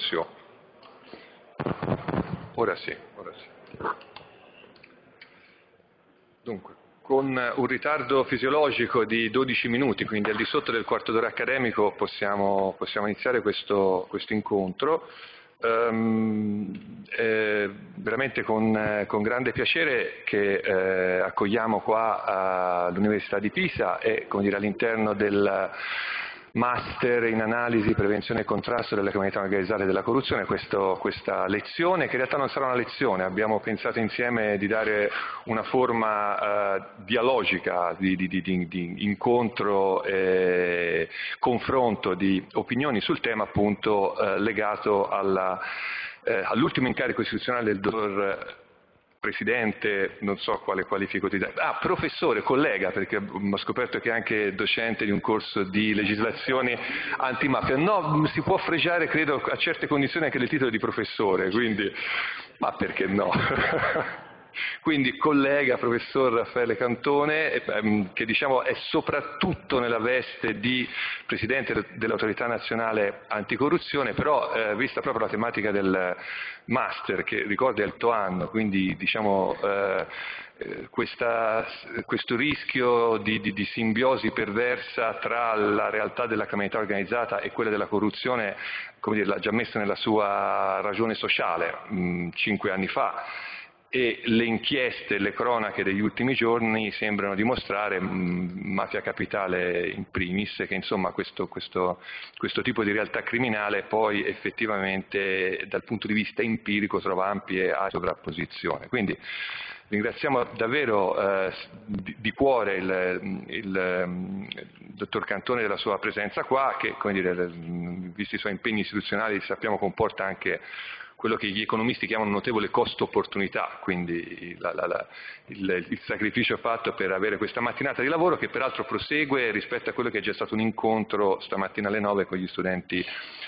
silenzio. Ora sì, ora sì. Dunque, con un ritardo fisiologico di 12 minuti, quindi al di sotto del quarto d'ora accademico, possiamo iniziare questo incontro. Veramente con grande piacere che accogliamo qua all'Università di Pisa e, come dire, all'interno del Master in Analisi, Prevenzione e Contrasto delle Criminalità Organizzate e della Corruzione, questa lezione, che in realtà non sarà una lezione, abbiamo pensato insieme di dare una forma dialogica di incontro e confronto di opinioni sul tema, appunto legato all'ultimo incarico istituzionale del dottor Presidente, non so quale qualifico ti dà, professore, collega, perché ho scoperto che è anche docente di un corso di legislazione antimafia. No, si può fregiare, credo, a certe condizioni anche del titolo di professore, quindi, ma perché no? Quindi collega, professor Raffaele Cantone, che diciamo è soprattutto nella veste di Presidente dell'Autorità Nazionale Anticorruzione, però vista proprio la tematica del Master, che ricorda il tuo anno, quindi diciamo questo rischio di simbiosi perversa tra la realtà della criminalità organizzata e quella della corruzione, come dire, l'ha già messa nella sua ragione sociale 5 anni fa. E le inchieste, le cronache degli ultimi giorni sembrano dimostrare, Mafia Capitale in primis, che insomma questo tipo di realtà criminale poi effettivamente dal punto di vista empirico trova ampie aree di sovrapposizione. Quindi ringraziamo davvero di cuore il dottor Cantone della sua presenza qua, che, come dire, visti i suoi impegni istituzionali, sappiamo comporta anche quello che gli economisti chiamano notevole costo-opportunità, quindi il sacrificio fatto per avere questa mattinata di lavoro, che peraltro prosegue rispetto a quello che è già stato un incontro stamattina alle 9 con gli studenti,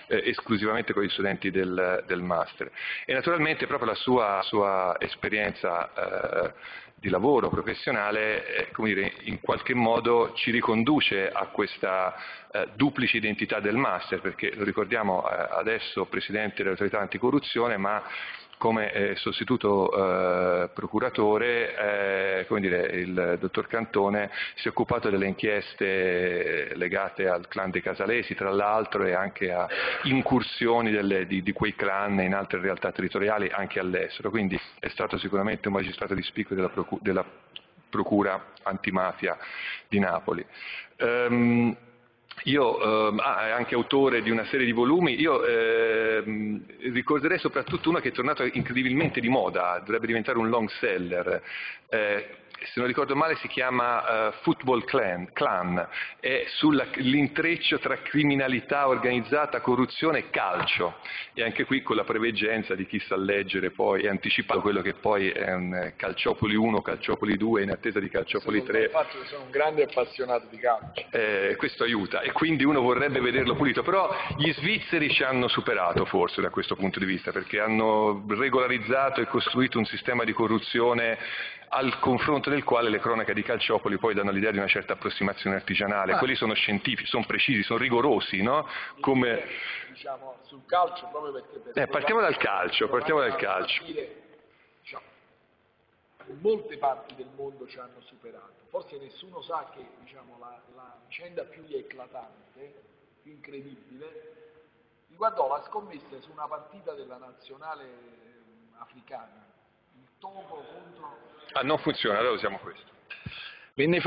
esclusivamente con gli studenti del Master. E naturalmente proprio la sua esperienza di lavoro professionale, come dire, in qualche modo ci riconduce a questa duplice identità del Master, perché lo ricordiamo adesso Presidente dell'Autorità Anticorruzione, ma come sostituto procuratore, come dire, il dottor Cantone si è occupato delle inchieste legate al clan dei Casalesi, tra l'altro, e anche a incursioni di quei clan in altre realtà territoriali anche all'estero, quindi è stato sicuramente un magistrato di spicco della Procura Antimafia di Napoli. Io è anche autore di una serie di volumi. Io ricorderei soprattutto uno che è tornato incredibilmente di moda, dovrebbe diventare un long seller, se non ricordo male si chiama Football Clan, è sull'intreccio tra criminalità organizzata, corruzione e calcio, e anche qui con la preveggenza di chi sa leggere poi è anticipato quello che poi è un Calciopoli 1, Calciopoli 2, in attesa di Calciopoli 3. Infatti sono un grande appassionato di calcio. Questo aiuta, e quindi uno vorrebbe vederlo pulito, però gli svizzeri ci hanno superato forse da questo punto di vista, perché hanno regolarizzato e costruito un sistema di corruzione al confronto del quale le cronache di Calciopoli poi danno l'idea di una certa approssimazione artigianale. Quelli sono scientifici, sono precisi, sono rigorosi, no? Come, diciamo, sul calcio, proprio perché partiamo dal calcio, diciamo, molte parti del mondo ci hanno superato. Forse nessuno sa che, diciamo, la vicenda più eclatante, più incredibile, riguardò la scommessa su una partita della nazionale africana, il topo contro... non funziona, allora usiamo questo. Venne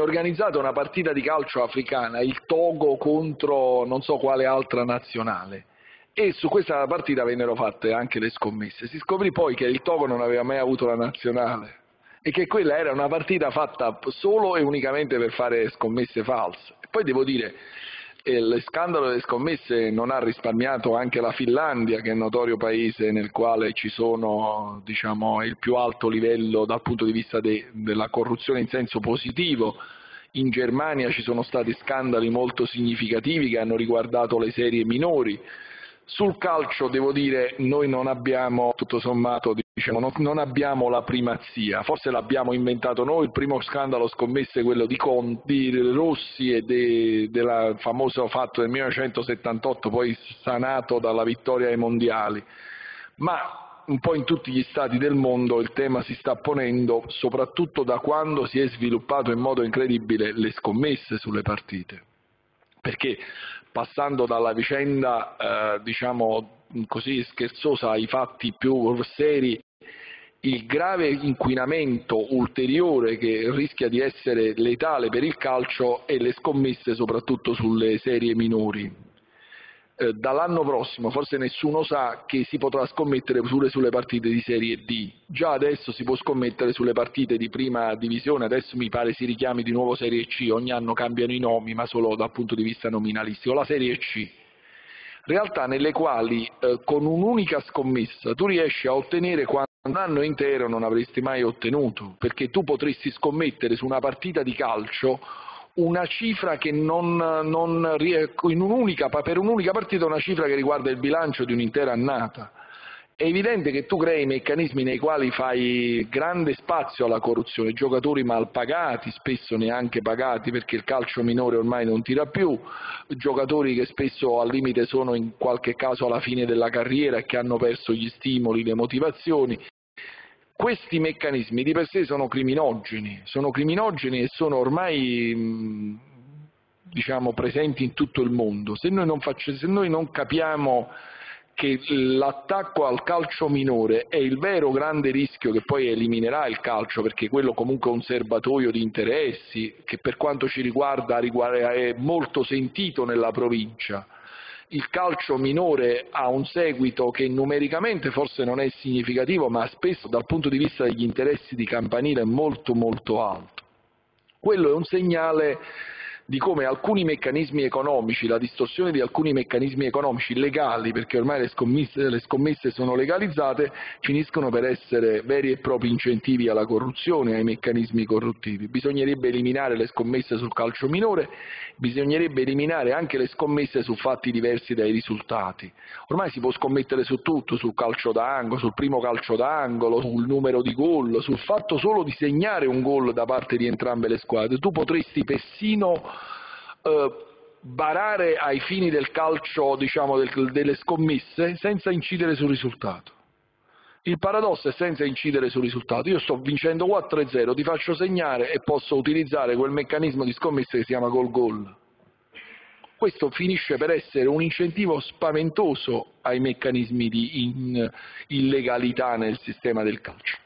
organizzata una partita di calcio africana, il Togo contro non so quale altra nazionale, e su questa partita vennero fatte anche le scommesse. Si scoprì poi che il Togo non aveva mai avuto la nazionale e che quella era una partita fatta solo e unicamente per fare scommesse false. E poi devo dire, lo scandalo delle scommesse non ha risparmiato anche la Finlandia, che è un notorio paese nel quale ci sono, diciamo, il più alto livello dal punto di vista della corruzione in senso positivo. In Germania ci sono stati scandali molto significativi che hanno riguardato le serie minori. Sul calcio devo dire noi non abbiamo tutto sommato diciamo, non abbiamo la primazia, forse l'abbiamo inventato noi. Il primo scandalo scommesse è quello di Rossi e del famoso fatto del 1978, poi sanato dalla vittoria ai mondiali, ma un po' in tutti gli stati del mondo il tema si sta ponendo, soprattutto da quando si è sviluppato in modo incredibile le scommesse sulle partite, perché passando dalla vicenda diciamo così scherzosa ai fatti più seri, il grave inquinamento ulteriore che rischia di essere letale per il calcio è le scommesse soprattutto sulle serie minori. Dall'anno prossimo forse nessuno sa che si potrà scommettere pure sulle partite di Serie D. Già adesso si può scommettere sulle partite di prima divisione, adesso mi pare si richiami di nuovo Serie C, ogni anno cambiano i nomi ma solo dal punto di vista nominalistico, la Serie C. Realtà nelle quali con un'unica scommessa tu riesci a ottenere quanto un anno intero non avresti mai ottenuto, perché tu potresti scommettere su una partita di calcio una cifra che per un'unica partita una cifra che riguarda il bilancio di un'intera annata. È evidente che tu crei meccanismi nei quali fai grande spazio alla corruzione, giocatori mal pagati, spesso neanche pagati perché il calcio minore ormai non tira più, giocatori che spesso al limite sono in qualche caso alla fine della carriera e che hanno perso gli stimoli, le motivazioni. Questi meccanismi di per sé sono criminogeni e sono ormai diciamo, presenti in tutto il mondo. Se noi non capiamo che l'attacco al calcio minore è il vero grande rischio che poi eliminerà il calcio, perché quello comunque è un serbatoio di interessi che per quanto ci riguarda è molto sentito nella provincia. Il calcio minore ha un seguito che numericamente forse non è significativo, ma spesso dal punto di vista degli interessi di campanile è molto molto alto. Quello è un segnale di come alcuni meccanismi economici, la distorsione di alcuni meccanismi economici legali, perché ormai le scommesse sono legalizzate, finiscono per essere veri e propri incentivi alla corruzione, ai meccanismi corruttivi. Bisognerebbe eliminare le scommesse sul calcio minore, bisognerebbe eliminare anche le scommesse su fatti diversi dai risultati. Ormai si può scommettere su tutto, sul calcio d'angolo, sul primo calcio d'angolo, sul numero di gol, sul fatto solo di segnare un gol da parte di entrambe le squadre. Tu potresti persino barare ai fini del calcio, diciamo, delle scommesse senza incidere sul risultato. Il paradosso è senza incidere sul risultato. Io sto vincendo 4-0, ti faccio segnare e posso utilizzare quel meccanismo di scommesse che si chiama gol. Questo finisce per essere un incentivo spaventoso ai meccanismi di illegalità nel sistema del calcio.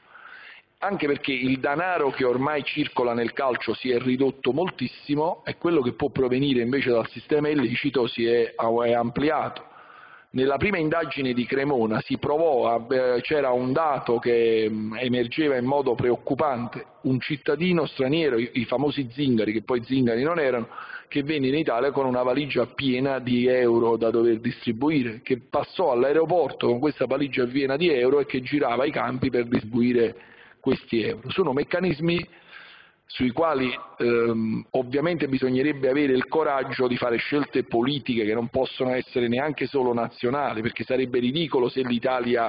Anche perché il denaro che ormai circola nel calcio si è ridotto moltissimo e quello che può provenire invece dal sistema illecito si è ampliato. Nella prima indagine di Cremona c'era un dato che emergeva in modo preoccupante, un cittadino straniero, i famosi zingari, che poi zingari non erano, che venne in Italia con una valigia piena di euro da dover distribuire, che passò all'aeroporto con questa valigia piena di euro e che girava i campi per distribuire questi euro. Sono meccanismi sui quali ovviamente bisognerebbe avere il coraggio di fare scelte politiche che non possono essere neanche solo nazionali, perché sarebbe ridicolo se l'Italia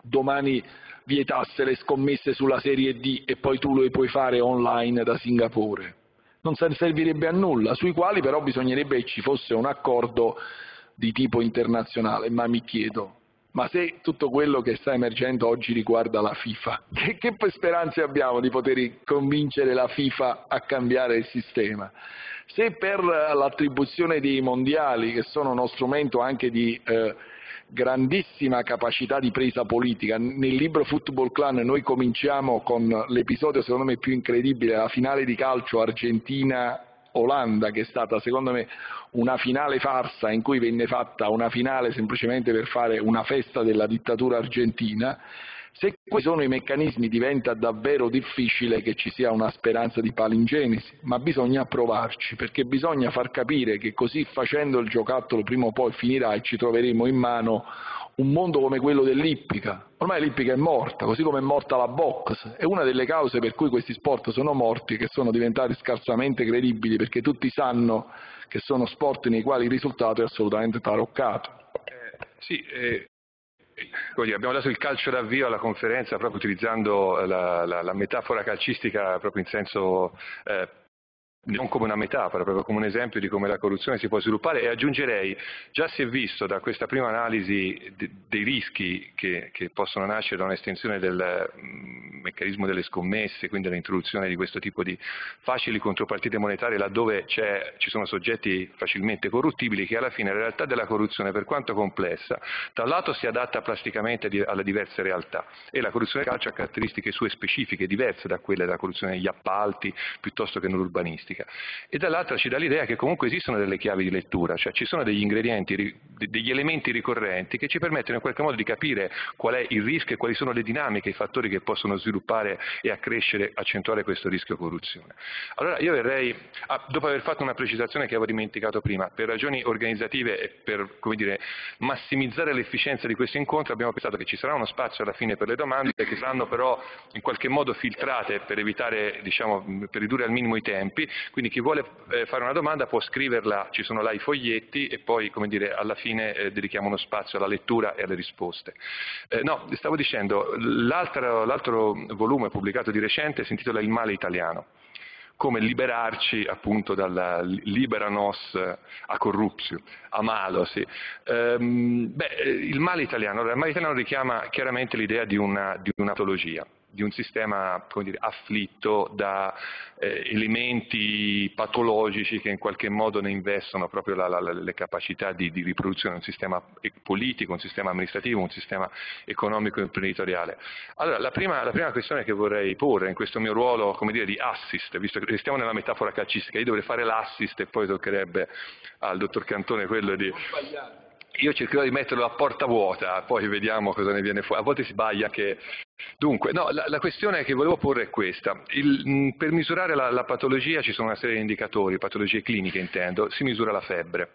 domani vietasse le scommesse sulla Serie D e poi tu le puoi fare online da Singapore. Non servirebbe a nulla, sui quali però bisognerebbe che ci fosse un accordo di tipo internazionale, ma mi chiedo. Ma se tutto quello che sta emergendo oggi riguarda la FIFA, che speranze abbiamo di poter convincere la FIFA a cambiare il sistema? Se per l'attribuzione dei mondiali, che sono uno strumento anche di grandissima capacità di presa politica, nel libro Football Clan noi cominciamo con l'episodio secondo me più incredibile, la finale di calcio Argentina-Olanda, che è stata secondo me una finale farsa in cui venne fatta una finale semplicemente per fare una festa della dittatura argentina. Se questi sono i meccanismi diventa davvero difficile che ci sia una speranza di palingenesi, ma bisogna provarci, perché bisogna far capire che così facendo il giocattolo prima o poi finirà e ci troveremo in mano un mondo come quello dell'ippica. Ormai l'ippica è morta, così come è morta la box. È una delle cause per cui questi sport sono morti, che sono diventati scarsamente credibili, perché tutti sanno che sono sport nei quali il risultato è assolutamente taroccato. Sì, abbiamo dato il calcio d'avvio alla conferenza proprio utilizzando la metafora calcistica proprio in senso non come una metafora, proprio come un esempio di come la corruzione si può sviluppare, e aggiungerei, già si è visto da questa prima analisi dei rischi che possono nascere da un'estensione del meccanismo delle scommesse, quindi dall'introduzione di questo tipo di facili contropartite monetarie laddove ci sono soggetti facilmente corruttibili, che alla fine la realtà della corruzione, per quanto complessa, da un lato si adatta plasticamente alle diverse realtà, e la corruzione del calcio ha caratteristiche sue specifiche diverse da quelle della corruzione degli appalti piuttosto che nell'urbanistica. E dall'altra ci dà l'idea che comunque esistono delle chiavi di lettura, cioè ci sono degli ingredienti, degli elementi ricorrenti che ci permettono in qualche modo di capire qual è il rischio e quali sono le dinamiche, i fattori che possono sviluppare e accrescere, accentuare questo rischio corruzione. Allora io verrei, dopo aver fatto una precisazione che avevo dimenticato prima, per ragioni organizzative e per, come dire, massimizzare l'efficienza di questo incontro abbiamo pensato che ci sarà uno spazio alla fine per le domande, che saranno però in qualche modo filtrate per evitare, diciamo, per ridurre al minimo i tempi. Quindi chi vuole fare una domanda può scriverla, ci sono là i foglietti, e poi, come dire, alla fine dedichiamo uno spazio alla lettura e alle risposte. No, stavo dicendo, l'altro volume pubblicato di recente si intitola Il male italiano, come liberarci appunto dalla libera nos a corruptio, a malo, sì. Il male italiano, richiama chiaramente l'idea di una patologia, di un sistema, come dire, afflitto da elementi patologici che in qualche modo ne investono proprio le capacità di riproduzione, un sistema politico, un sistema amministrativo, un sistema economico e imprenditoriale. Allora, la prima questione che vorrei porre in questo mio ruolo, come dire, di assist, visto che restiamo nella metafora calcistica, io dovrei fare l'assist e poi toccherebbe al dottor Cantone quello di... Io cercherò di metterlo a porta vuota, poi vediamo cosa ne viene fuori, a volte si sbaglia che... Dunque, no, la questione che volevo porre è questa. Per misurare la patologia ci sono una serie di indicatori, patologie cliniche intendo, si misura la febbre.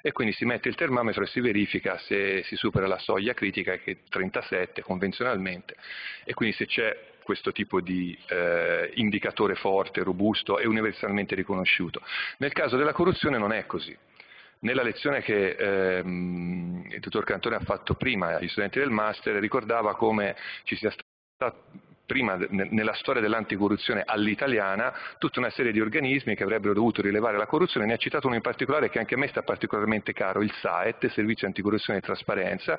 E quindi si mette il termometro e si verifica se si supera la soglia critica, che è 37 convenzionalmente, e quindi se c'è questo tipo di indicatore forte, robusto e universalmente riconosciuto. Nel caso della corruzione non è così. Nella lezione che il dottor Cantone ha fatto prima agli studenti del master, ricordava come ci sia stata prima nella storia dell'anticorruzione all'italiana tutta una serie di organismi che avrebbero dovuto rilevare la corruzione. Ne ha citato uno in particolare che anche a me sta particolarmente caro, il SAET, Servizio Anticorruzione e Trasparenza,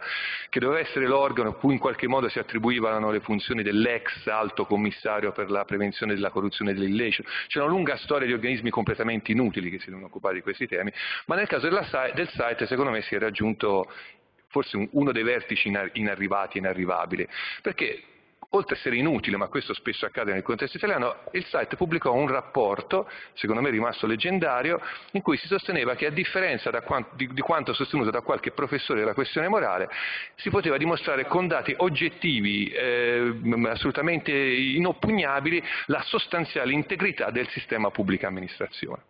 che doveva essere l'organo cui in qualche modo si attribuivano le funzioni dell'ex alto commissario per la prevenzione della corruzione e dell'illecito. C'è una lunga storia di organismi completamente inutili che si devono occupare di questi temi, ma nel caso del SAET secondo me si è raggiunto forse uno dei vertici inarrivati, inarrivabili, perché oltre a essere inutile, ma questo spesso accade nel contesto italiano, il SAET pubblicò un rapporto, secondo me rimasto leggendario, in cui si sosteneva che a differenza di quanto sostenuto da qualche professore della questione morale, si poteva dimostrare con dati oggettivi assolutamente inoppugnabili la sostanziale integrità del sistema pubblica amministrazione.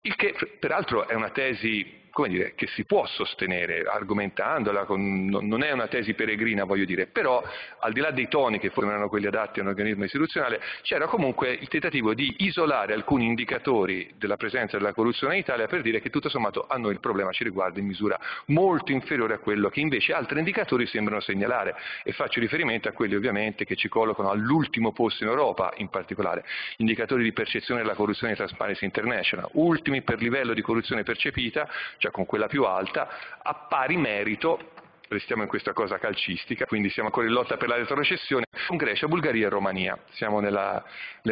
Il che peraltro è una tesi, come dire, che si può sostenere argomentandola, non è una tesi peregrina, voglio dire, però al di là dei toni che forse non erano quelli adatti a un organismo istituzionale, c'era comunque il tentativo di isolare alcuni indicatori della presenza della corruzione in Italia per dire che tutto sommato a noi il problema ci riguarda in misura molto inferiore a quello che invece altri indicatori sembrano segnalare, e faccio riferimento a quelli ovviamente che ci collocano all'ultimo posto in Europa, in particolare indicatori di percezione della corruzione di Transparency International, ultimi per livello di corruzione percepita, cioè con quella più alta, a pari merito, restiamo in questa cosa calcistica, quindi siamo ancora in lotta per la retrocessione, con Grecia, Bulgaria e Romania, siamo nelle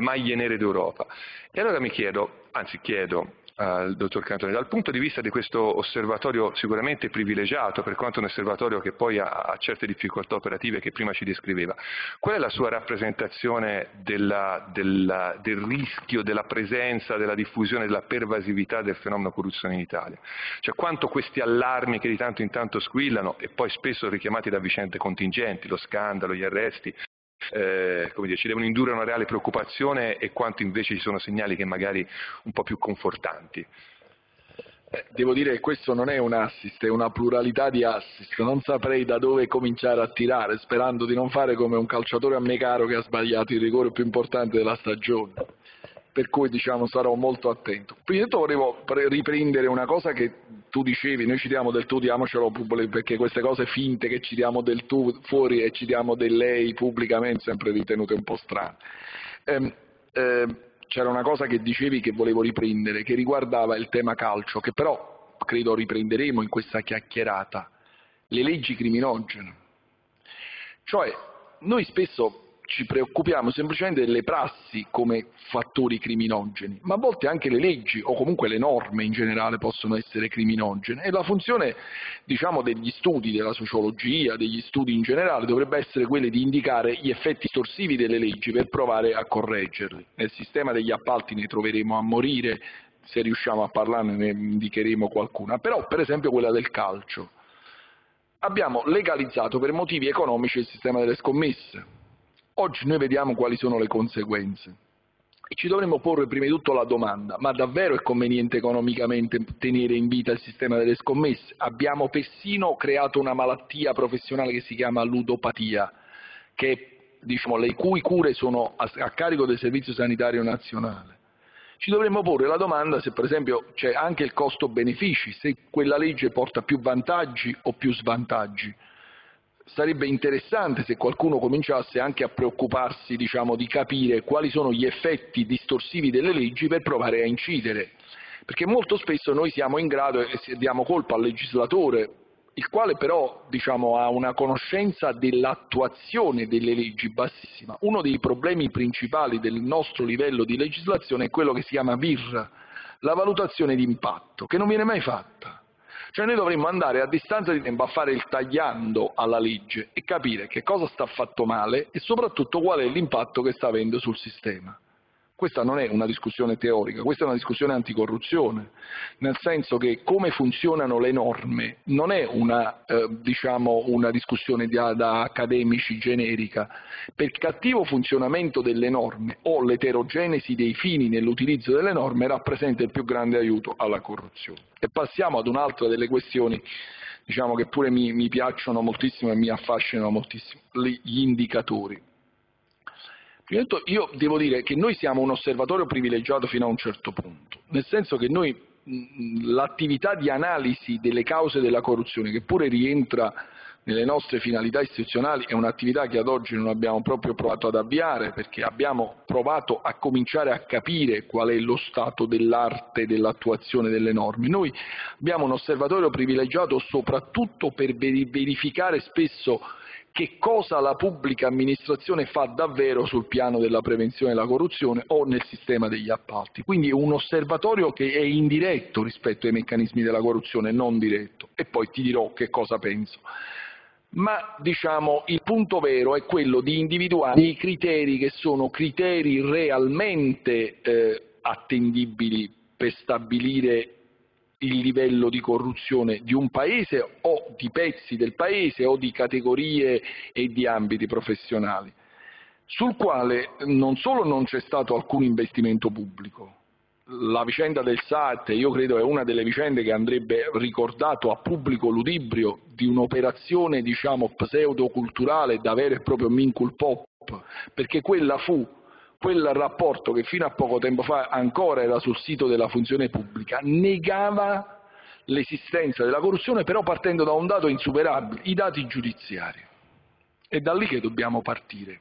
maglie nere d'Europa. E allora mi chiedo, anzi chiedo al dottor Cantone, dal punto di vista di questo osservatorio sicuramente privilegiato, per quanto un osservatorio che poi ha certe difficoltà operative che prima ci descriveva, qual è la sua rappresentazione del rischio, della presenza, della diffusione, della pervasività del fenomeno corruzione in Italia? Cioè quanto questi allarmi che di tanto in tanto squillano e poi spesso richiamati da vicende contingenti, lo scandalo, gli arresti, come dire, ci devono indurre a una reale preoccupazione, e quanto invece ci sono segnali che magari un po' più confortanti? Devo dire che questo non è un assist, è una pluralità di assist, non saprei da dove cominciare a tirare, sperando di non fare come un calciatore a me caro che ha sbagliato il rigore più importante della stagione. per cui diciamo sarò molto attento. Prima di tutto volevo riprendere una cosa che tu dicevi, noi ci diamo del tu, diamocelo pubblicamente, perché queste cose finte che ci diamo del tu fuori e ci diamo del lei pubblicamente sempre ritenute un po' strane. C'era una cosa che dicevi che volevo riprendere, che riguardava il tema calcio, che però credo riprenderemo in questa chiacchierata, le leggi criminogene. Cioè, noi spesso ci preoccupiamo semplicemente delle prassi come fattori criminogeni, ma a volte anche le leggi o comunque le norme in generale possono essere criminogene, e la funzione, diciamo, degli studi della sociologia, degli studi in generale, dovrebbe essere quella di indicare gli effetti distorsivi delle leggi per provare a correggerli. Nel sistema degli appalti ne troveremo a morire, se riusciamo a parlarne ne indicheremo qualcuna, però per esempio quella del calcio. Abbiamo legalizzato per motivi economici il sistema delle scommesse. Oggi noi vediamo quali sono le conseguenze e ci dovremmo porre prima di tutto la domanda: ma davvero è conveniente economicamente tenere in vita il sistema delle scommesse? Abbiamo persino creato una malattia professionale che si chiama ludopatia, che, diciamo, le cui cure sono a carico del Servizio Sanitario Nazionale. Ci dovremmo porre la domanda se per esempio c'è anche il costo-benefici, se quella legge porta più vantaggi o più svantaggi. Sarebbe interessante se qualcuno cominciasse anche a preoccuparsi, diciamo, di capire quali sono gli effetti distorsivi delle leggi per provare a incidere, perché molto spesso noi siamo in grado e diamo colpa al legislatore, il quale però, diciamo, ha una conoscenza dell'attuazione delle leggi bassissima. Uno dei problemi principali del nostro livello di legislazione è quello che si chiama VIR, la valutazione di impatto, che non viene mai fatta. Cioè noi dovremmo andare a distanza di tempo a fare il tagliando alla legge e capire che cosa sta fatto male e soprattutto qual è l'impatto che sta avendo sul sistema. Questa non è una discussione teorica, questa è una discussione anticorruzione, nel senso che come funzionano le norme non è una discussione da accademici generica, per il cattivo funzionamento delle norme o l'eterogenesi dei fini nell'utilizzo delle norme rappresenta il più grande aiuto alla corruzione. E passiamo ad un'altra delle questioni, diciamo, che pure mi piacciono moltissimo e mi affascinano moltissimo, gli indicatori. Io devo dire che noi siamo un osservatorio privilegiato fino a un certo punto, nel senso che noi l'attività di analisi delle cause della corruzione, che pure rientra nelle nostre finalità istituzionali, è un'attività che ad oggi non abbiamo proprio provato ad avviare, perché abbiamo provato a cominciare a capire qual è lo stato dell'arte dell'attuazione delle norme. Noi abbiamo un osservatorio privilegiato soprattutto per verificare spesso che cosa la pubblica amministrazione fa davvero sul piano della prevenzione della corruzione o nel sistema degli appalti. Quindi è un osservatorio che è indiretto rispetto ai meccanismi della corruzione, non diretto, e poi ti dirò che cosa penso. Ma diciamo il punto vero è quello di individuare i criteri che sono criteri realmente attendibili per stabilire il livello di corruzione di un paese o di pezzi del paese o di categorie e di ambiti professionali, sul quale non solo non c'è stato alcun investimento pubblico. La vicenda del SAT, io credo, è una delle vicende che andrebbe ricordato a pubblico ludibrio, di un'operazione, diciamo, pseudoculturale da vero e proprio minchul pop, perché quella fu quel rapporto che fino a poco tempo fa ancora era sul sito della funzione pubblica, negava l'esistenza della corruzione, però partendo da un dato insuperabile, i dati giudiziari. È da lì che dobbiamo partire,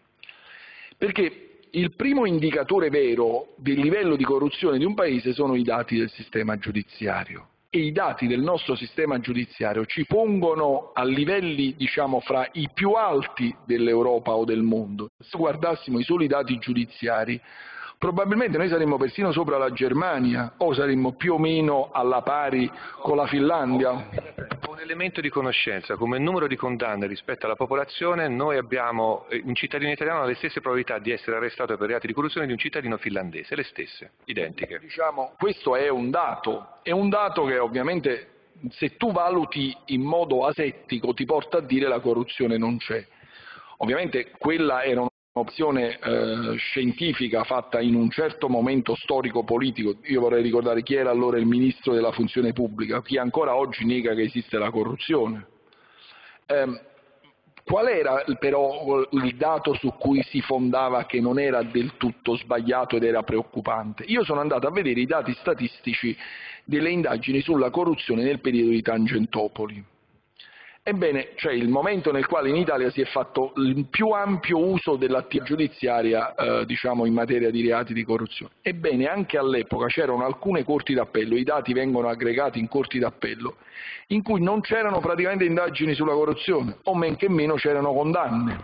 perché il primo indicatore vero del livello di corruzione di un paese sono i dati del sistema giudiziario, e i dati del nostro sistema giudiziario ci pongono a livelli, diciamo, fra i più alti dell'Europa o del mondo. Se guardassimo i soli dati giudiziari, probabilmente noi saremmo persino sopra la Germania o saremmo più o meno alla pari con la Finlandia. Un elemento di conoscenza: come numero di condanne rispetto alla popolazione, noi abbiamo un cittadino italiano ha le stesse probabilità di essere arrestato per reati di corruzione di un cittadino finlandese, le stesse, identiche. Diciamo, questo è un dato che ovviamente se tu valuti in modo asettico ti porta a dire la corruzione non c'è. Ovviamente quella era un'opzione scientifica fatta in un certo momento storico-politico. Io vorrei ricordare chi era allora il ministro della funzione pubblica, chi ancora oggi nega che esiste la corruzione. Qual era però il dato su cui si fondava che non era del tutto sbagliato ed era preoccupante? Io sono andato a vedere i dati statistici delle indagini sulla corruzione nel periodo di Tangentopoli. Ebbene, cioè il momento nel quale in Italia si è fatto il più ampio uso dell'attività giudiziaria diciamo in materia di reati di corruzione. Ebbene, anche all'epoca c'erano alcune corti d'appello, i dati vengono aggregati in corti d'appello, in cui non c'erano praticamente indagini sulla corruzione, o men che meno c'erano condanne.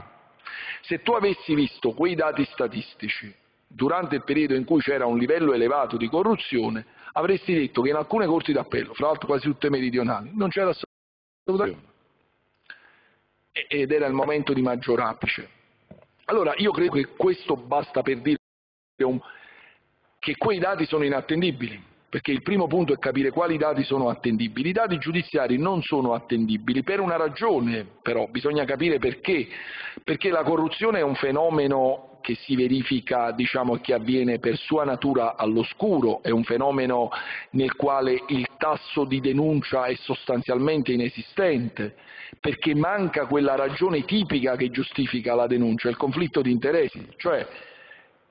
Se tu avessi visto quei dati statistici durante il periodo in cui c'era un livello elevato di corruzione, avresti detto che in alcune corti d'appello, fra l'altro quasi tutte meridionali, non c'era assolutamente. Ed era il momento di maggior apice. Allora io credo che questo basta per dire che quei dati sono inattendibili, perché il primo punto è capire quali dati sono attendibili. I dati giudiziari non sono attendibili per una ragione, però bisogna capire perché, perché la corruzione è un fenomeno che si verifica, diciamo, che avviene per sua natura all'oscuro, è un fenomeno nel quale il tasso di denuncia è sostanzialmente inesistente, perché manca quella ragione tipica che giustifica la denuncia, il conflitto di interessi. Cioè,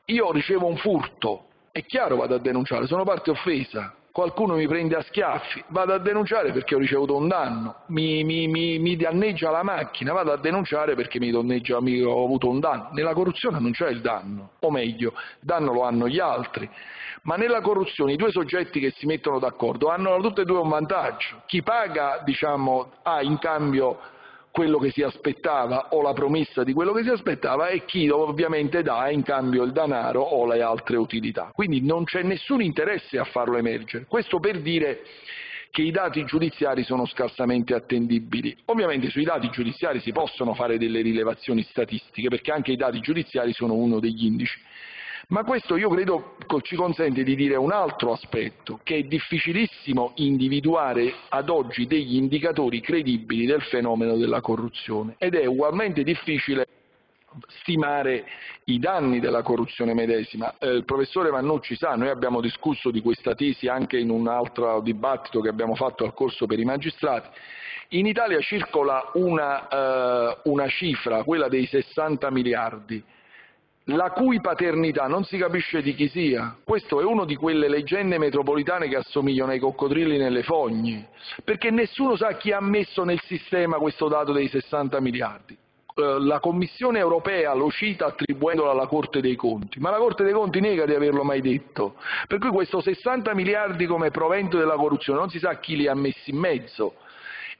io ricevo un furto, è chiaro vado a denunciare, sono parte offesa, qualcuno mi prende a schiaffi, vado a denunciare perché ho ricevuto un danno, mi danneggia la macchina, vado a denunciare perché ho avuto un danno. Nella corruzione non c'è il danno, o meglio, il danno lo hanno gli altri, ma nella corruzione i due soggetti che si mettono d'accordo hanno tutti e due un vantaggio. Chi paga, diciamo, ha in cambio quello che si aspettava o la promessa di quello che si aspettava, e chi ovviamente dà in cambio il denaro o le altre utilità. Quindi non c'è nessun interesse a farlo emergere. Questo per dire che i dati giudiziari sono scarsamente attendibili. Ovviamente sui dati giudiziari si possono fare delle rilevazioni statistiche, perché anche i dati giudiziari sono uno degli indici. Ma questo io credo ci consente di dire un altro aspetto, che è difficilissimo individuare ad oggi degli indicatori credibili del fenomeno della corruzione, ed è ugualmente difficile stimare i danni della corruzione medesima. Il professore Vannucci sa, noi abbiamo discusso di questa tesi anche in un altro dibattito che abbiamo fatto al corso per i magistrati. In Italia circola una cifra, quella dei 60 miliardi, la cui paternità non si capisce di chi sia. Questo è uno di quelle leggende metropolitane che assomigliano ai coccodrilli nelle fogne, perché nessuno sa chi ha messo nel sistema questo dato dei 60 miliardi. La Commissione europea lo cita attribuendolo alla Corte dei Conti, ma la Corte dei Conti nega di averlo mai detto, per cui questo 60 miliardi come provento della corruzione non si sa chi li ha messi in mezzo.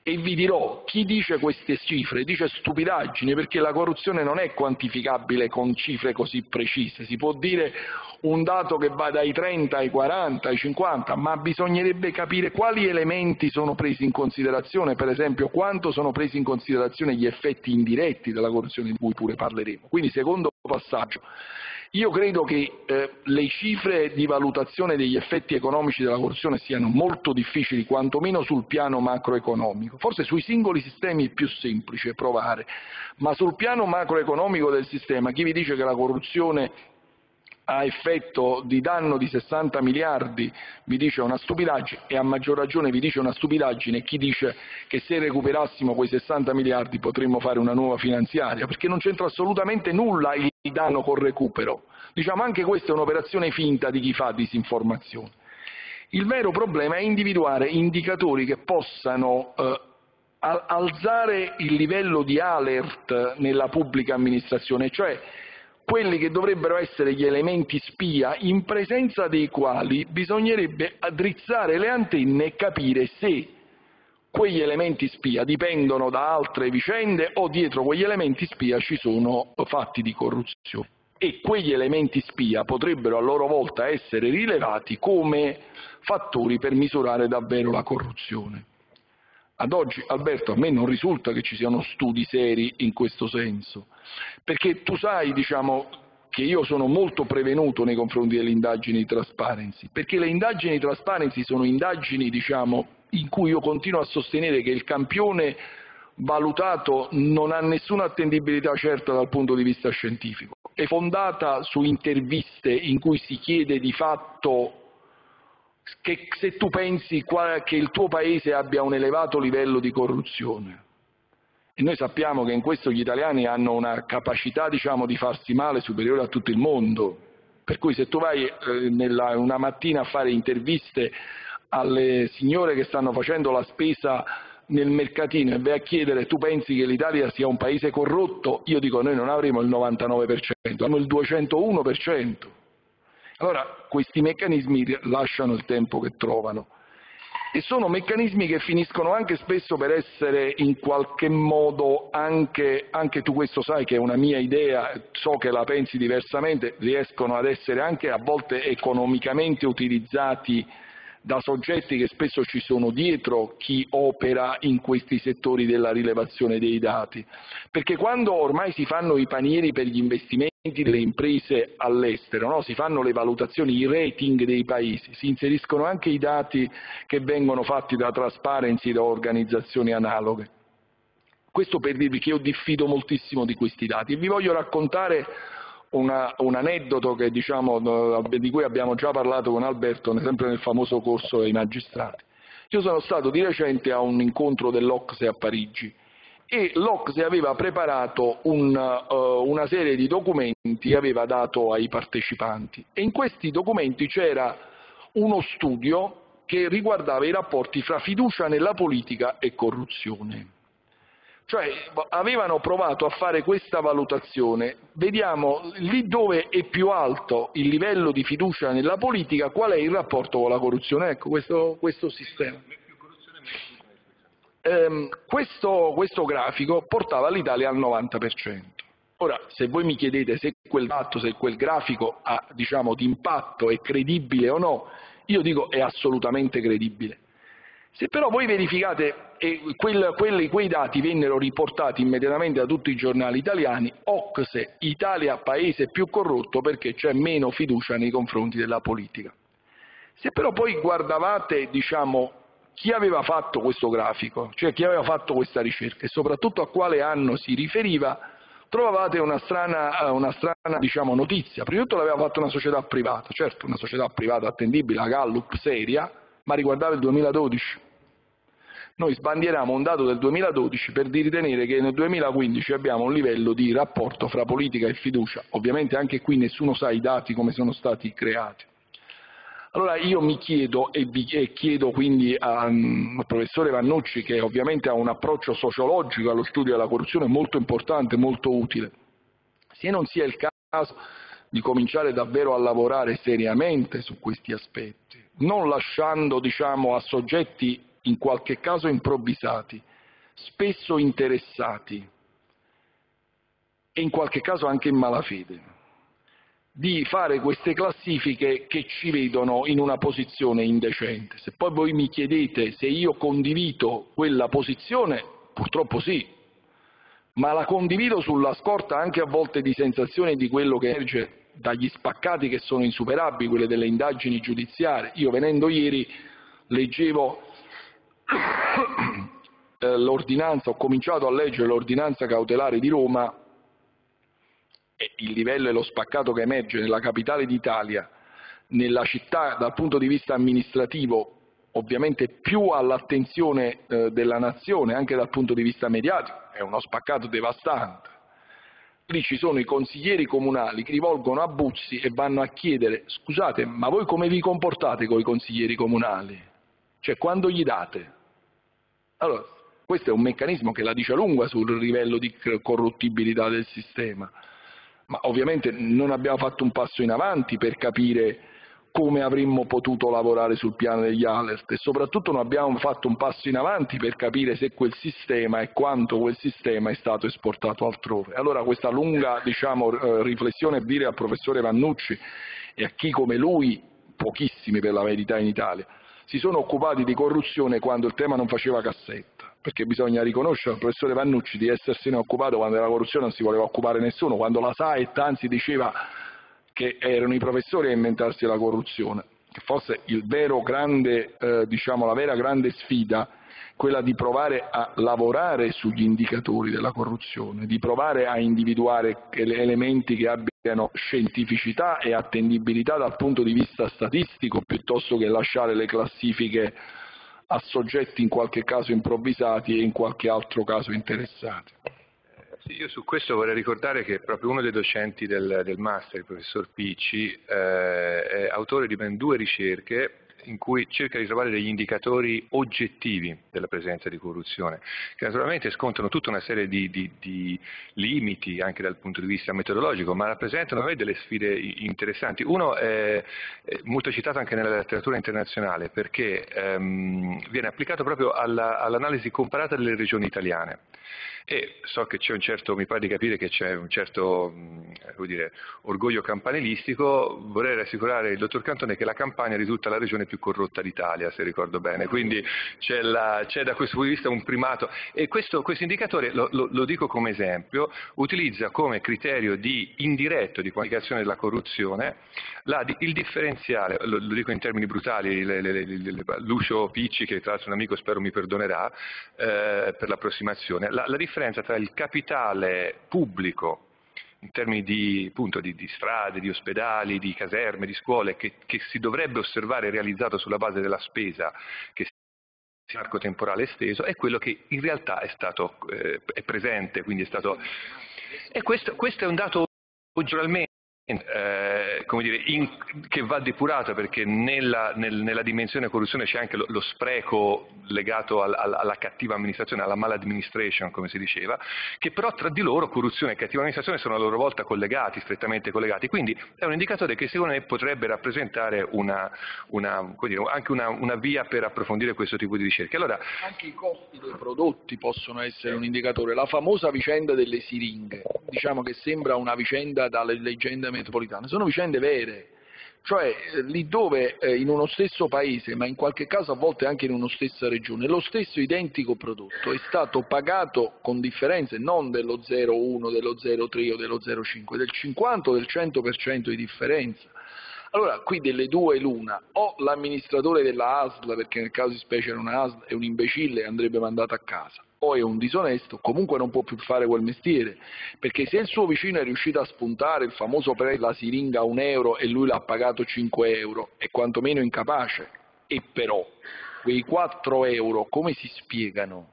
E vi dirò, chi dice queste cifre dice stupidaggini, perché la corruzione non è quantificabile con cifre così precise. Si può dire un dato che va dai 30 ai 40 ai 50, ma bisognerebbe capire quali elementi sono presi in considerazione, per esempio quanto sono presi in considerazione gli effetti indiretti della corruzione, di cui pure parleremo. Quindi, secondo passaggio, io credo che le cifre di valutazione degli effetti economici della corruzione siano molto difficili, quantomeno sul piano macroeconomico. Forse sui singoli sistemi è più semplice provare, ma sul piano macroeconomico del sistema, chi vi dice che la corruzione ha effetto di danno di 60 miliardi vi dice una stupidaggine, e a maggior ragione vi dice una stupidaggine chi dice che se recuperassimo quei 60 miliardi potremmo fare una nuova finanziaria, perché non c'entra assolutamente nulla il danno col recupero. Diciamo, anche questa è un'operazione finta di chi fa disinformazione. Il vero problema è individuare indicatori che possano alzare il livello di alert nella pubblica amministrazione, cioè quelli che dovrebbero essere gli elementi spia in presenza dei quali bisognerebbe addrizzare le antenne e capire se quegli elementi spia dipendono da altre vicende o dietro quegli elementi spia ci sono fatti di corruzione. E quegli elementi spia potrebbero a loro volta essere rilevati come fattori per misurare davvero la corruzione. Ad oggi, Alberto, a me non risulta che ci siano studi seri in questo senso, perché tu sai, diciamo, che io sono molto prevenuto nei confronti delle indagini di Transparency, perché le indagini di Transparency sono indagini, diciamo, in cui io continuo a sostenere che il campione valutato non ha nessuna attendibilità certa dal punto di vista scientifico, è fondata su interviste in cui si chiede di fatto che se tu pensi che il tuo paese abbia un elevato livello di corruzione, E noi sappiamo che in questo gli italiani hanno una capacità, diciamo, di farsi male superiore a tutto il mondo, per cui se tu vai una mattina a fare interviste alle signore che stanno facendo la spesa nel mercatino e vai a chiedere tu pensi che l'Italia sia un paese corrotto, io dico noi non avremo il 99%, avremo il 201%. Allora questi meccanismi lasciano il tempo che trovano. E sono meccanismi che finiscono anche spesso per essere in qualche modo, anche tu questo sai che è una mia idea, so che la pensi diversamente, riescono ad essere anche a volte economicamente utilizzati da soggetti che spesso ci sono dietro chi opera in questi settori della rilevazione dei dati. Perché quando ormai si fanno i panieri per gli investimenti delle imprese all'estero, no? Si fanno le valutazioni, i rating dei paesi, si inseriscono anche i dati che vengono fatti da Transparency e da organizzazioni analoghe. Questo per dirvi che io diffido moltissimo di questi dati. E vi voglio raccontare un aneddoto che, diciamo, di cui abbiamo già parlato con Alberto, sempre nel famoso corso dei magistrati. Io sono stato di recente a un incontro dell'Ocse a Parigi e l'Ocse aveva preparato una serie di documenti che aveva dato ai partecipanti e in questi documenti c'era uno studio che riguardava i rapporti fra fiducia nella politica e corruzione. Cioè avevano provato a fare questa valutazione, vediamo lì dove è più alto il livello di fiducia nella politica, qual è il rapporto con la corruzione, ecco questo sistema. Questo grafico portava l'Italia al 90%. Ora, se voi mi chiedete se quel dato, se quel grafico ha, diciamo, d'impatto, è credibile o no, io dico è assolutamente credibile. Se però voi verificate e quei dati vennero riportati immediatamente da tutti i giornali italiani, Ocse, Italia paese più corrotto perché c'è meno fiducia nei confronti della politica. Se però poi guardavate, diciamo, chi aveva fatto questo grafico, cioè chi aveva fatto questa ricerca e soprattutto a quale anno si riferiva, trovavate una strana diciamo, notizia. Prima di tutto l'aveva fatto una società privata, certo una società privata attendibile, la Gallup seria, ma riguardava il 2012. Noi sbandieriamo un dato del 2012 per ritenere che nel 2015 abbiamo un livello di rapporto fra politica e fiducia. Ovviamente anche qui nessuno sa i dati come sono stati creati. Allora io mi chiedo e chiedo quindi al professore Vannucci, che ovviamente ha un approccio sociologico allo studio della corruzione molto importante, molto utile, se non sia il caso di cominciare davvero a lavorare seriamente su questi aspetti, non lasciando, diciamo, a soggetti in qualche caso improvvisati, spesso interessati e in qualche caso anche in malafede, di fare queste classifiche che ci vedono in una posizione indecente. Se poi voi mi chiedete se io condivido quella posizione, purtroppo sì, ma la condivido sulla scorta anche a volte di sensazione di quello che emerge dagli spaccati che sono insuperabili, quelle delle indagini giudiziarie. Io venendo ieri leggevo l'ordinanza, ho cominciato a leggere l'ordinanza cautelare di Roma e il livello e lo spaccato che emerge nella capitale d'Italia, nella città dal punto di vista amministrativo ovviamente più all'attenzione della nazione, anche dal punto di vista mediatico, è uno spaccato devastante. Lì ci sono i consiglieri comunali che rivolgono a Buzzi e vanno a chiedere: scusate, ma voi come vi comportate con i consiglieri comunali? Cioè, quando gli date? Allora, questo è un meccanismo che la dice lunga sul livello di corruttibilità del sistema, ma ovviamente non abbiamo fatto un passo in avanti per capire come avremmo potuto lavorare sul piano degli alert e soprattutto non abbiamo fatto un passo in avanti per capire se quel sistema e quanto quel sistema è stato esportato altrove. Allora questa lunga, diciamo, riflessione, dire al professore Vannucci e a chi come lui, pochissimi per la verità in Italia, si sono occupati di corruzione quando il tema non faceva cassetta, perché bisogna riconoscere al professore Vannucci di essersene occupato quando della corruzione non si voleva occupare nessuno, quando la SAET anzi diceva che erano i professori a inventarsi la corruzione, che forse il vero grande, diciamo, la vera grande sfida, quella di provare a lavorare sugli indicatori della corruzione, di provare a individuare elementi che abbiano scientificità e attendibilità dal punto di vista statistico, piuttosto che lasciare le classifiche a soggetti in qualche caso improvvisati e in qualche altro caso interessati. Sì, io su questo vorrei ricordare che proprio uno dei docenti del master, il professor Picci, è autore di ben 2 ricerche in cui cerca di trovare degli indicatori oggettivi della presenza di corruzione, che naturalmente scontrano tutta una serie di limiti anche dal punto di vista metodologico, ma rappresentano delle sfide interessanti. Uno è molto citato anche nella letteratura internazionale, perché viene applicato proprio all'analisi comparata delle regioni italiane. E so che c'è un certo, mi pare di capire che c'è un certo orgoglio campanilistico. Vorrei rassicurare il dottor Cantone che la Campania risulta la regione più corrotta d'Italia, se ricordo bene, quindi c'è da questo punto di vista un primato, e questo indicatore, lo dico come esempio, utilizza come criterio di indiretto di quantificazione della corruzione il differenziale, lo dico in termini brutali, Lucio Picci, che tra l'altro è un amico, spero mi perdonerà per l'approssimazione, la differenza tra il capitale pubblico in termini di strade, di ospedali, di caserme, di scuole che si dovrebbe osservare realizzato sulla base della spesa che si è un arco temporale esteso, è quello che in realtà è presente, quindi è stato. E questo è un dato oggettivamente che va depurato, perché nella dimensione corruzione c'è anche lo spreco legato alla cattiva amministrazione, alla maladministration, come si diceva, che però tra di loro corruzione e cattiva amministrazione sono a loro volta collegati, strettamente collegati, quindi è un indicatore che secondo me potrebbe rappresentare anche una via per approfondire questo tipo di ricerche. Allora, anche i costi dei prodotti possono essere un indicatore, la famosa vicenda delle siringhe, diciamo che sembra una vicenda dalle leggende metropolitane, sono vicende vere, cioè lì dove in uno stesso paese, ma in qualche caso a volte anche in una stessa regione, lo stesso identico prodotto è stato pagato con differenze non dello 0,1, dello 0,3 o dello 0,5, del 50 o del 100% di differenza. Allora qui delle due l'una, o l'amministratore della ASL, perché nel caso di specie era una ASL, è un imbecille e andrebbe mandato a casa, o è un disonesto, comunque non può più fare quel mestiere, perché se il suo vicino è riuscito a spuntare il famoso prezzo della siringa a €1 e lui l'ha pagato €5, è quantomeno incapace. E però quei €4 come si spiegano?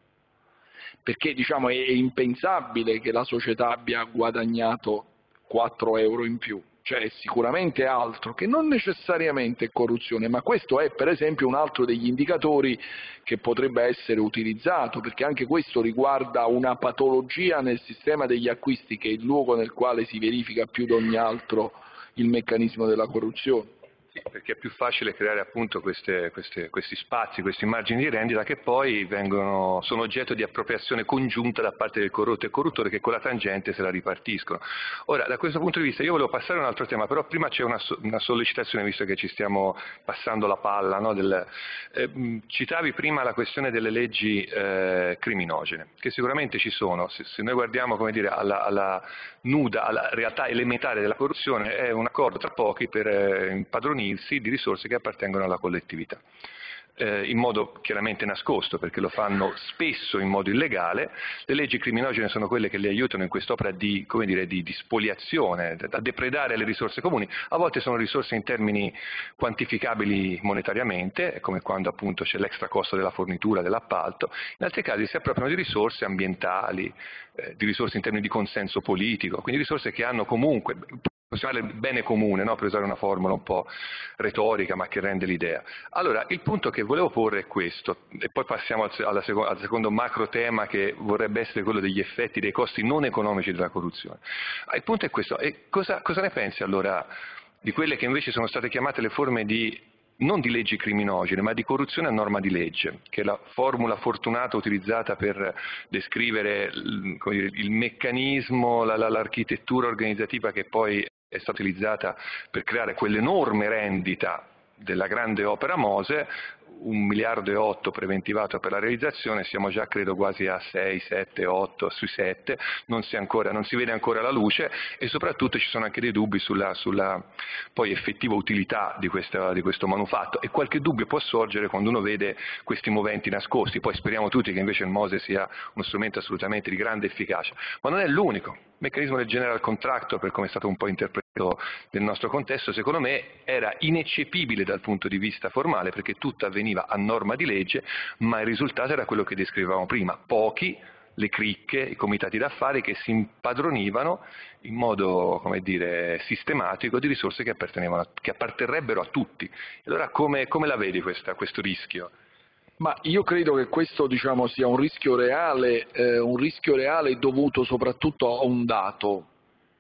Perché diciamo è impensabile che la società abbia guadagnato €4 in più. C'è sicuramente altro che non necessariamente è corruzione, ma questo è per esempio un altro degli indicatori che potrebbe essere utilizzato, perché anche questo riguarda una patologia nel sistema degli acquisti, che è il luogo nel quale si verifica più di ogni altro il meccanismo della corruzione. Perché è più facile creare appunto questi spazi, questi margini di rendita che poi sono oggetto di appropriazione congiunta da parte del corrotto e corruttore, che con la tangente se la ripartiscono. Ora, da questo punto di vista io volevo passare a un altro tema, però prima c'è una sollecitazione, visto che ci stiamo passando la palla, no? Citavi prima la questione delle leggi criminogene, che sicuramente ci sono. Se noi guardiamo alla realtà elementare della corruzione, è un accordo tra pochi per impadronirsi di risorse che appartengono alla collettività, in modo chiaramente nascosto, perché lo fanno spesso in modo illegale. Le leggi criminogene sono quelle che le aiutano in quest'opera di spoliazione, a depredare le risorse comuni. A volte sono risorse in termini quantificabili monetariamente, come quando appunto c'è l'extra costo della fornitura, dell'appalto; in altri casi si appropriano di risorse ambientali, di risorse in termini di consenso politico, quindi risorse che hanno comunque... possiamo parlare bene comune, no? Per usare una formula un po' retorica, ma che rende l'idea. Allora, il punto che volevo porre è questo, e poi passiamo al secondo macro tema, che vorrebbe essere quello degli effetti, dei costi non economici della corruzione. Il punto è questo: e cosa ne pensi allora di quelle che invece sono state chiamate le forme non di leggi criminogene, ma di corruzione a norma di legge, che è la formula fortunata utilizzata per descrivere il meccanismo, l'architettura organizzativa che poi è stata utilizzata per creare quell'enorme rendita della grande opera MOSE, 1,8 miliardi preventivato per la realizzazione, siamo già credo quasi a 6, 7, 8, sui 7, non si vede ancora la luce, e soprattutto ci sono anche dei dubbi sulla poi effettiva utilità di questo manufatto, e qualche dubbio può sorgere quando uno vede questi moventi nascosti. Poi speriamo tutti che invece il MOSE sia uno strumento assolutamente di grande efficacia, ma non è l'unico. Il meccanismo del general contractor, per come è stato un po' interpretato nel nostro contesto, secondo me era ineccepibile dal punto di vista formale, perché tutta avveniva a norma di legge, ma il risultato era quello che descrivevamo prima: pochi, le cricche, i comitati d'affari che si impadronivano in modo, come dire, sistematico di risorse che apparterrebbero a tutti. Allora come la vedi questo rischio? Ma io credo che questo, diciamo, sia un rischio reale dovuto soprattutto a un dato: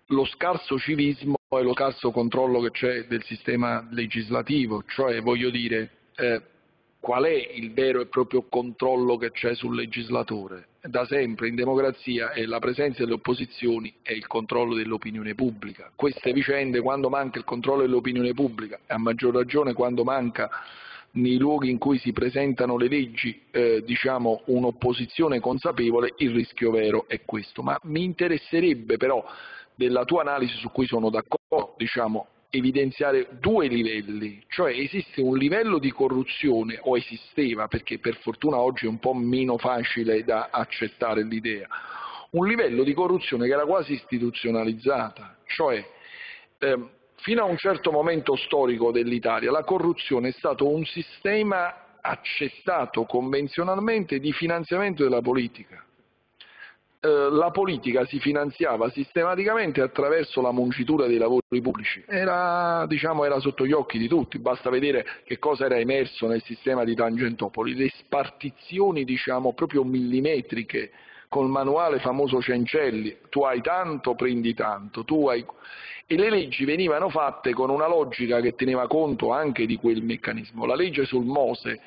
lo scarso civismo e lo scarso controllo che c'è del sistema legislativo. Cioè, voglio dire, qual è il vero e proprio controllo che c'è sul legislatore? Da sempre in democrazia è la presenza delle opposizioni e il controllo dell'opinione pubblica. Queste vicende, quando manca il controllo dell'opinione pubblica, e a maggior ragione quando manca nei luoghi in cui si presentano le leggi, diciamo, un'opposizione consapevole, il rischio vero è questo. Ma mi interesserebbe però, della tua analisi, su cui sono d'accordo, diciamo, evidenziare due livelli. Cioè, esiste un livello di corruzione, o esisteva, perché per fortuna oggi è un po' meno facile da accettare l'idea, un livello di corruzione che era quasi istituzionalizzata. Cioè, fino a un certo momento storico dell'Italia la corruzione è stato un sistema accettato convenzionalmente di finanziamento della politica. La politica si finanziava sistematicamente attraverso la mungitura dei lavori pubblici. Era sotto gli occhi di tutti, basta vedere che cosa era emerso nel sistema di Tangentopoli, le spartizioni, diciamo, proprio millimetriche, col manuale famoso Cencelli: tu hai tanto, prendi tanto, tu hai... E le leggi venivano fatte con una logica che teneva conto anche di quel meccanismo. La legge sul MOSE,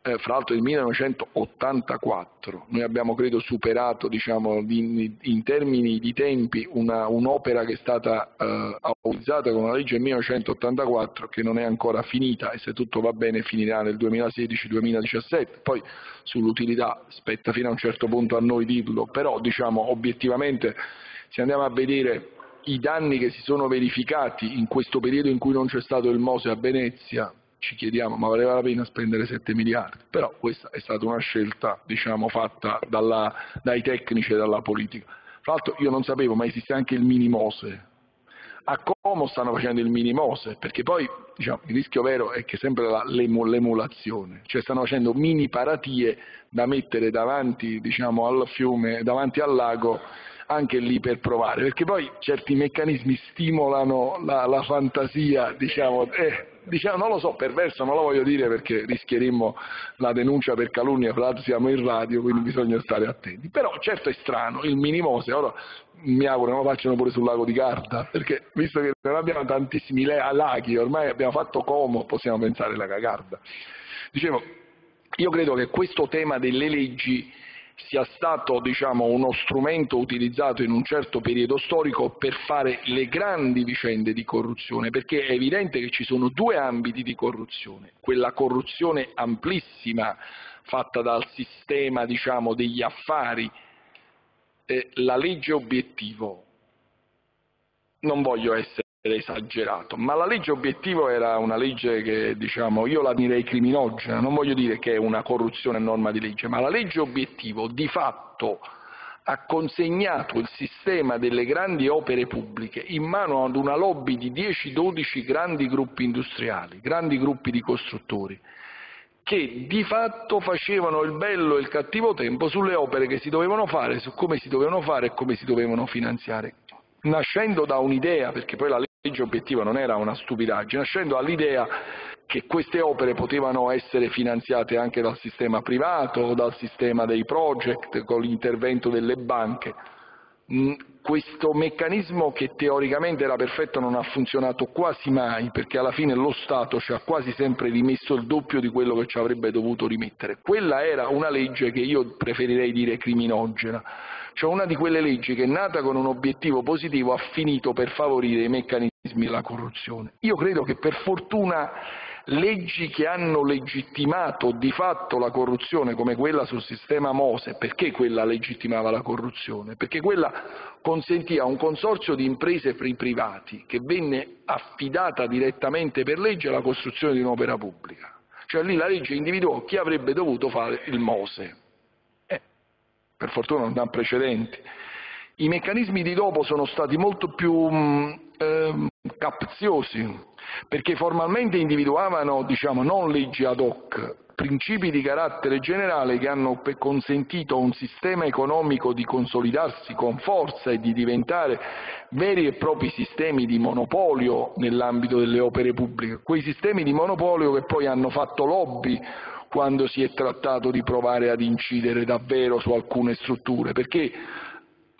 fra l'altro del 1984, noi abbiamo, credo, superato, diciamo, in termini di tempi un'opera che è stata autorizzata con una legge del 1984 che non è ancora finita, e se tutto va bene finirà nel 2016-2017, poi sull'utilità spetta fino a un certo punto a noi dirlo, però, diciamo, obiettivamente, se andiamo a vedere i danni che si sono verificati in questo periodo in cui non c'è stato il MOSE a Venezia, ci chiediamo, ma valeva la pena spendere 7 miliardi? Però questa è stata una scelta, diciamo, fatta dai tecnici e dalla politica. Tra l'altro, io non sapevo, ma esiste anche il mini-MOSE. A Como stanno facendo il mini-MOSE, perché poi, diciamo, il rischio vero è che è sempre l'emulazione, cioè stanno facendo mini-paratie da mettere davanti, diciamo, al fiume, davanti al lago, anche lì per provare, perché poi certi meccanismi stimolano la fantasia, diciamo... non lo so, perverso non lo voglio dire, perché rischieremmo la denuncia per calunnia, fra l'altro siamo in radio, quindi bisogna stare attenti. Però certo è strano, il mini-MOSE, ora mi auguro non lo facciano pure sul lago di Garda, perché visto che non abbiamo tantissimi laghi, ormai abbiamo fatto Como, possiamo pensare alla Garda. Dicevo, io credo che questo tema delle leggi sia stato, diciamo, uno strumento utilizzato in un certo periodo storico per fare le grandi vicende di corruzione, perché è evidente che ci sono due ambiti di corruzione: quella corruzione amplissima fatta dal sistema, diciamo, degli affari, la legge obiettivo. Non voglio essere esagerato, ma la legge obiettivo era una legge che, diciamo, io la direi criminogena, non voglio dire che è una corruzione a norma di legge, ma la legge obiettivo di fatto ha consegnato il sistema delle grandi opere pubbliche in mano ad una lobby di 10-12 grandi gruppi industriali, grandi gruppi di costruttori, che di fatto facevano il bello e il cattivo tempo sulle opere che si dovevano fare, su come si dovevano fare e come si dovevano finanziare. Nascendo da un'idea, perché poi la legge obiettiva non era una stupidaggine, nascendo dall'idea che queste opere potevano essere finanziate anche dal sistema privato, dal sistema dei project, con l'intervento delle banche, questo meccanismo, che teoricamente era perfetto, non ha funzionato quasi mai, perché alla fine lo Stato ci ha quasi sempre rimesso il doppio di quello che ci avrebbe dovuto rimettere. Quella era una legge che io preferirei dire criminogena, cioè una di quelle leggi che, nata con un obiettivo positivo, ha finito per favorire i meccanismi della corruzione. Io credo che, per fortuna, leggi che hanno legittimato di fatto la corruzione, come quella sul sistema MOSE, perché quella legittimava la corruzione? Perché quella consentì a un consorzio di imprese privati, che venne affidata direttamente per legge la costruzione di un'opera pubblica. Cioè lì la legge individuò chi avrebbe dovuto fare il MOSE. Per fortuna non ha precedenti. I meccanismi di dopo sono stati molto più capziosi, perché formalmente individuavano, diciamo, non leggi ad hoc, principi di carattere generale che hanno consentito a un sistema economico di consolidarsi con forza e di diventare veri e propri sistemi di monopolio nell'ambito delle opere pubbliche, quei sistemi di monopolio che poi hanno fatto lobby quando si è trattato di provare ad incidere davvero su alcune strutture, perché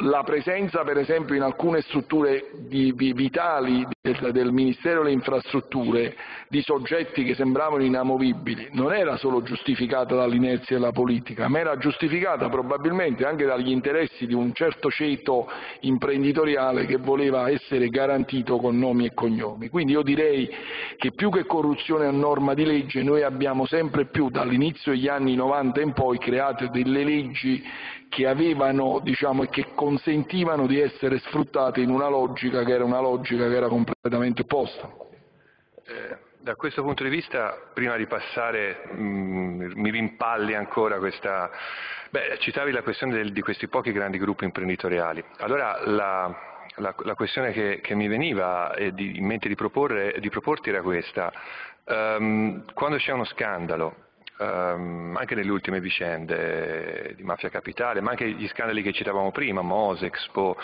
la presenza, per esempio, in alcune strutture vitali del Ministero delle Infrastrutture di soggetti che sembravano inamovibili non era solo giustificata dall'inerzia della politica, ma era giustificata probabilmente anche dagli interessi di un certo ceto imprenditoriale che voleva essere garantito con nomi e cognomi. Quindi io direi che più che corruzione a norma di legge noi abbiamo sempre più, dall'inizio degli anni 90 in poi, creato delle leggi che avevano, diciamo, e che consentivano di essere sfruttate in una logica che era completamente opposta. Da questo punto di vista, prima di passare, mi rimpalli ancora questa... Beh, citavi la questione di questi pochi grandi gruppi imprenditoriali. Allora la questione che mi veniva in mente di proporti era questa. Quando c'è uno scandalo, anche nelle ultime vicende di Mafia Capitale, ma anche gli scandali che citavamo prima, MOSE, Expo,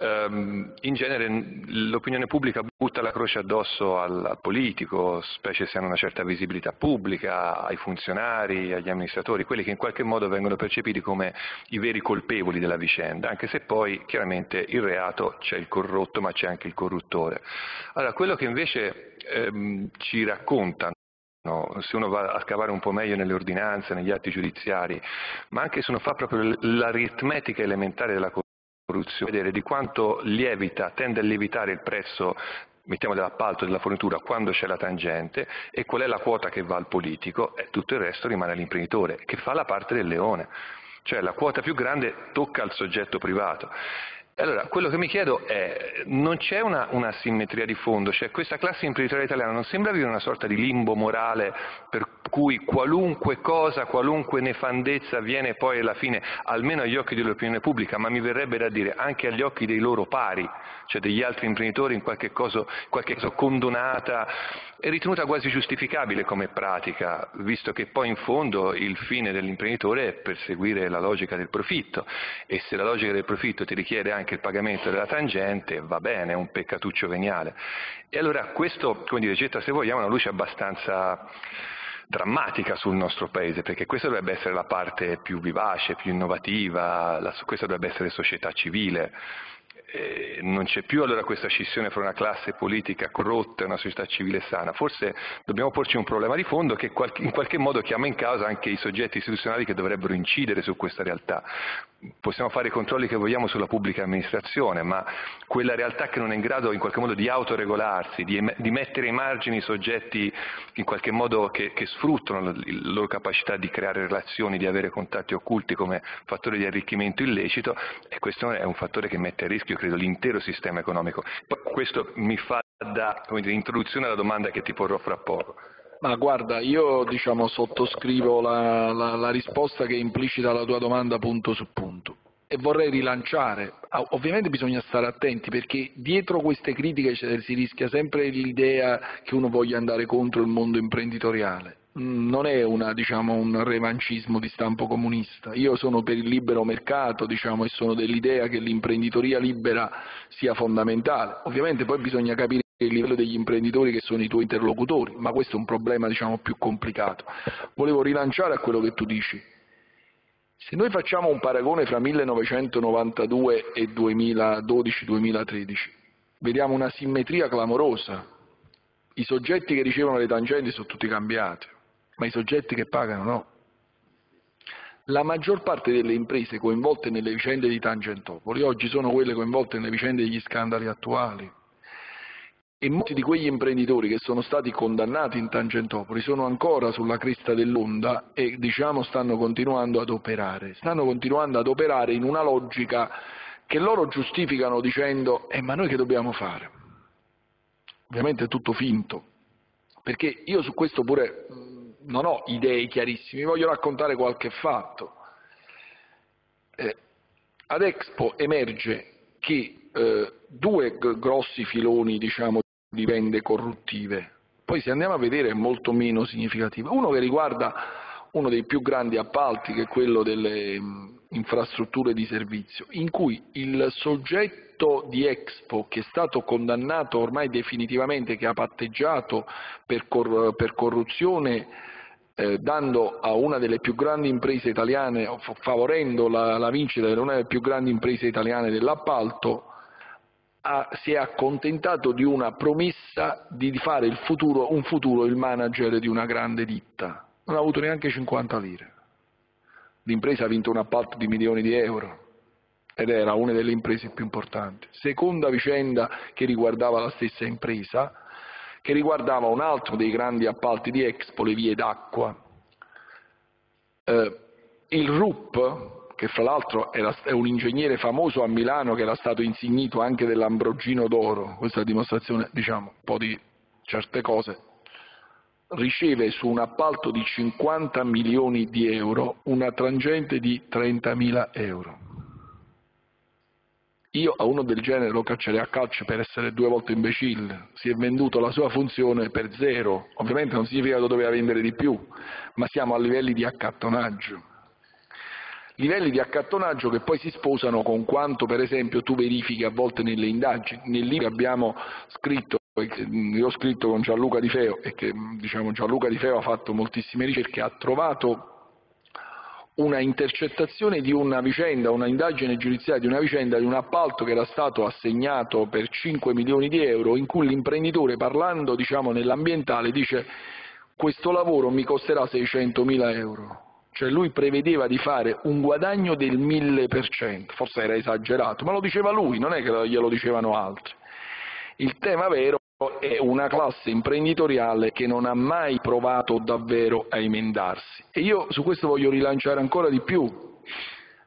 in genere l'opinione pubblica butta la croce addosso al politico, specie se hanno una certa visibilità pubblica, ai funzionari, agli amministratori, quelli che in qualche modo vengono percepiti come i veri colpevoli della vicenda, anche se poi chiaramente il reato, c'è il corrotto ma c'è anche il corruttore. Allora, quello che invece ci raccontano, no, se uno va a scavare un po' meglio nelle ordinanze, negli atti giudiziari, ma anche se uno fa proprio l'aritmetica elementare della corruzione, vedere di quanto lievita, tende a lievitare il prezzo, mettiamo, dell'appalto, della fornitura, quando c'è la tangente, e qual è la quota che va al politico, e tutto il resto rimane all'imprenditore, che fa la parte del leone, cioè la quota più grande tocca al soggetto privato. Allora, quello che mi chiedo è, non c'è una simmetria di fondo, cioè questa classe imprenditoriale italiana non sembra vivere una sorta di limbo morale per cui qualunque cosa, qualunque nefandezza viene poi alla fine, almeno agli occhi dell'opinione pubblica, ma mi verrebbe da dire anche agli occhi dei loro pari, cioè degli altri imprenditori, in qualche cosa condonata e ritenuta quasi giustificabile come pratica, visto che poi in fondo il fine dell'imprenditore è perseguire la logica del profitto, e se la logica del profitto ti richiede anche il pagamento della tangente, va bene, è un peccatuccio veniale. E allora questo, come dire, getta, se vogliamo, una luce abbastanza drammatica sul nostro paese, perché questa dovrebbe essere la parte più vivace, più innovativa, questa dovrebbe essere società civile. Non c'è più allora questa scissione fra una classe politica corrotta e una società civile sana. Forse dobbiamo porci un problema di fondo che in qualche modo chiama in causa anche i soggetti istituzionali che dovrebbero incidere su questa realtà. Possiamo fare i controlli che vogliamo sulla pubblica amministrazione, ma quella realtà che non è in grado in qualche modo di autoregolarsi, di mettere ai margini i soggetti in qualche modo che sfruttano la loro capacità di creare relazioni, di avere contatti occulti come fattore di arricchimento illecito, e questo è un fattore che mette a rischio, credo, l'intero sistema economico. Questo mi fa da, come dire, introduzione alla domanda che ti porrò fra poco. Ma guarda, io, diciamo, sottoscrivo la risposta che è implicita alla tua domanda punto su punto, e vorrei rilanciare. Ovviamente bisogna stare attenti, perché dietro queste critiche si rischia sempre l'idea che uno voglia andare contro il mondo imprenditoriale. Non è un revanchismo di stampo comunista. Io sono per il libero mercato, e sono dell'idea che l'imprenditoria libera sia fondamentale. Ovviamente poi bisogna capire il livello degli imprenditori che sono i tuoi interlocutori, ma questo è un problema, più complicato. Volevo rilanciare a quello che tu dici. Se noi facciamo un paragone fra 1992 e 2012-2013, vediamo una simmetria clamorosa. I soggetti che ricevono le tangenti sono tutti cambiati, ma i soggetti che pagano no. La maggior parte delle imprese coinvolte nelle vicende di Tangentopoli oggi sono quelle coinvolte nelle vicende degli scandali attuali, e molti di quegli imprenditori che sono stati condannati in Tangentopoli sono ancora sulla cresta dell'onda e stanno continuando ad operare. Stanno continuando ad operare in una logica che loro giustificano dicendo ma noi che dobbiamo fare? Ovviamente è tutto finto, perché io su questo pure non ho idee chiarissime, voglio raccontare qualche fatto. Ad Expo emerge che due grossi filoni, diciamo, di vicende corruttive. Poi se andiamo a vedere è molto meno significativa. Uno che riguarda uno dei più grandi appalti, che è quello delle infrastrutture di servizio, in cui il soggetto di Expo, che è stato condannato ormai definitivamente, che ha patteggiato per corruzione, dando a una delle più grandi imprese italiane, favorendo la vincita di una delle più grandi imprese italiane dell'appalto, si è accontentato di una promessa di fare il manager di una grande ditta. Non ha avuto neanche 50 lire. L'impresa ha vinto un appalto di milioni di euro ed era una delle imprese più importanti. Seconda vicenda che riguardava la stessa impresa, che riguardava un altro dei grandi appalti di Expo, le vie d'acqua. Il RUP, che fra l'altro è un ingegnere famoso a Milano, che era stato insignito anche dell'Ambrogino d'Oro, questa dimostrazione, diciamo, un po' di certe cose, riceve su un appalto di 50 milioni di euro una tangente di 30.000 euro. Io a uno del genere lo caccerei a calcio per essere due volte imbecille. Si è venduto la sua funzione per zero. Ovviamente non significa che doveva vendere di più, ma siamo a livelli di accattonaggio. Livelli di accattonaggio che poi si sposano con quanto, per esempio, tu verifichi a volte nelle indagini. Nel libro che abbiamo scritto, io ho scritto con Gianluca Di Feo, e che, diciamo, Gianluca Di Feo ha fatto moltissime ricerche, ha trovato una intercettazione di una vicenda, una indagine giudiziaria di una vicenda, di un appalto che era stato assegnato per 5 milioni di euro, in cui l'imprenditore, parlando, diciamo, nell'ambientale, dice: questo lavoro mi costerà 600.000 euro. Cioè lui prevedeva di fare un guadagno del 1000%, forse era esagerato, ma lo diceva lui, non è che glielo dicevano altri. Il tema vero è una classe imprenditoriale che non ha mai provato davvero a emendarsi. E io su questo voglio rilanciare ancora di più.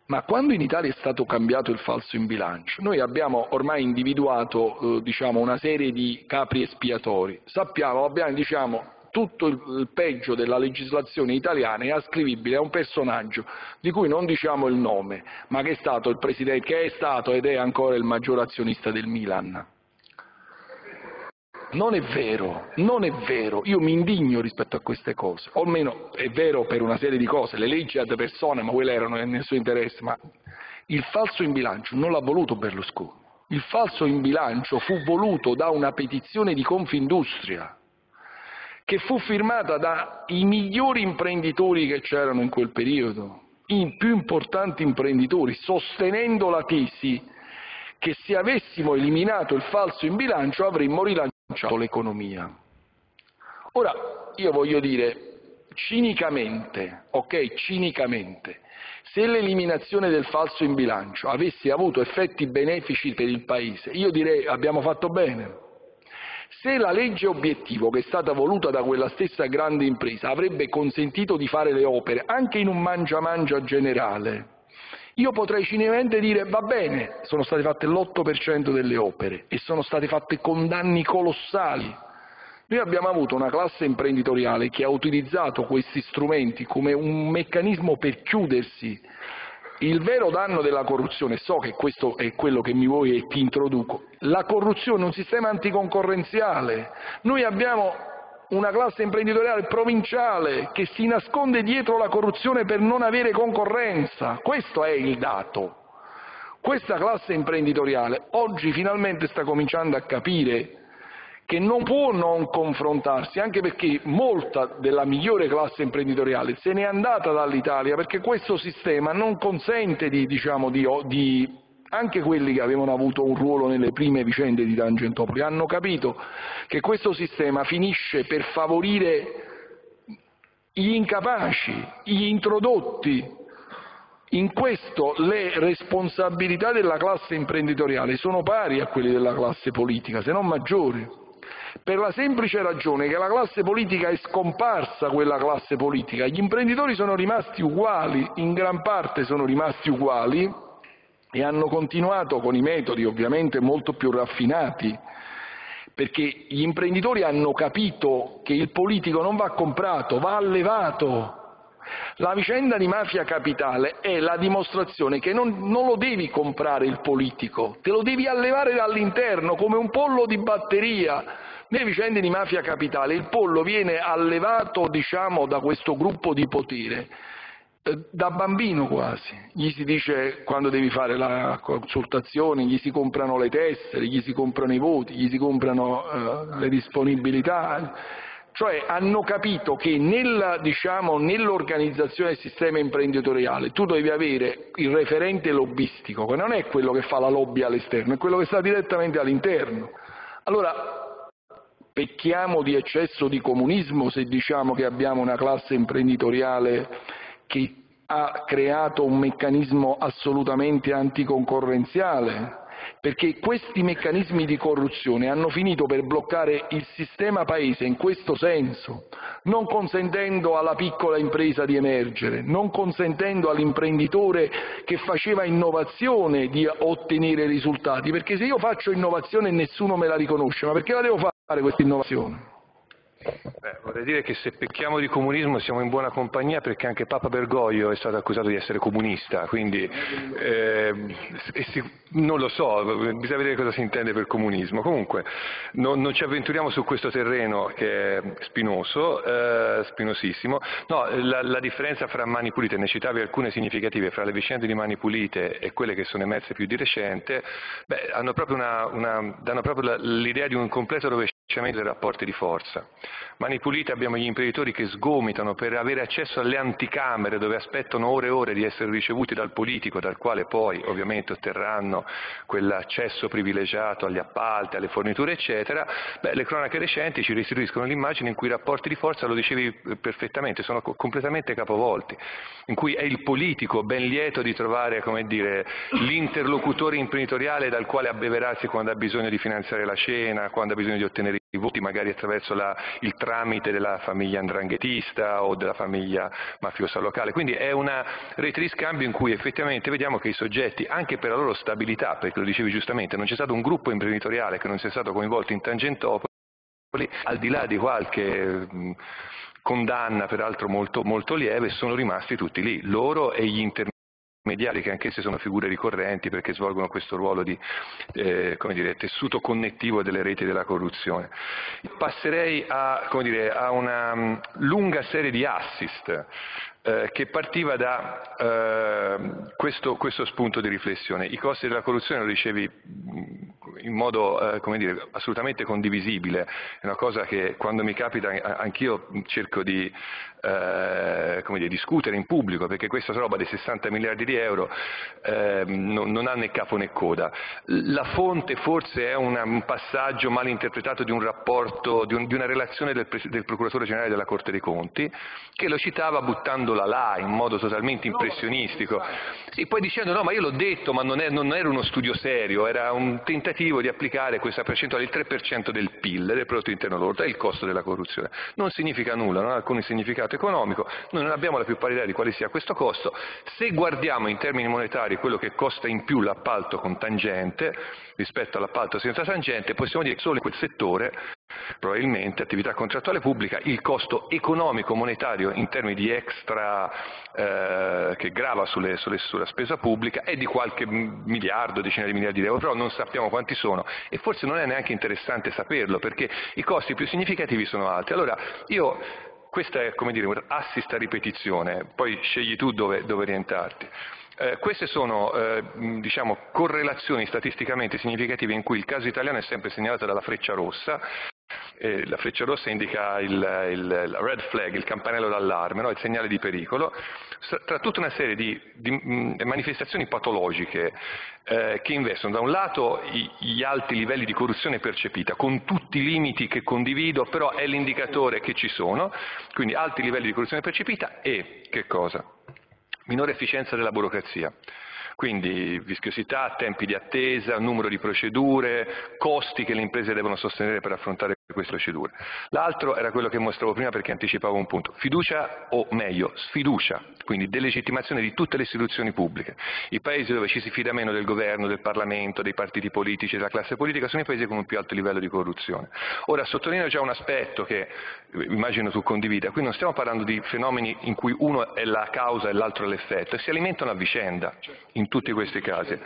Ma quando in Italia è stato cambiato il falso in bilancio? Noi abbiamo ormai individuato, diciamo, una serie di capri espiatori. Sappiamo, abbiamo, diciamo, tutto il peggio della legislazione italiana è ascrivibile a un personaggio di cui non diciamo il nome, ma che è stato il presidente, che è stato ed è ancora il maggior azionista del Milan. Non è vero, non è vero, io mi indigno rispetto a queste cose, o almeno è vero per una serie di cose, le leggi ad persona, ma quelle erano nel suo interesse, ma il falso in bilancio non l'ha voluto Berlusconi, il falso in bilancio fu voluto da una petizione di Confindustria, che fu firmata dai migliori imprenditori che c'erano in quel periodo, i più importanti imprenditori, sostenendo la tesi che se avessimo eliminato il falso in bilancio avremmo rilanciato l'economia. Ora, io voglio dire cinicamente, ok, cinicamente, se l'eliminazione del falso in bilancio avesse avuto effetti benefici per il Paese, io direi abbiamo fatto bene. Se la legge obiettivo, che è stata voluta da quella stessa grande impresa, avrebbe consentito di fare le opere anche in un mangia-mangia generale, io potrei cinicamente dire va bene, sono state fatte l'8% delle opere e sono state fatte con danni colossali. Noi abbiamo avuto una classe imprenditoriale che ha utilizzato questi strumenti come un meccanismo per chiudersi. Il vero danno della corruzione, so che questo è quello che mi vuoi e ti introduco, la corruzione è un sistema anticoncorrenziale. Noi abbiamo una classe imprenditoriale provinciale che si nasconde dietro la corruzione per non avere concorrenza. Questo è il dato. Questa classe imprenditoriale oggi finalmente sta cominciando a capire che non può non confrontarsi, anche perché molta della migliore classe imprenditoriale se n'è andata dall'Italia perché questo sistema non consente di, diciamo, anche quelli che avevano avuto un ruolo nelle prime vicende di Tangentopoli hanno capito che questo sistema finisce per favorire gli incapaci, gli introdotti. In questo le responsabilità della classe imprenditoriale sono pari a quelle della classe politica, se non maggiori, per la semplice ragione che la classe politica è scomparsa, quella classe politica. Gli imprenditori sono rimasti uguali, in gran parte sono rimasti uguali, e hanno continuato con i metodi ovviamente molto più raffinati, perché gli imprenditori hanno capito che il politico non va comprato, va allevato, La vicenda di Mafia Capitale è la dimostrazione che non lo devi comprare il politico, te lo devi allevare dall'interno come un pollo di batteria. Nelle vicende di Mafia Capitale il pollo viene allevato, diciamo, da questo gruppo di potere, da bambino quasi. Gli si dice quando devi fare la consultazione, gli si comprano le tessere, gli si comprano i voti, gli si comprano le disponibilità. Cioè hanno capito che nell'organizzazione del sistema imprenditoriale tu devi avere il referente lobbistico, che non è quello che fa la lobby all'esterno, è quello che sta direttamente all'interno. Allora, pecchiamo di eccesso di comunismo se diciamo che abbiamo una classe imprenditoriale che ha creato un meccanismo assolutamente anticoncorrenziale, perché questi meccanismi di corruzione hanno finito per bloccare il sistema paese in questo senso, non consentendo alla piccola impresa di emergere, non consentendo all'imprenditore che faceva innovazione di ottenere risultati, perché se io faccio innovazione e nessuno me la riconosce, ma perché la devo fare? Questa innovazione? Vorrei dire che se pecchiamo di comunismo siamo in buona compagnia, perché anche Papa Bergoglio è stato accusato di essere comunista, quindi non lo so, bisogna vedere cosa si intende per comunismo. Comunque non ci avventuriamo su questo terreno che è spinoso, spinosissimo. No, la differenza fra Mani Pulite, ne citavi alcune significative, fra le vicende di Mani Pulite e quelle che sono emerse più di recente, hanno proprio danno proprio l'idea di un completo rovesciamento dei rapporti di forza. Mani Pulite abbiamo gli imprenditori che sgomitano per avere accesso alle anticamere, dove aspettano ore e ore di essere ricevuti dal politico, dal quale poi ovviamente otterranno quell'accesso privilegiato agli appalti, alle forniture eccetera. Le cronache recenti ci restituiscono l'immagine in cui i rapporti di forza, lo dicevi perfettamente, sono completamente capovolti, in cui è il politico ben lieto di trovare, come dire, l'interlocutore imprenditoriale dal quale abbeverarsi quando ha bisogno di finanziare la cena, quando ha bisogno di ottenere i voti, magari attraverso il tramite della famiglia andranghetista o della famiglia mafiosa locale. Quindi è una rete di scambio in cui effettivamente vediamo che i soggetti, anche per la loro stabilità, perché lo dicevi giustamente, non c'è stato un gruppo imprenditoriale che non sia stato coinvolto in Tangentopoli, al di là di qualche condanna peraltro molto, molto lieve, sono rimasti tutti lì, loro e gli intermediari, che anch'essi sono figure ricorrenti perché svolgono questo ruolo di come dire, tessuto connettivo delle reti della corruzione. Passerei a, come dire, a una lunga serie di assist che partiva da questo spunto di riflessione. I costi della corruzione, lo dicevi in modo come dire, assolutamente condivisibile, è una cosa che quando mi capita anch'io cerco di come dire, discutere in pubblico, perché questa roba dei 60 miliardi di euro non ha né capo né coda. La fonte forse è un passaggio mal interpretato di un rapporto, di una relazione del Procuratore Generale della Corte dei Conti, che lo citava buttando là in modo totalmente impressionistico, e poi dicendo no, ma io l'ho detto, ma non era uno studio serio, era un tentativo di applicare questa percentuale, il 3% del PIL, del prodotto interno lordo, è il costo della corruzione. Non significa nulla, non ha alcun significato economico, noi non abbiamo la più pari idea di quale sia questo costo. Se guardiamo in termini monetari quello che costa in più l'appalto con tangente rispetto all'appalto senza tangente, possiamo dire che solo in quel settore, probabilmente attività contrattuale pubblica, il costo economico monetario in termini di extra che grava sulla spesa pubblica è di qualche miliardo, decine di miliardi di euro, però non sappiamo quanti sono e forse non è neanche interessante saperlo, perché i costi più significativi sono altri. Allora io, questa è, come dire, un assist a ripetizione, poi scegli tu dove orientarti. Queste sono diciamo, correlazioni statisticamente significative in cui il caso italiano è sempre segnalato dalla freccia rossa. La freccia rossa indica la red flag, il campanello d'allarme, no? Il segnale di pericolo, tra tutta una serie di manifestazioni patologiche che investono da un lato gli alti livelli di corruzione percepita, con tutti i limiti che condivido, però è l'indicatore che ci sono, quindi alti livelli di corruzione percepita e che cosa? Minore efficienza della burocrazia. Quindi vischiosità, tempi di attesa, numero di procedure, costi che le imprese devono sostenere per affrontare queste procedure. L'altro era quello che mostravo prima perché anticipavo un punto, fiducia o meglio sfiducia, quindi delegittimazione di tutte le istituzioni pubbliche. I paesi dove ci si fida meno del governo, del Parlamento, dei partiti politici, della classe politica sono i paesi con un più alto livello di corruzione. Ora sottolineo già un aspetto che immagino tu condivida, qui non stiamo parlando di fenomeni in cui uno è la causa e l'altro è l'effetto, si alimentano a vicenda in tutti questi casi.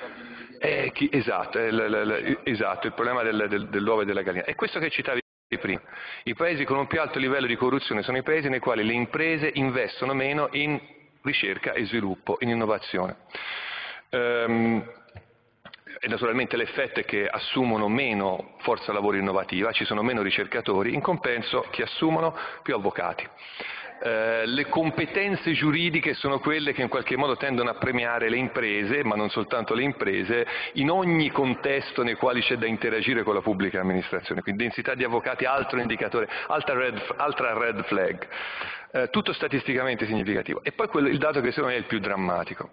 Esatto, il problema dell'uovo e della gallina. È questo che citavi prima. I paesi con un più alto livello di corruzione sono i paesi nei quali le imprese investono meno in ricerca e sviluppo, in innovazione. E naturalmente l'effetto è che assumono meno forza lavoro innovativa, ci sono meno ricercatori, in compenso chi assumono più avvocati. Le competenze giuridiche sono quelle che in qualche modo tendono a premiare le imprese, ma non soltanto le imprese, in ogni contesto nei quali c'è da interagire con la pubblica amministrazione, quindi densità di avvocati, altro indicatore, altra red flag, tutto statisticamente significativo. E poi il dato che secondo me è il più drammatico.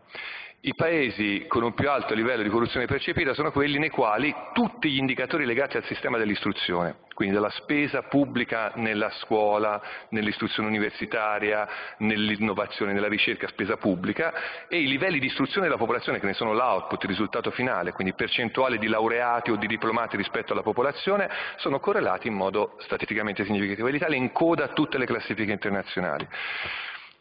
I paesi con un più alto livello di corruzione percepita sono quelli nei quali tutti gli indicatori legati al sistema dell'istruzione, quindi dalla spesa pubblica nella scuola, nell'istruzione universitaria, nell'innovazione, nella ricerca, spesa pubblica, e i livelli di istruzione della popolazione che ne sono l'output, il risultato finale, quindi percentuale di laureati o di diplomati rispetto alla popolazione, sono correlati in modo statisticamente significativo. L'Italia è in coda a tutte le classifiche internazionali.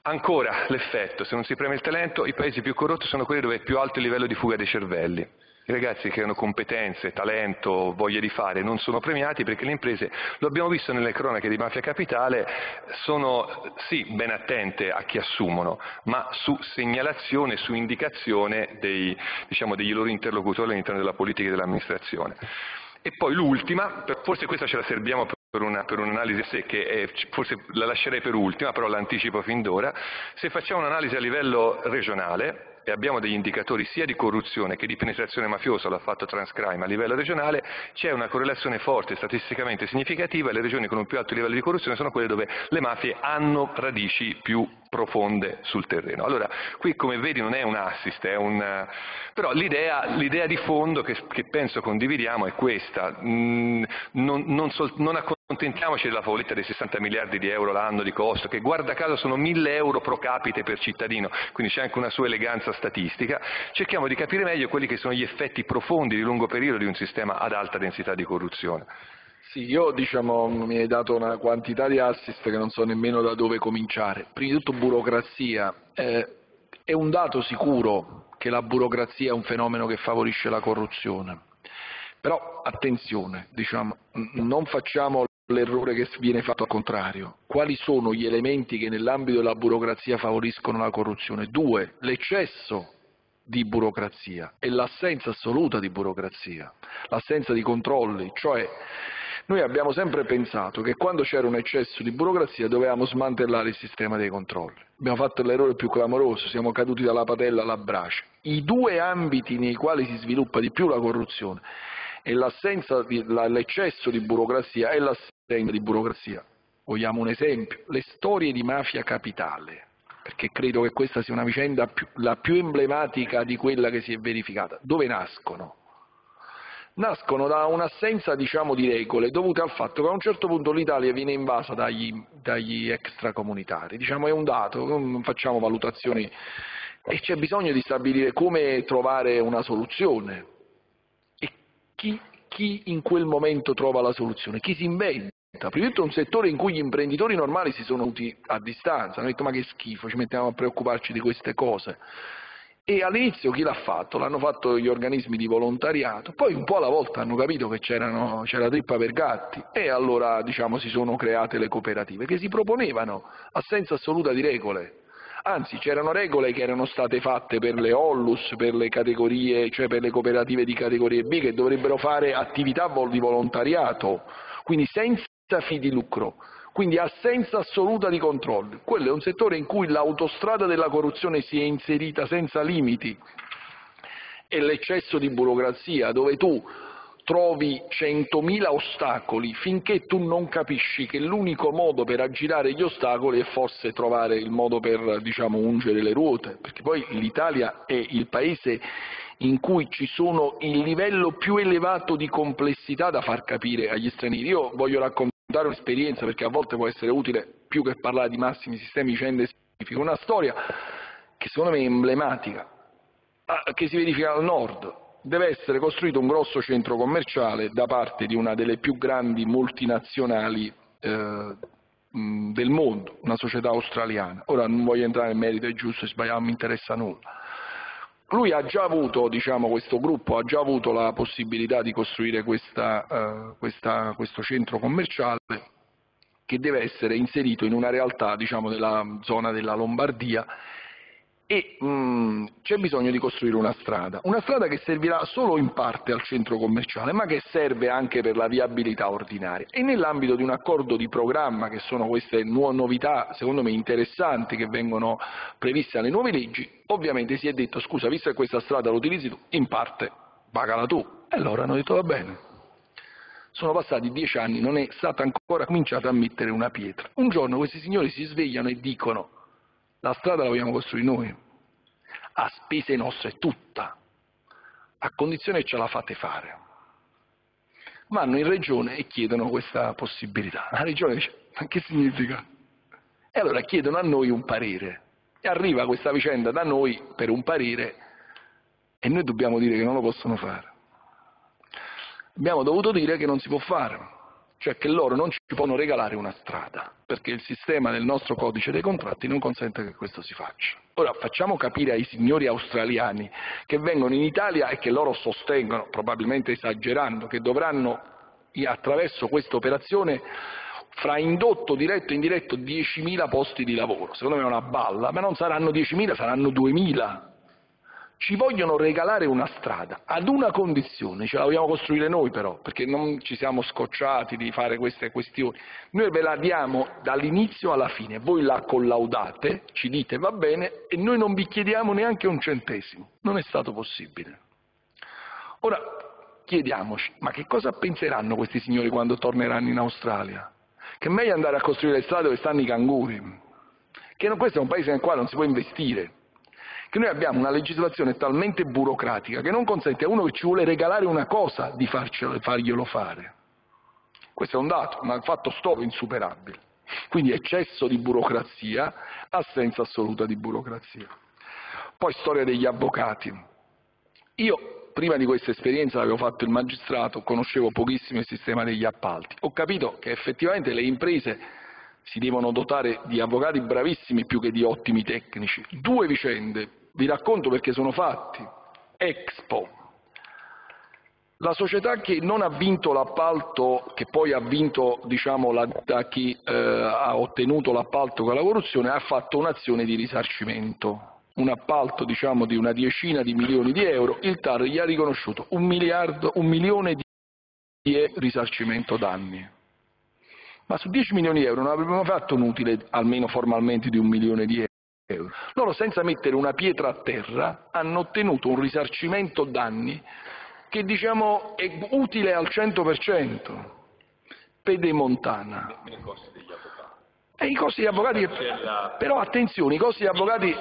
Ancora l'effetto, se non si preme il talento, i paesi più corrotti sono quelli dove è più alto il livello di fuga dei cervelli. I ragazzi che hanno competenze, talento, voglia di fare non sono premiati perché le imprese, lo abbiamo visto nelle cronache di Mafia Capitale, sono sì ben attente a chi assumono, ma su segnalazione, su indicazione degli loro interlocutori all'interno della politica e dell'amministrazione. E poi l'ultima, forse questa ce la serviamo per un'analisi a sé che forse la lascerei per ultima, però l'anticipo fin d'ora. Se facciamo un'analisi a livello regionale e abbiamo degli indicatori sia di corruzione che di penetrazione mafiosa, l'ha fatto Transcrime a livello regionale, c'è una correlazione forte, statisticamente significativa, e le regioni con un più alto livello di corruzione sono quelle dove le mafie hanno radici più profonde sul terreno. Allora, qui come vedi non è un assist, però l'idea di fondo che penso condividiamo è questa, non accontentiamoci della favoletta dei 60 miliardi di euro l'anno di costo, che guarda caso sono 1.000 euro pro capite per cittadino, quindi c'è anche una sua eleganza statistica. Cerchiamo di capire meglio quelli che sono gli effetti profondi di lungo periodo di un sistema ad alta densità di corruzione. Sì, io mi hai dato una quantità di assist che non so nemmeno da dove cominciare. Prima di tutto burocrazia, è un dato sicuro che la burocrazia è un fenomeno che favorisce la corruzione, però attenzione, non facciamo l'errore che viene fatto al contrario. Quali sono gli elementi che nell'ambito della burocrazia favoriscono la corruzione? 2. L'eccesso di burocrazia e l'assenza assoluta di burocrazia, l'assenza di controlli, cioè noi abbiamo sempre pensato che quando c'era un eccesso di burocrazia dovevamo smantellare il sistema dei controlli. Abbiamo fatto l'errore più clamoroso, siamo caduti dalla padella alla brace. I due ambiti nei quali si sviluppa di più la corruzione è l'eccesso di burocrazia e l'assenza di burocrazia. Vogliamo un esempio? Le storie di Mafia Capitale, perché credo che questa sia una vicenda la più emblematica di quella che si è verificata. Dove nascono? Nascono da un'assenza, di regole, dovuta al fatto che a un certo punto l'Italia viene invasa dagli extracomunitari. È un dato, non facciamo valutazioni, e c'è bisogno di stabilire come trovare una soluzione. E chi in quel momento trova la soluzione? Chi si inventa? Prima di tutto un settore in cui gli imprenditori normali si sono venuti a distanza, hanno detto ma che schifo, ci mettiamo a preoccuparci di queste cose. E all'inizio chi l'ha fatto? L'hanno fatto gli organismi di volontariato, poi un po' alla volta hanno capito che c'era trippa per gatti e allora si sono create le cooperative che si proponevano assenza assoluta di regole. Anzi, c'erano regole che erano state fatte per le ONLUS, per le categorie, cioè per le cooperative di categorie B che dovrebbero fare attività di volontariato, quindi senza fini di lucro, quindi assenza assoluta di controlli. Quello è un settore in cui l'autostrada della corruzione si è inserita senza limiti, e l'eccesso di burocrazia dove tu trovi 100.000 ostacoli finché tu non capisci che l'unico modo per aggirare gli ostacoli è forse trovare il modo per ungere le ruote, perché poi l'Italia è il paese in cui ci sono il livello più elevato di complessità da far capire agli stranieri. Io voglio raccontare raccontare un'esperienza, perché a volte può essere utile più che parlare di massimi sistemi, vicende specifiche. Una storia che secondo me è emblematica, che si verifica al nord. Deve essere costruito un grosso centro commerciale da parte di una delle più grandi multinazionali del mondo, una società australiana. Ora non voglio entrare nel merito, è giusto, è sbagliato, non mi interessa nulla. Lui ha già avuto, diciamo, questo gruppo ha già avuto la possibilità di costruire questo centro commerciale, che deve essere inserito in una realtà, diciamo, della zona della Lombardia, e c'è bisogno di costruire una strada che servirà solo in parte al centro commerciale, ma che serve anche per la viabilità ordinaria. E nell'ambito di un accordo di programma, che sono queste nuove novità, secondo me interessanti, che vengono previste alle nuove leggi, ovviamente si è detto: scusa, visto che questa strada la utilizzi tu, in parte pagala tu. E allora hanno detto va bene. Sono passati 10 anni, non è stata ancora cominciata a mettere una pietra. Un giorno questi signori si svegliano e dicono: la strada la vogliamo costruire noi, a spese nostre tutta, a condizione che ce la fate fare. Vanno in regione e chiedono questa possibilità. La regione dice: ma che significa? E allora chiedono a noi un parere. E arriva questa vicenda da noi per un parere, e noi dobbiamo dire che non lo possono fare. Abbiamo dovuto dire che non si può fare. Cioè che loro non ci possono regalare una strada, perché il sistema del nostro codice dei contratti non consente che questo si faccia. Ora facciamo capire ai signori australiani che vengono in Italia e che loro sostengono, probabilmente esagerando, che dovranno attraverso questa operazione fra indotto, diretto e indiretto 10.000 posti di lavoro. Secondo me è una balla, ma non saranno 10.000, saranno 2.000. Ci vogliono regalare una strada, ad una condizione, ce la vogliamo costruire noi però, perché non ci siamo scocciati di fare queste questioni. Noi ve la diamo dall'inizio alla fine, voi la collaudate, ci dite va bene, e noi non vi chiediamo neanche un centesimo. Non è stato possibile. Ora, chiediamoci, ma che cosa penseranno questi signori quando torneranno in Australia? Che è meglio andare a costruire le strade dove stanno i canguri, che questo è un paese nel quale non si può investire. Che noi abbiamo una legislazione talmente burocratica che non consente a uno che ci vuole regalare una cosa di farglielo fare. Questo è un dato, un fatto storico insuperabile. Quindi eccesso di burocrazia, assenza assoluta di burocrazia. Poi storia degli avvocati. Io prima di questa esperienza avevo fatto il magistrato, conoscevo pochissimo il sistema degli appalti. Ho capito che effettivamente le imprese si devono dotare di avvocati bravissimi più che di ottimi tecnici. Due vicende, vi racconto perché sono fatti. Expo. La società che non ha vinto l'appalto, che poi ha vinto, diciamo, da chi ha ottenuto l'appalto con la corruzione, ha fatto un'azione di risarcimento. Un appalto, diciamo, di una 10 milioni di euro, il TAR gli ha riconosciuto 1 milione di risarcimento danni. Ma su 10 milioni di euro non avrebbero fatto un utile, almeno formalmente, di 1 milione di euro. Loro, senza mettere una pietra a terra, hanno ottenuto un risarcimento danni che, diciamo, è utile al 100%. Pedemontana. I costi degli avvocati. I costi degli avvocati. Però attenzione, i costi degli avvocati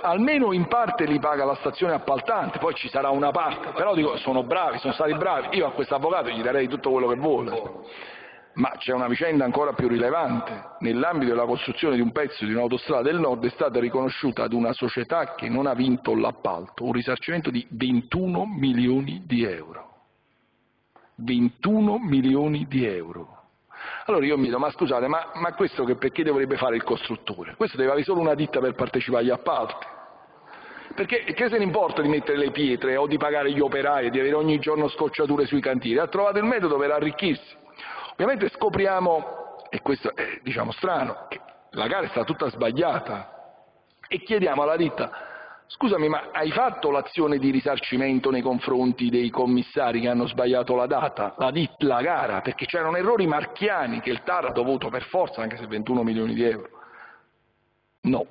almeno in parte li paga la stazione appaltante, poi ci sarà una parte. Però dico, sono bravi, sono stati bravi. Io a questo avvocato gli darei tutto quello che vuole. Ma c'è una vicenda ancora più rilevante. Nell'ambito della costruzione di un pezzo di un'autostrada del nord è stata riconosciuta ad una società che non ha vinto l'appalto un risarcimento di 21 milioni di euro. 21 milioni di euro. Allora io mi chiedo, ma scusate, ma questo che perché dovrebbe fare il costruttore? Questo deve avere solo una ditta per partecipare agli appalti. Perché che se ne importa di mettere le pietre o di pagare gli operai, di avere ogni giorno scocciature sui cantieri? Ha trovato il metodo per arricchirsi. Ovviamente scopriamo, e questo è, diciamo, strano, che la gara è stata tutta sbagliata, e chiediamo alla ditta: scusami, ma hai fatto l'azione di risarcimento nei confronti dei commissari che hanno sbagliato la data, la gara, perché c'erano errori marchiani che il TAR ha dovuto per forza, anche se 21 milioni di euro? No.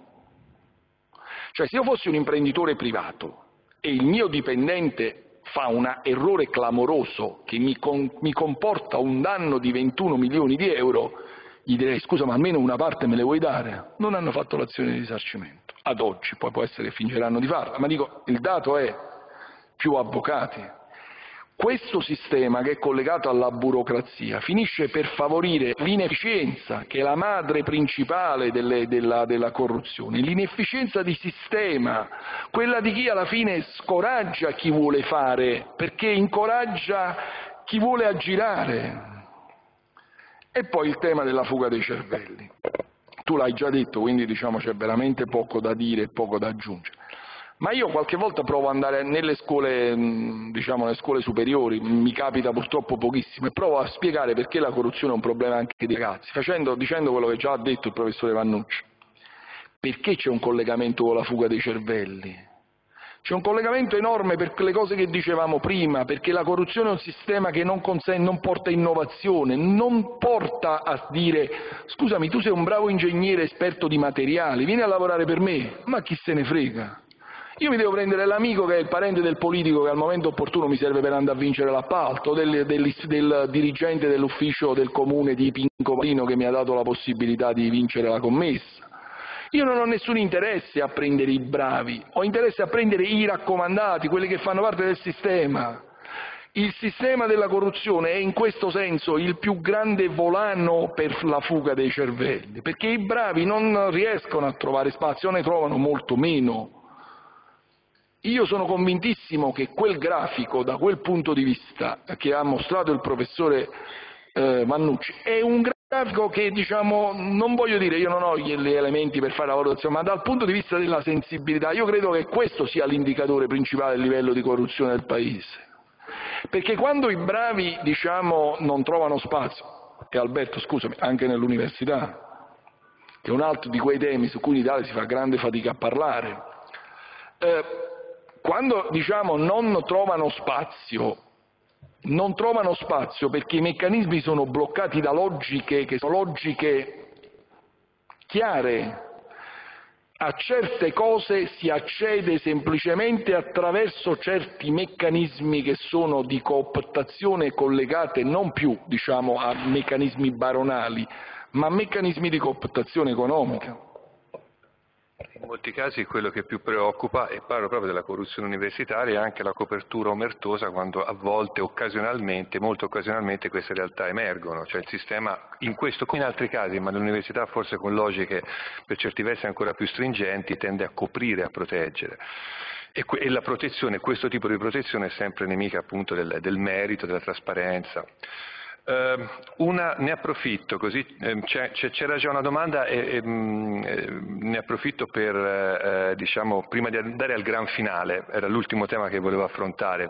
Cioè, se io fossi un imprenditore privato e il mio dipendente fa un errore clamoroso che mi comporta un danno di 21 milioni di euro, gli direi: scusa, ma almeno una parte me le vuoi dare? Non hanno fatto l'azione di risarcimento, ad oggi. Poi può essere che fingeranno di farla, ma dico, il dato è più avvocati. Questo sistema, che è collegato alla burocrazia, finisce per favorire l'inefficienza, che è la madre principale della corruzione, l'inefficienza di sistema, quella di chi alla fine scoraggia chi vuole fare, perché incoraggia chi vuole aggirare. E poi il tema della fuga dei cervelli. Tu l'hai già detto, quindi diciamo c'è veramente poco da dire e poco da aggiungere. Ma io qualche volta provo ad andare nelle scuole, diciamo nelle scuole superiori, mi capita purtroppo pochissimo, e provo a spiegare perché la corruzione è un problema anche dei ragazzi, dicendo quello che già ha detto il professore Vannucci. Perché c'è un collegamento con la fuga dei cervelli? C'è un collegamento enorme per le cose che dicevamo prima, perché la corruzione è un sistema che non porta innovazione, non porta a dire scusami, tu sei un bravo ingegnere esperto di materiali, vieni a lavorare per me, ma chi se ne frega? Io mi devo prendere l'amico che è il parente del politico che al momento opportuno mi serve per andare a vincere l'appalto, del dirigente dell'ufficio del comune di Pincomarino che mi ha dato la possibilità di vincere la commessa. Io non ho nessun interesse a prendere i bravi, ho interesse a prendere i raccomandati, quelli che fanno parte del sistema. Il sistema della corruzione è in questo senso il più grande volano per la fuga dei cervelli, perché i bravi non riescono a trovare spazio, ne trovano molto meno. Io sono convintissimo che quel grafico, da quel punto di vista che ha mostrato il professore Vannucci, è un grafico che, diciamo, non voglio dire, io non ho gli elementi per fare la valutazione, ma dal punto di vista della sensibilità, io credo che questo sia l'indicatore principale del livello di corruzione del Paese. Perché quando i bravi, diciamo, non trovano spazio, e Alberto, scusami, anche nell'università, che è un altro di quei temi su cui in Italia si fa grande fatica a parlare, quando diciamo non trovano spazio perché i meccanismi sono bloccati da logiche che sono logiche chiare, a certe cose si accede semplicemente attraverso certi meccanismi che sono di cooptazione collegate non più diciamo a meccanismi baronali, ma a meccanismi di cooptazione economica. In molti casi quello che più preoccupa, e parlo proprio della corruzione universitaria, è anche la copertura omertosa quando a volte occasionalmente, molto occasionalmente, queste realtà emergono. Cioè il sistema, in questo come in altri casi, ma l'università forse con logiche per certi versi ancora più stringenti, tende a coprire, a proteggere. E la protezione, questo tipo di protezione è sempre nemica appunto del merito, della trasparenza. Ne approfitto, così c'era già una domanda ne approfitto per, diciamo, prima di andare al gran finale, era l'ultimo tema che volevo affrontare,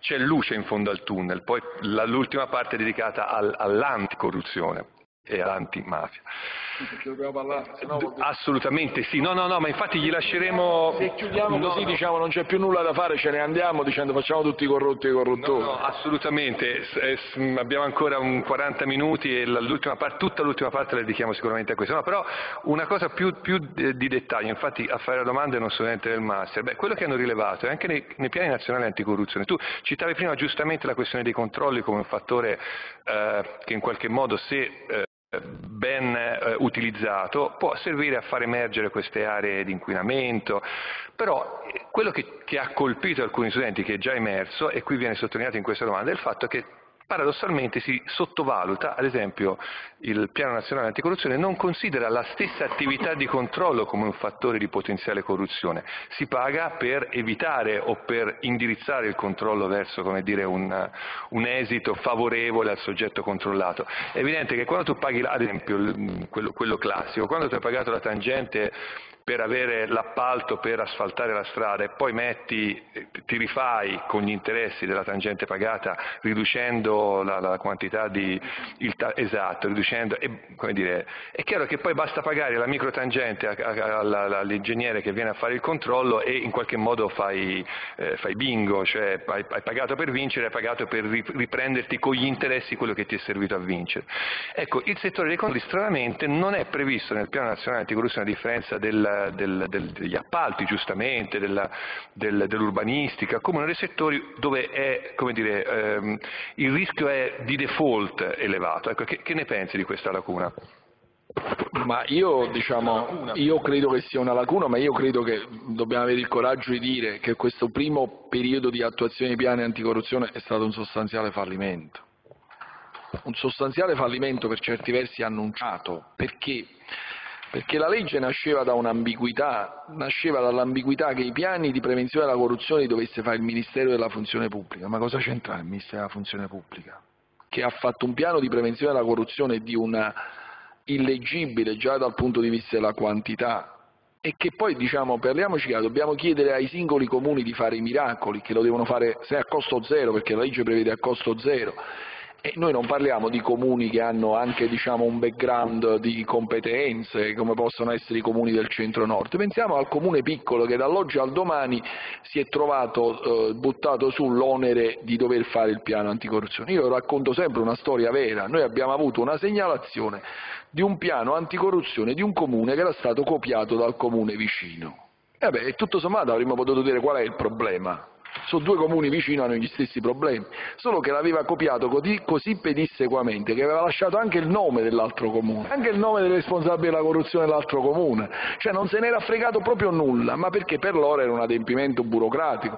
c'è luce in fondo al tunnel, poi l'ultima parte è dedicata all'anticorruzione e all'antimafia. Assolutamente sì, no, ma infatti gli lasceremo... Se chiudiamo così, diciamo, non c'è più nulla da fare, ce ne andiamo dicendo facciamo tutti i corrotti e i corruttori. No, assolutamente, abbiamo ancora 40 minuti e tutta l'ultima parte la dedichiamo sicuramente a questo, no, però una cosa più di dettaglio, infatti a fare la domanda non sono niente del master, quello che hanno rilevato è anche nei piani nazionali anticorruzione. Tu citavi prima giustamente la questione dei controlli come un fattore che in qualche modo ben utilizzato può servire a far emergere queste aree di inquinamento, però quello che ha colpito alcuni studenti, che è già emerso e qui viene sottolineato in questa domanda, è il fatto che paradossalmente si sottovaluta, ad esempio il piano nazionale anticorruzione non considera la stessa attività di controllo come un fattore di potenziale corruzione, si paga per evitare o per indirizzare il controllo verso, come dire, un esito favorevole al soggetto controllato. È evidente che quando tu paghi, ad esempio quello classico, quando tu hai pagato la tangente per avere l'appalto per asfaltare la strada e poi ti rifai con gli interessi della tangente pagata riducendo la quantità riducendo, come dire, è chiaro che poi basta pagare la microtangente all'ingegnere che viene a fare il controllo e in qualche modo fai bingo, cioè hai pagato per vincere, hai pagato per riprenderti con gli interessi quello che ti è servito a vincere. Ecco, il settore dei controlli stranamente non è previsto nel piano nazionale anticorruzione, a differenza degli appalti, giustamente, dell'urbanistica, come uno dei settori dove è, come dire, il rischio è di default elevato. Ecco, che ne pensi di questa lacuna? Ma io, diciamo, io credo che sia una lacuna, ma io credo che dobbiamo avere il coraggio di dire che questo primo periodo di attuazione dei piani anticorruzione è stato un sostanziale fallimento. Un sostanziale fallimento per certi versi annunciato, perché? Perché la legge nasceva da un'ambiguità, nasceva dall'ambiguità che i piani di prevenzione della corruzione dovesse fare il Ministero della Funzione Pubblica. Ma cosa c'entra il Ministero della Funzione Pubblica? Che ha fatto un piano di prevenzione della corruzione di una illeggibile già dal punto di vista della quantità, e che poi, diciamo, parliamoci chiaro, dobbiamo chiedere ai singoli comuni di fare i miracoli, che lo devono fare se a costo zero, perché la legge prevede a costo zero, e noi non parliamo di comuni che hanno anche, diciamo, un background di competenze come possono essere i comuni del centro-nord. Pensiamo al comune piccolo che dall'oggi al domani si è trovato buttato sull'onere di dover fare il piano anticorruzione. Io racconto sempre una storia vera: noi abbiamo avuto una segnalazione di un piano anticorruzione di un comune che era stato copiato dal comune vicino. E beh, tutto sommato avremmo potuto dire qual è il problema. Sono due comuni vicini, hanno gli stessi problemi, solo che l'aveva copiato così pedissequamente che aveva lasciato anche il nome dell'altro comune, anche il nome del responsabile della corruzione dell'altro comune, cioè non se n'era fregato proprio nulla, ma perché per loro era un adempimento burocratico.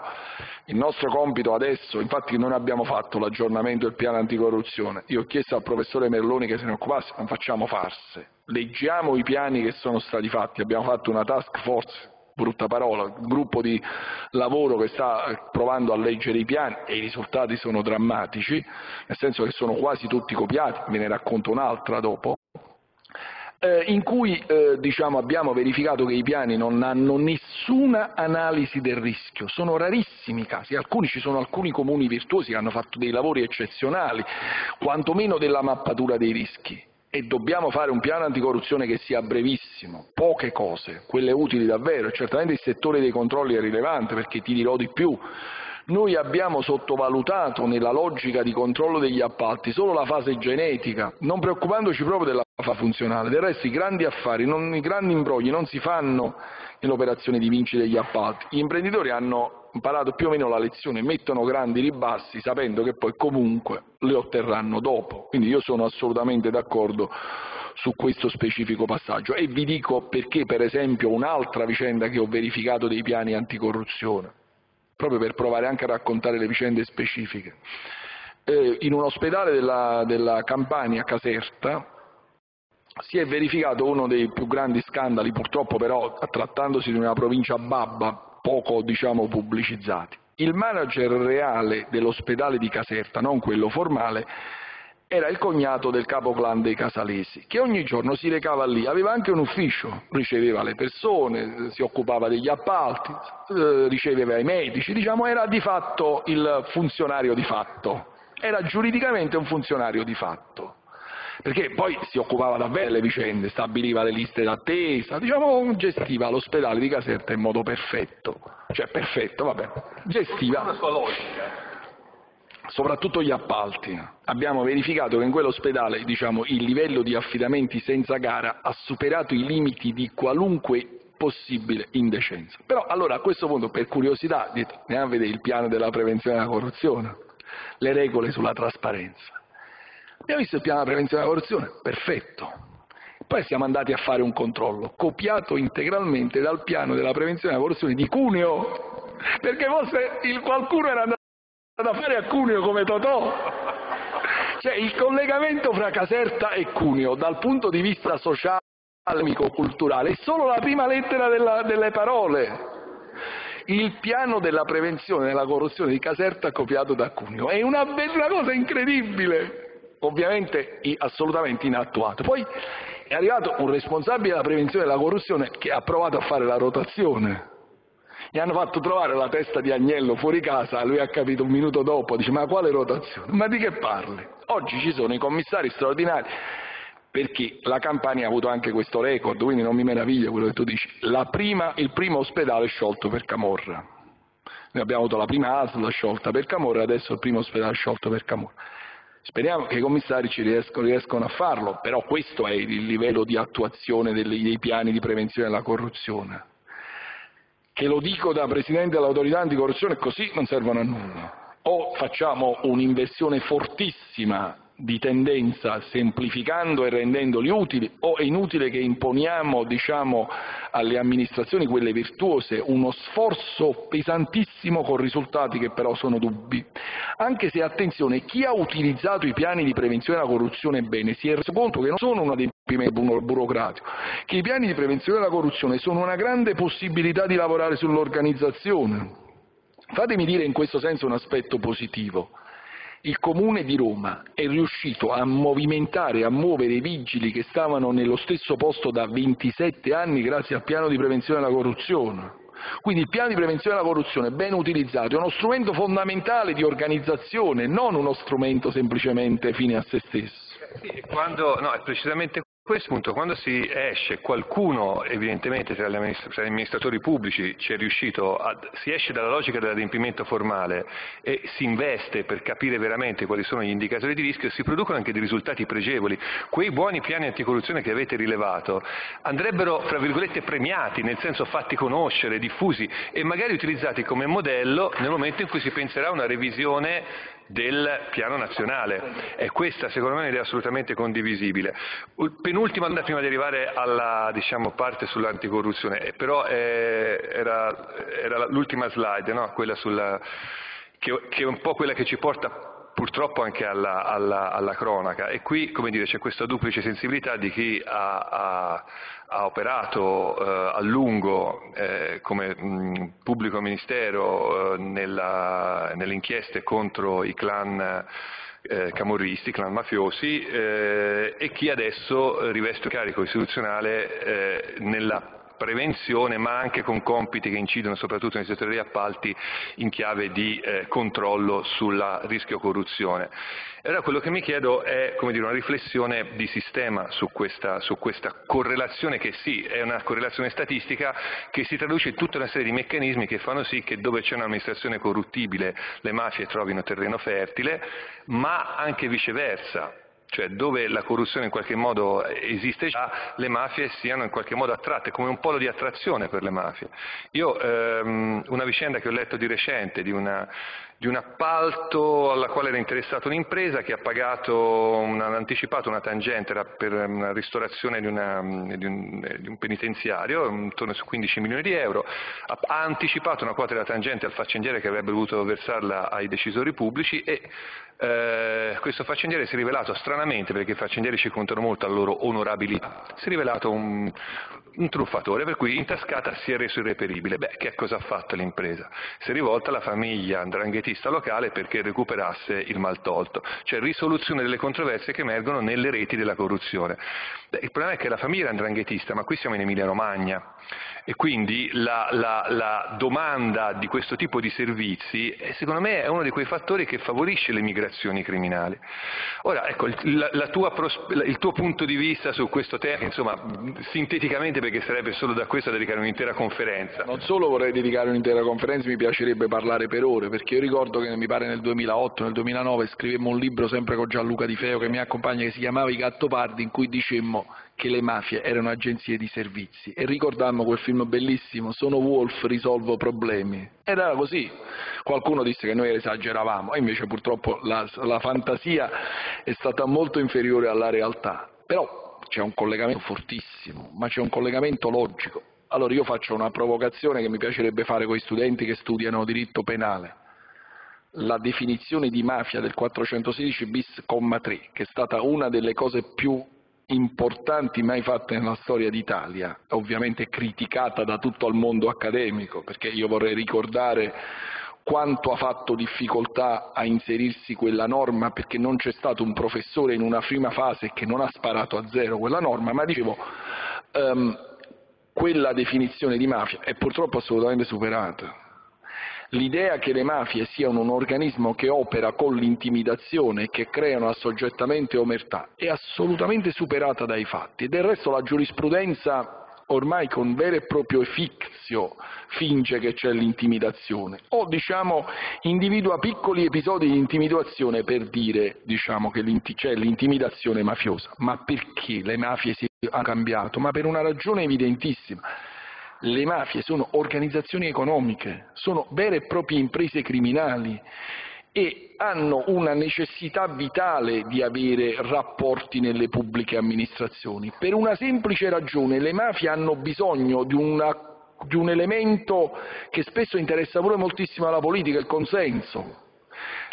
Il nostro compito adesso, infatti non abbiamo fatto l'aggiornamento del piano anticorruzione, io ho chiesto al professore Merloni che se ne occupasse, non facciamo farse, leggiamo i piani che sono stati fatti, abbiamo fatto una task force, brutta parola, un gruppo di lavoro che sta provando a leggere i piani, e i risultati sono drammatici, nel senso che sono quasi tutti copiati, ve ne racconto un'altra dopo, in cui diciamo, abbiamo verificato che i piani non hanno nessuna analisi del rischio, sono rarissimi i casi, ci sono alcuni comuni virtuosi che hanno fatto dei lavori eccezionali, quantomeno della mappatura dei rischi. E dobbiamo fare un piano anticorruzione che sia brevissimo, poche cose, quelle utili davvero, e certamente il settore dei controlli è rilevante, perché ti dirò di più, noi abbiamo sottovalutato nella logica di controllo degli appalti solo la fase genetica, non preoccupandoci proprio della fase funzionale, del resto i grandi affari, i grandi imbrogli non si fanno nell'operazione di vincita degli appalti, gli imprenditori hanno imparato più o meno la lezione, mettono grandi ribassi sapendo che poi comunque li otterranno dopo, quindi io sono assolutamente d'accordo su questo specifico passaggio e vi dico perché, per esempio, un'altra vicenda che ho verificato dei piani anticorruzione, proprio per provare anche a raccontare le vicende specifiche, in un ospedale della Campania, a Caserta, si è verificato uno dei più grandi scandali, purtroppo però trattandosi di una provincia babba, poco, diciamo, pubblicizzati. Il manager reale dell'ospedale di Caserta, non quello formale, era il cognato del capoclan dei Casalesi, che ogni giorno si recava lì, aveva anche un ufficio, riceveva le persone, si occupava degli appalti, riceveva i medici, diciamo, era di fatto il funzionario di fatto, era giuridicamente un funzionario di fatto. Perché poi si occupava davvero delle vicende, stabiliva le liste d'attesa, diciamo, gestiva l'ospedale di Caserta in modo perfetto, cioè perfetto, vabbè, gestiva la sua logica. Soprattutto gli appalti, abbiamo verificato che in quell'ospedale, diciamo, il livello di affidamenti senza gara ha superato i limiti di qualunque possibile indecenza. Però allora a questo punto, per curiosità, andiamo a vedere il piano della prevenzione della corruzione, le regole sulla trasparenza. Abbiamo visto il piano della prevenzione della corruzione, perfetto, poi siamo andati a fare un controllo, copiato integralmente dal piano della prevenzione della corruzione di Cuneo, perché forse qualcuno era andato a fare a Cuneo come Totò, cioè il collegamento fra Caserta e Cuneo dal punto di vista sociale, economico, culturale, è solo la prima lettera delle parole. Il piano della prevenzione della corruzione di Caserta copiato da Cuneo, è una bella cosa incredibile. Ovviamente assolutamente inattuato. Poi è arrivato un responsabile della prevenzione della corruzione che ha provato a fare la rotazione, gli hanno fatto trovare la testa di agnello fuori casa, lui ha capito un minuto dopo, dice ma quale rotazione? Ma di che parli? Oggi ci sono i commissari straordinari, perché la Campania ha avuto anche questo record, quindi non mi meraviglia quello che tu dici, il primo ospedale sciolto per camorra, noi abbiamo avuto la prima ASL sciolta per camorra, adesso il primo ospedale sciolto per camorra. Speriamo che i commissari ci riescano a farlo, però questo è il livello di attuazione dei piani di prevenzione della corruzione. Che lo dico da Presidente dell'Autorità Anticorruzione, così non servono a nulla. O facciamo un'inversione fortissima di tendenza, semplificando e rendendoli utili, o è inutile che imponiamo, diciamo, alle amministrazioni, quelle virtuose, uno sforzo pesantissimo con risultati che però sono dubbi? Anche se, attenzione, chi ha utilizzato i piani di prevenzione della corruzione bene si è reso conto che non sono un adempimento burocratico, che i piani di prevenzione della corruzione sono una grande possibilità di lavorare sull'organizzazione. Fatemi dire in questo senso un aspetto positivo. Il Comune di Roma è riuscito a movimentare, a muovere i vigili che stavano nello stesso posto da 27 anni grazie al piano di prevenzione della corruzione. Quindi il piano di prevenzione della corruzione ben utilizzato è uno strumento fondamentale di organizzazione, non uno strumento semplicemente fine a se stesso. Sì, precisamente a questo punto, quando si esce, qualcuno evidentemente tra gli amministratori pubblici ci è riuscito, si esce dalla logica dell'adempimento formale e si investe per capire veramente quali sono gli indicatori di rischio, si producono anche dei risultati pregevoli. Quei buoni piani anticorruzione che avete rilevato andrebbero, fra virgolette, premiati, nel senso fatti conoscere, diffusi e magari utilizzati come modello nel momento in cui si penserà a una revisione del piano nazionale. E questa secondo me è un'idea assolutamente condivisibile. Penultima domanda prima di arrivare alla parte sull'anticorruzione, però era l'ultima slide, no? Quella sulla, che è un po' quella che ci porta purtroppo anche alla cronaca, e qui, come dire, c'è questa duplice sensibilità di chi ha operato a lungo come pubblico ministero nelle inchieste contro i clan camorristi, clan mafiosi, e chi adesso riveste un carico istituzionale nella prevenzione, ma anche con compiti che incidono soprattutto nel settore degli appalti in chiave di controllo sul rischio corruzione. E allora quello che mi chiedo è, come dire, una riflessione di sistema su questa correlazione, che sì, è una correlazione statistica che si traduce in tutta una serie di meccanismi che fanno sì che dove c'è un'amministrazione corruttibile le mafie trovino terreno fertile, ma anche viceversa. Cioè dove la corruzione in qualche modo esiste già, le mafie siano in qualche modo attratte, come un polo di attrazione per le mafie. Io una vicenda che ho letto di recente, di un appalto alla quale era interessata un'impresa che ha pagato, anticipato una tangente, era per una ristorazione di un penitenziario, intorno su 15 milioni di euro, ha anticipato una quota della tangente al faccendiere che avrebbe dovuto versarla ai decisori pubblici, e questo faccendiere si è rivelato, stranamente, perché i faccendieri ci contano molto alla loro onorabilità, si è rivelato un truffatore, per cui in tascata si è reso irreperibile. Beh, che cosa ha fatto l'impresa? Si è rivolta alla famiglia andranghetista locale perché recuperasse il maltolto, cioè risoluzione delle controversie che emergono nelle reti della corruzione. Beh, il problema è che la famiglia era andranghetista, ma qui siamo in Emilia-Romagna, e quindi la domanda di questo tipo di servizi secondo me è uno di quei fattori che favorisce le migrazioni criminali. Ora, ecco, il tuo punto di vista su questo tema, insomma, sinteticamente, perché sarebbe solo da questo a dedicare un'intera conferenza. Non solo vorrei dedicare un'intera conferenza, mi piacerebbe parlare per ore, perché io ricordo che mi pare nel 2008, nel 2009 scrivemmo un libro sempre con Gianluca Di Feo, che mi accompagna, che si chiamava I Gattopardi, in cui dicemmo che le mafie erano agenzie di servizi, e ricordammo quel film bellissimo, Sono Wolf, risolvo problemi. Ed era così. Qualcuno disse che noi esageravamo, e invece purtroppo la fantasia è stata molto inferiore alla realtà. Però c'è un collegamento fortissimo, ma c'è un collegamento logico. Allora io faccio una provocazione che mi piacerebbe fare con gli studenti che studiano diritto penale. La definizione di mafia del 416 bis, comma 3, che è stata una delle cose più importanti mai fatte nella storia d'Italia, ovviamente criticata da tutto il mondo accademico, perché io vorrei ricordare quanto ha fatto difficoltà a inserirsi quella norma, perché non c'è stato un professore in una prima fase che non ha sparato a zero quella norma. Ma dicevo, quella definizione di mafia è purtroppo assolutamente superata. L'idea che le mafie siano un organismo che opera con l'intimidazione, che creano assoggettamento e omertà, è assolutamente superata dai fatti. Del resto la giurisprudenza ormai con vero e proprio effizio finge che c'è l'intimidazione, o individua piccoli episodi di intimidazione per dire che c'è l'intimidazione mafiosa. Ma perché le mafie si hanno cambiato? Ma per una ragione evidentissima. Le mafie sono organizzazioni economiche, sono vere e proprie imprese criminali, e hanno una necessità vitale di avere rapporti nelle pubbliche amministrazioni, per una semplice ragione: le mafie hanno bisogno di un elemento che spesso interessa pure moltissimo alla politica, il consenso.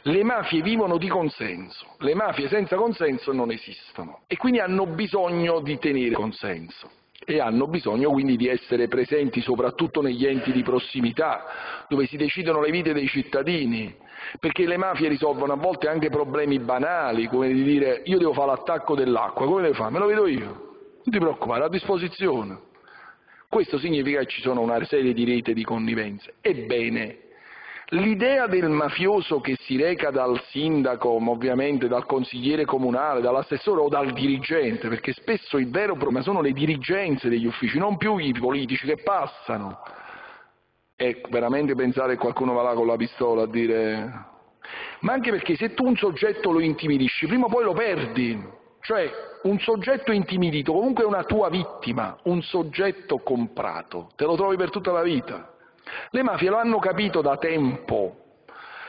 Le mafie vivono di consenso, le mafie senza consenso non esistono e quindi hanno bisogno di tenere consenso e hanno bisogno quindi di essere presenti soprattutto negli enti di prossimità dove si decidono le vite dei cittadini, perché le mafie risolvono a volte anche problemi banali come di dire: io devo fare l'attacco dell'acqua, come devo fare? Me lo vedo io, non ti preoccupare, a disposizione. Questo significa che ci sono una serie di reti di connivenze. Ebbene, l'idea del mafioso che si reca dal sindaco, ma ovviamente dal consigliere comunale, dall'assessore o dal dirigente, perché spesso il vero problema sono le dirigenze degli uffici, non più i politici che passano. È veramente pensare che qualcuno va là con la pistola a dire... Ma anche perché se tu un soggetto lo intimidisci, prima o poi lo perdi. Cioè, un soggetto intimidito comunque è una tua vittima, un soggetto comprato, te lo trovi per tutta la vita. Le mafie lo hanno capito da tempo,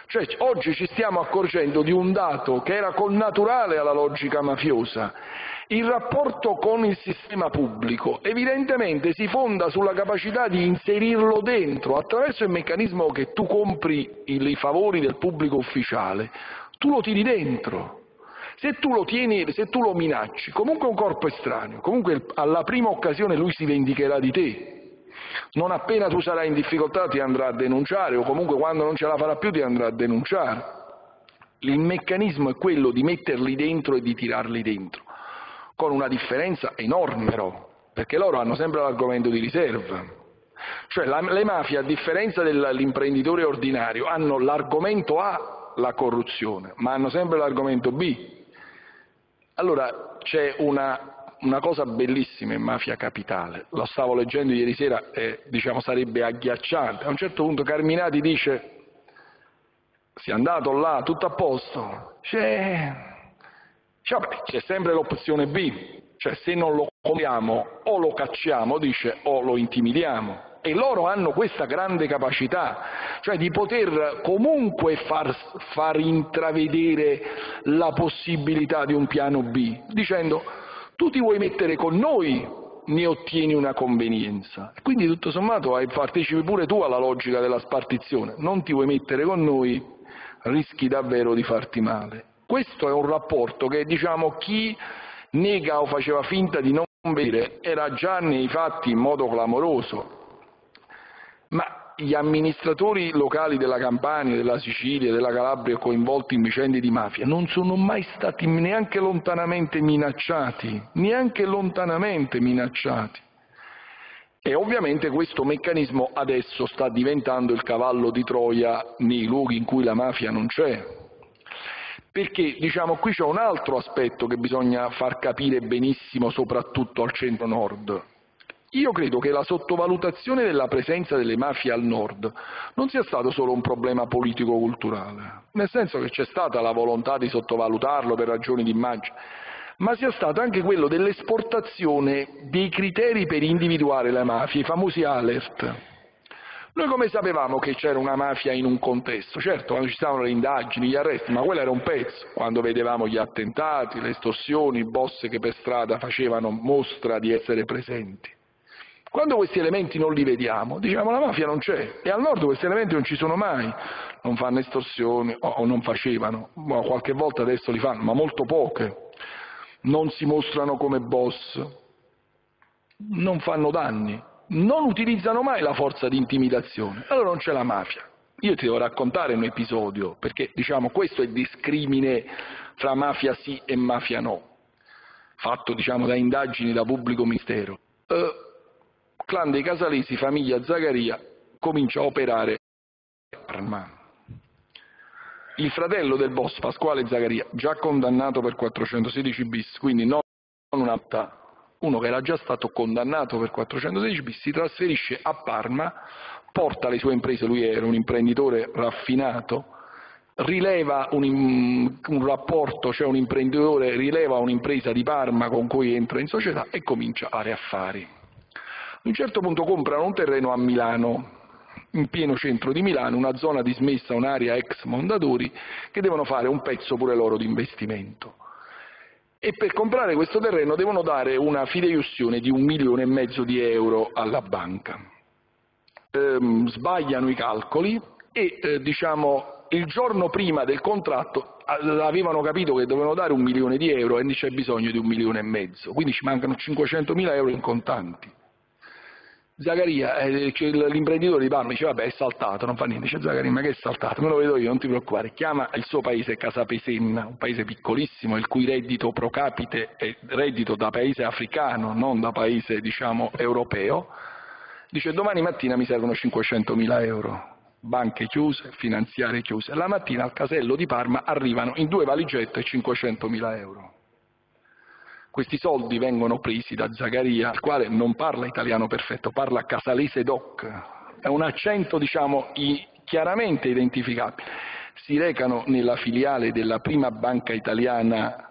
cioè oggi ci stiamo accorgendo di un dato che era connaturale alla logica mafiosa: il rapporto con il sistema pubblico evidentemente si fonda sulla capacità di inserirlo dentro, attraverso il meccanismo che tu compri i favori del pubblico ufficiale, tu lo tiri dentro. Se tu lo minacci, comunque un corpo estraneo, comunque alla prima occasione lui si vendicherà di te. Non appena tu sarai in difficoltà ti andrà a denunciare, o comunque quando non ce la farà più ti andrà a denunciare. Il meccanismo è quello di metterli dentro e di tirarli dentro, con una differenza enorme però, perché loro hanno sempre l'argomento di riserva. Cioè le mafie, a differenza dell'imprenditore ordinario, hanno l'argomento A, la corruzione, ma hanno sempre l'argomento B. Allora c'è una cosa bellissima in Mafia Capitale, lo stavo leggendo ieri sera e sarebbe agghiacciante. A un certo punto Carminati dice: si è andato là, tutto a posto, c'è sempre l'opzione B, cioè se non lo compriamo o lo cacciamo, dice, o lo intimidiamo. E loro hanno questa grande capacità, cioè di poter comunque far intravedere la possibilità di un piano B, dicendo: tu ti vuoi mettere con noi, ne ottieni una convenienza. Quindi tutto sommato partecipi pure tu alla logica della spartizione: non ti vuoi mettere con noi, rischi davvero di farti male. Questo è un rapporto che, chi nega o faceva finta di non vedere era già nei fatti in modo clamoroso. Ma gli amministratori locali della Campania, della Sicilia, della Calabria coinvolti in vicende di mafia non sono mai stati neanche lontanamente minacciati, E ovviamente questo meccanismo adesso sta diventando il cavallo di Troia nei luoghi in cui la mafia non c'è. Perché qui c'è un altro aspetto che bisogna far capire benissimo, soprattutto al centro-nord. Io credo che la sottovalutazione della presenza delle mafie al nord non sia stato solo un problema politico-culturale, nel senso che c'è stata la volontà di sottovalutarlo per ragioni di immagine, ma sia stato anche quello dell'esportazione dei criteri per individuare le mafie, i famosi alert. Noi come sapevamo che c'era una mafia in un contesto? Certo, quando ci stavano le indagini, gli arresti, ma quello era un pezzo. Quando vedevamo gli attentati, le estorsioni, i boss che per strada facevano mostra di essere presenti. Quando questi elementi non li vediamo, la mafia non c'è, e al nord questi elementi non ci sono mai, non fanno estorsioni, o non facevano, qualche volta adesso li fanno, ma molto poche, non si mostrano come boss, non fanno danni, non utilizzano mai la forza di intimidazione, allora non c'è la mafia. Io ti devo raccontare un episodio, perché questo è il discrimine fra mafia sì e mafia no, fatto da indagini da pubblico ministero. Clan dei Casalesi, famiglia Zagaria, comincia a operare arma. Il fratello del boss, Pasquale Zagaria, già condannato per 416 bis, quindi non un'apta, uno che era già stato condannato per 416 bis, si trasferisce a Parma, porta le sue imprese, lui era un imprenditore raffinato, rileva un rapporto, un imprenditore rileva un'impresa di Parma con cui entra in società e comincia a fare affari. A un certo punto comprano un terreno a Milano, in pieno centro di Milano, una zona dismessa, un'area ex Mondadori, che devono fare un pezzo pure loro di investimento. E per comprare questo terreno devono dare una fideiussione di 1,5 milioni di euro alla banca. Sbagliano i calcoli e diciamo, il giorno prima del contratto avevano capito che dovevano dare 1 milione di euro e c'è bisogno di 1,5 milioni, quindi ci mancano 500.000 euro in contanti. Zagaria, l'imprenditore di Parma, dice vabbè è saltato, non fa niente, dice Zagaria ma che è saltato, me lo vedo io, non ti preoccupare, chiama il suo paese Casapesenna, un paese piccolissimo il cui reddito pro capite è reddito da paese africano, non da paese diciamo europeo, dice domani mattina mi servono 500.000 euro, banche chiuse, finanziarie chiuse, la mattina al casello di Parma arrivano in 2 valigette 500.000 euro. Questi soldi vengono presi da Zagaria, il quale non parla italiano perfetto, parla casalese doc, è un accento diciamo chiaramente identificabile. Si recano nella filiale della prima banca italiana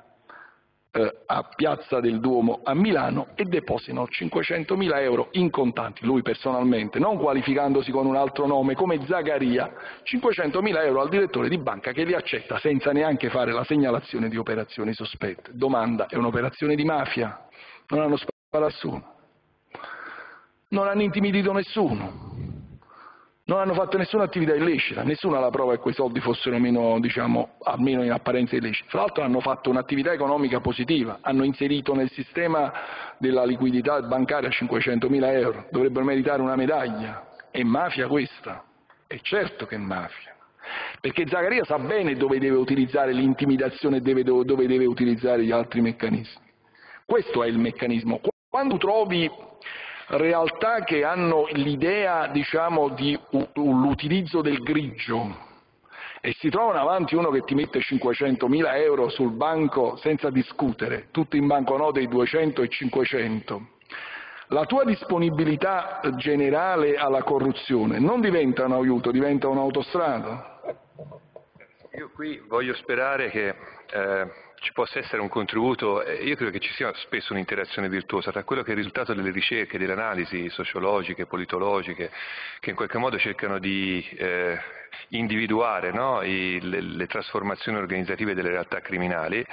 a Piazza del Duomo a Milano e depositano 500.000 euro in contanti, lui personalmente, non qualificandosi con un altro nome come Zagaria, 500.000 euro al direttore di banca che li accetta senza neanche fare la segnalazione di operazioni sospette. Domanda, è un'operazione di mafia? Non hanno sparato a nessuno, non hanno intimidito nessuno, non hanno fatto nessuna attività illecita, nessuna la prova che quei soldi fossero meno, diciamo, almeno in apparenza illecita. Tra l'altro hanno fatto un'attività economica positiva, hanno inserito nel sistema della liquidità bancaria 500.000 euro, dovrebbero meritare una medaglia. È mafia questa? È certo che è mafia, perché Zagaria sa bene dove deve utilizzare l'intimidazione e dove deve utilizzare gli altri meccanismi. Questo è il meccanismo. Quando trovi realtà che hanno l'idea, diciamo, di l'utilizzo del grigio e si trovano avanti uno che ti mette 500.000 euro sul banco senza discutere, tutto in banconote i 200 e 500, la tua disponibilità generale alla corruzione non diventa un aiuto, diventa un'autostrada? Io qui voglio sperare che ci possa essere un contributo, io credo che ci sia spesso un'interazione virtuosa tra quello che è il risultato delle ricerche, delle analisi sociologiche, politologiche, che in qualche modo cercano di individuare, no, le trasformazioni organizzative delle realtà criminali,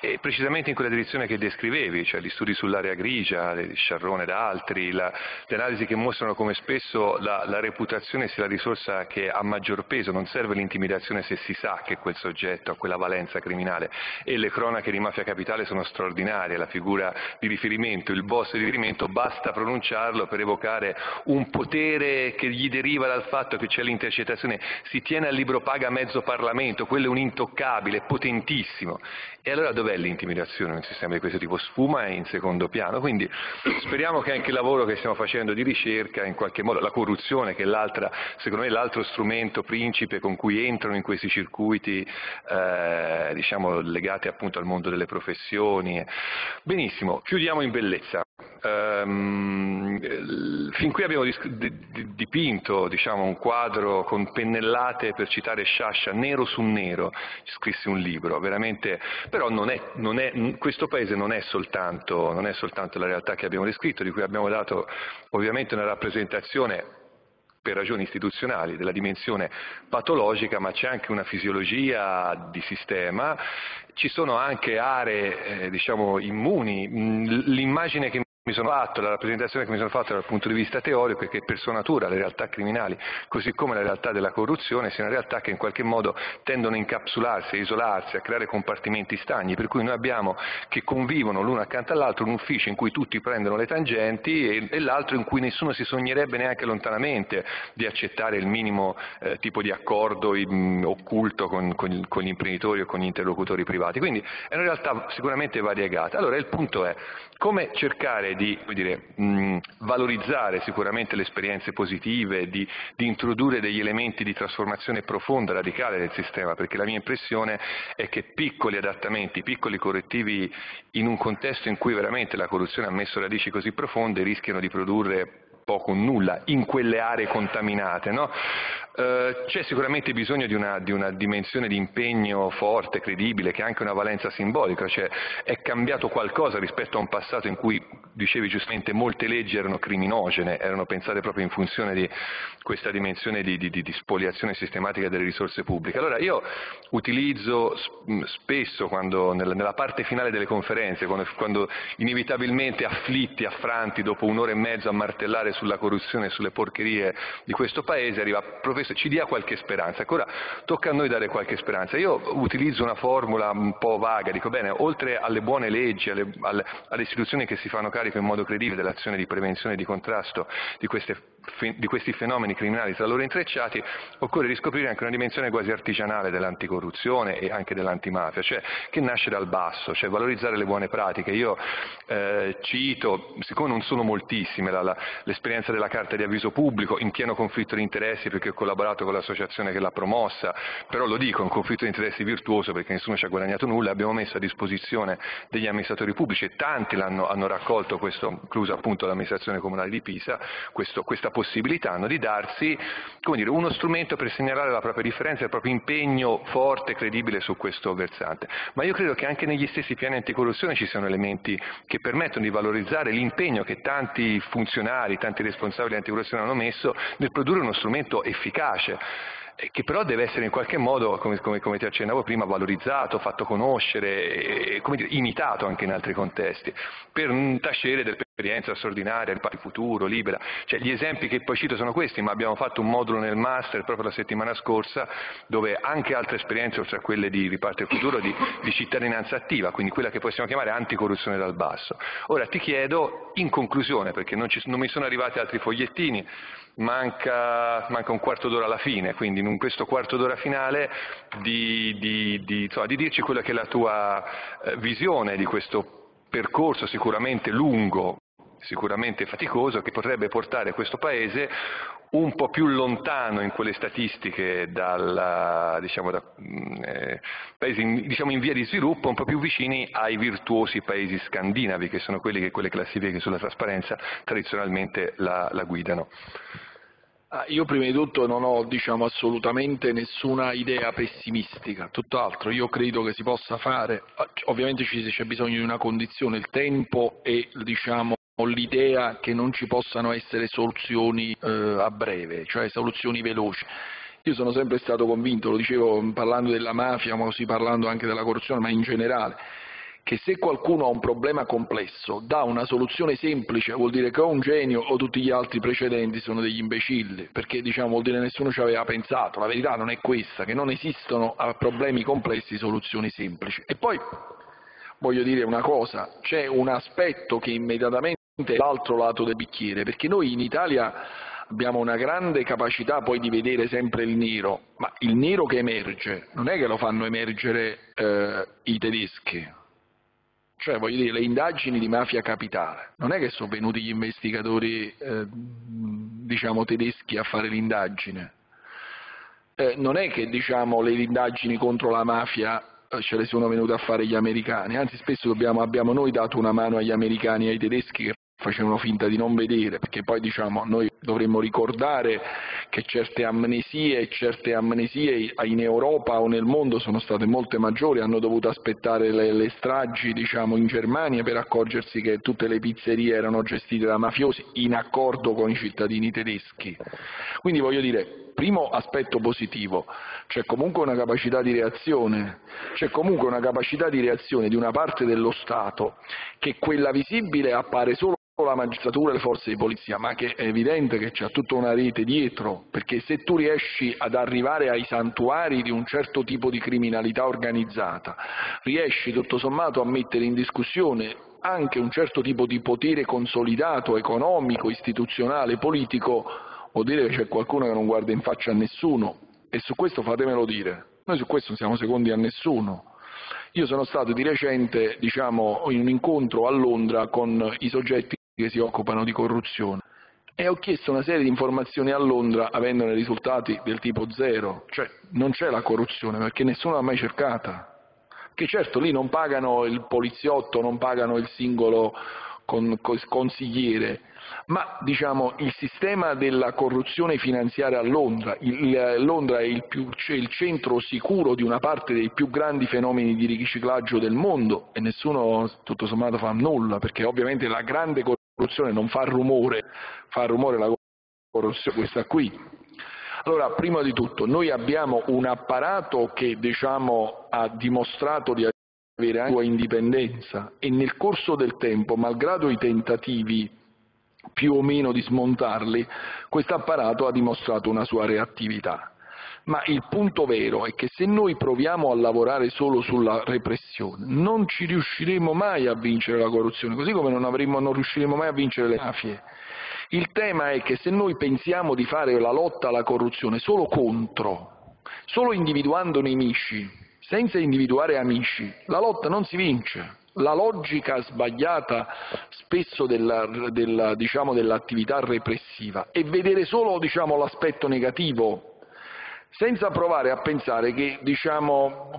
e precisamente in quella direzione che descrivevi, cioè gli studi sull'area grigia, Sciarrone ed altri, le analisi che mostrano come spesso la reputazione sia la risorsa che ha maggior peso, non serve l'intimidazione se si sa che quel soggetto ha quella valenza criminale, e le cronache di Mafia Capitale sono straordinarie, la figura di riferimento, il boss di riferimento, basta pronunciarlo per evocare un potere che gli deriva dal fatto che c'è l'intercettazione, si tiene al libro paga mezzo Parlamento, quello è un intoccabile, potentissimo, e allora dov'è l'intimidazione? Un sistema di questo tipo sfuma in secondo piano, quindi speriamo che anche il lavoro che stiamo facendo di ricerca, in qualche modo la corruzione, che è l'altra, secondo me l'altro strumento principe con cui entrano in questi circuiti diciamo legati appunto al mondo delle professioni. Benissimo, chiudiamo in bellezza. Fin qui abbiamo dipinto, diciamo, un quadro con pennellate, per citare Sciascia, nero su nero, scrissi un libro, veramente, però questo paese non è soltanto la realtà che abbiamo descritto, di cui abbiamo dato ovviamente una rappresentazione per ragioni istituzionali della dimensione patologica, ma c'è anche una fisiologia di sistema, ci sono anche aree diciamo immuni. L'immagine che mi sono fatto, la rappresentazione che mi sono fatta dal punto di vista teorico è che per sua natura le realtà criminali, così come la realtà della corruzione, siano realtà che in qualche modo tendono a incapsularsi, a isolarsi, a creare compartimenti stagni, per cui noi abbiamo che convivono l'uno accanto all'altro un ufficio in cui tutti prendono le tangenti e l'altro in cui nessuno si sognerebbe neanche lontanamente di accettare il minimo tipo di accordo occulto con gli imprenditori o con gli interlocutori privati. Quindi è una realtà sicuramente variegata. Allora il punto è come cercare di, come dire, valorizzare sicuramente le esperienze positive, di introdurre degli elementi di trasformazione profonda, radicale del sistema, perché la mia impressione è che piccoli adattamenti, piccoli correttivi in un contesto in cui veramente la corruzione ha messo radici così profonde rischiano di produrre poco o nulla in quelle aree contaminate, no? C'è sicuramente bisogno di una dimensione di impegno forte, credibile, che ha anche una valenza simbolica, cioè è cambiato qualcosa rispetto a un passato in cui, dicevi giustamente, molte leggi erano criminogene, erano pensate proprio in funzione di questa dimensione di spoliazione sistematica delle risorse pubbliche. Allora io utilizzo spesso, quando, nella parte finale delle conferenze, quando inevitabilmente afflitti, affranti, dopo un'ora e mezza a martellare sulla corruzione e sulle porcherie di questo Paese, arriva: professore, ci dia qualche speranza. Ecco, ora tocca a noi dare qualche speranza. Io utilizzo una formula un po' vaga, dico: bene, oltre alle buone leggi, alle istituzioni che si fanno carico in modo credibile dell'azione di prevenzione e di contrasto di questi fenomeni criminali tra loro intrecciati, occorre riscoprire anche una dimensione quasi artigianale dell'anticorruzione e anche dell'antimafia, cioè che nasce dal basso, cioè valorizzare le buone pratiche. Io cito, siccome non sono moltissime, l'esperienza della carta di avviso pubblico, in pieno conflitto di interessi perché ho collaborato con l'associazione che l'ha promossa, però lo dico, è un conflitto di interessi virtuoso perché nessuno ci ha guadagnato nulla. Abbiamo messo a disposizione degli amministratori pubblici, e tanti hanno raccolto questo, incluso appunto l'amministrazione comunale di Pisa, questa possibilità, di darsi, come dire, uno strumento per segnalare la propria differenza e il proprio impegno forte e credibile su questo versante. Ma io credo che anche negli stessi piani anticorruzione ci siano elementi che permettono di valorizzare l'impegno che tanti funzionari, tanti responsabili anticorruzione hanno messo nel produrre uno strumento efficace, che però deve essere in qualche modo, come ti accennavo prima, valorizzato, fatto conoscere e, come dire, imitato anche in altri contesti, per tacere dell'esperienza straordinaria, il Pari Futuro, Libera. Cioè, gli esempi che poi cito sono questi, ma abbiamo fatto un modulo nel master proprio la settimana scorsa, dove anche altre esperienze, oltre a quelle di Riparte il Futuro, di cittadinanza attiva, quindi quella che possiamo chiamare anticorruzione dal basso. Ora ti chiedo, in conclusione, perché non mi sono arrivati altri fogliettini, manca un quarto d'ora alla fine, quindi in questo quarto d'ora finale di dirci quella che è la tua visione di questo percorso sicuramente lungo, sicuramente faticoso, che potrebbe portare questo Paese un po' più lontano in quelle statistiche da paesi, in via di sviluppo, un po' più vicini ai virtuosi paesi scandinavi, che sono quelli che quelle classifiche sulla trasparenza tradizionalmente la guidano. Io prima di tutto non ho, assolutamente nessuna idea pessimistica, tutt'altro. Io credo che si possa fare, ovviamente c'è bisogno di una condizione, il tempo e, ho l'idea che non ci possano essere soluzioni a breve, cioè soluzioni veloci. Io sono sempre stato convinto, lo dicevo parlando della mafia, ma così parlando anche della corruzione, ma in generale, che se qualcuno ha un problema complesso, dà una soluzione semplice, vuol dire che ho un genio o tutti gli altri precedenti sono degli imbecilli, perché vuol dire nessuno ci aveva pensato. La verità non è questa, che non esistono a problemi complessi soluzioni semplici. E poi voglio dire una cosa, c'è un aspetto che immediatamente l'altro lato del bicchiere, perché noi in Italia abbiamo una grande capacità poi di vedere sempre il nero, ma il nero che emerge non è che lo fanno emergere i tedeschi, cioè voglio dire, le indagini di Mafia Capitale non è che sono venuti gli investigatori tedeschi a fare l'indagine, non è che le indagini contro la mafia ce le sono venute a fare gli americani, anzi spesso abbiamo noi dato una mano agli americani e ai tedeschi che facevano finta di non vedere, perché poi noi dovremmo ricordare che certe amnesie in Europa o nel mondo sono state molte maggiori, hanno dovuto aspettare le stragi in Germania per accorgersi che tutte le pizzerie erano gestite da mafiosi in accordo con i cittadini tedeschi. Quindi voglio dire, primo aspetto positivo, c'è comunque una capacità di reazione, di una parte dello Stato, che quella visibile appare solo la magistratura e le forze di polizia, ma che è evidente che c'è tutta una rete dietro, perché se tu riesci ad arrivare ai santuari di un certo tipo di criminalità organizzata, riesci tutto sommato a mettere in discussione anche un certo tipo di potere consolidato, economico, istituzionale, politico, vuol dire che c'è qualcuno che non guarda in faccia a nessuno, e su questo fatemelo dire, noi su questo non siamo secondi a nessuno. Io sono stato di recente in un incontro a Londra con i soggetti che si occupano di corruzione e ho chiesto una serie di informazioni a Londra avendone risultati del tipo zero, cioè non c'è la corruzione perché nessuno l'ha mai cercata, che certo lì non pagano il poliziotto, non pagano il singolo consigliere, ma diciamo il sistema della corruzione finanziaria a Londra, Londra è il centro sicuro di una parte dei più grandi fenomeni di riciclaggio del mondo e nessuno tutto sommato fa nulla, perché ovviamente la grande corruzione non fa rumore, fa rumore la corruzione questa qui. Allora, prima di tutto, noi abbiamo un apparato che diciamo ha dimostrato di avere anche la sua indipendenza e nel corso del tempo, malgrado i tentativi più o meno di smontarli, questo apparato ha dimostrato una sua reattività. Ma il punto vero è che se noi proviamo a lavorare solo sulla repressione, non ci riusciremo mai a vincere la corruzione, così come non riusciremo mai a vincere le mafie. Il tema è che se noi pensiamo di fare la lotta alla corruzione solo contro, solo individuando nemici, senza individuare amici, la lotta non si vince. La logica sbagliata spesso dell'attività repressiva è vedere solo l'aspetto negativo, senza provare a pensare che,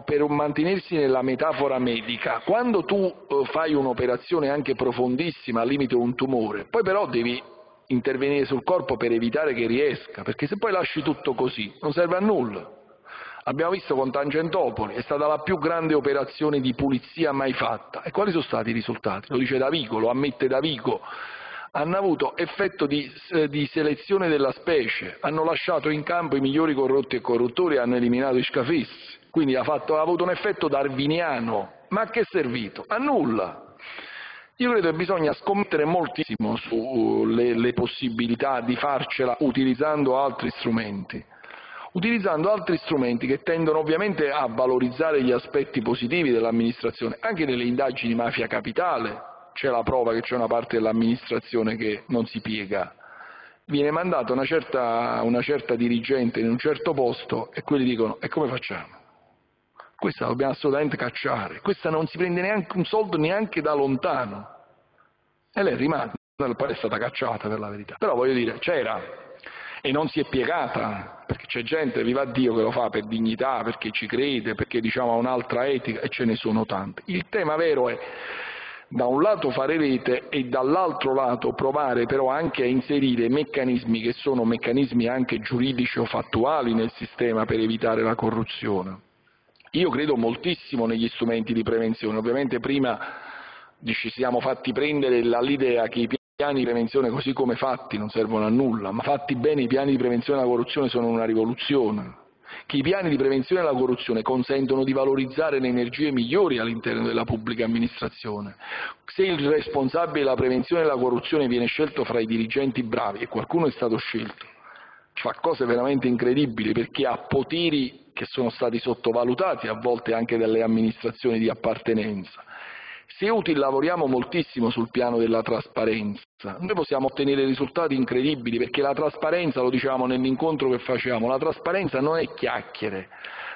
per mantenersi nella metafora medica, quando tu fai un'operazione anche profondissima, al limite un tumore, poi però devi intervenire sul corpo per evitare che riesca, perché se poi lasci tutto così non serve a nulla. Abbiamo visto con Tangentopoli, è stata la più grande operazione di pulizia mai fatta. E quali sono stati i risultati? Lo dice Davigo, lo ammette Davigo. Hanno avuto effetto di selezione della specie, hanno lasciato in campo i migliori corrotti e corruttori e hanno eliminato i scafissi. Quindi ha avuto un effetto darwiniano, ma a che è servito? A nulla. Io credo che bisogna scommettere moltissimo sulle possibilità di farcela utilizzando altri strumenti. Utilizzando altri strumenti che tendono ovviamente a valorizzare gli aspetti positivi dell'amministrazione, anche nelle indagini Mafia Capitale c'è la prova che c'è una parte dell'amministrazione che non si piega, viene mandata una certa dirigente in un certo posto e quelli dicono: e come facciamo? Questa la dobbiamo assolutamente cacciare, questa non si prende neanche un soldo neanche da lontano, e lei rimane, poi è stata cacciata per la verità, però voglio dire c'era. E non si è piegata, perché c'è gente, viva Dio, che lo fa per dignità, perché ci crede, perché ha un'altra etica, e ce ne sono tante. Il tema vero è, da un lato fare rete e dall'altro lato provare però anche a inserire meccanismi che sono meccanismi anche giuridici o fattuali nel sistema per evitare la corruzione. Io credo moltissimo negli strumenti di prevenzione, ovviamente prima ci siamo fatti prendere l'idea che i piani di prevenzione così come fatti non servono a nulla, ma fatti bene i piani di prevenzione della corruzione sono una rivoluzione, che i piani di prevenzione della corruzione consentono di valorizzare le energie migliori all'interno della pubblica amministrazione. Se il responsabile della prevenzione della corruzione viene scelto fra i dirigenti bravi, e qualcuno è stato scelto, fa cose veramente incredibili, perché ha poteri che sono stati sottovalutati a volte anche dalle amministrazioni di appartenenza. Se lavoriamo moltissimo sul piano della trasparenza, noi possiamo ottenere risultati incredibili, perché la trasparenza, lo dicevamo nell'incontro che facevamo, la trasparenza non è chiacchiere,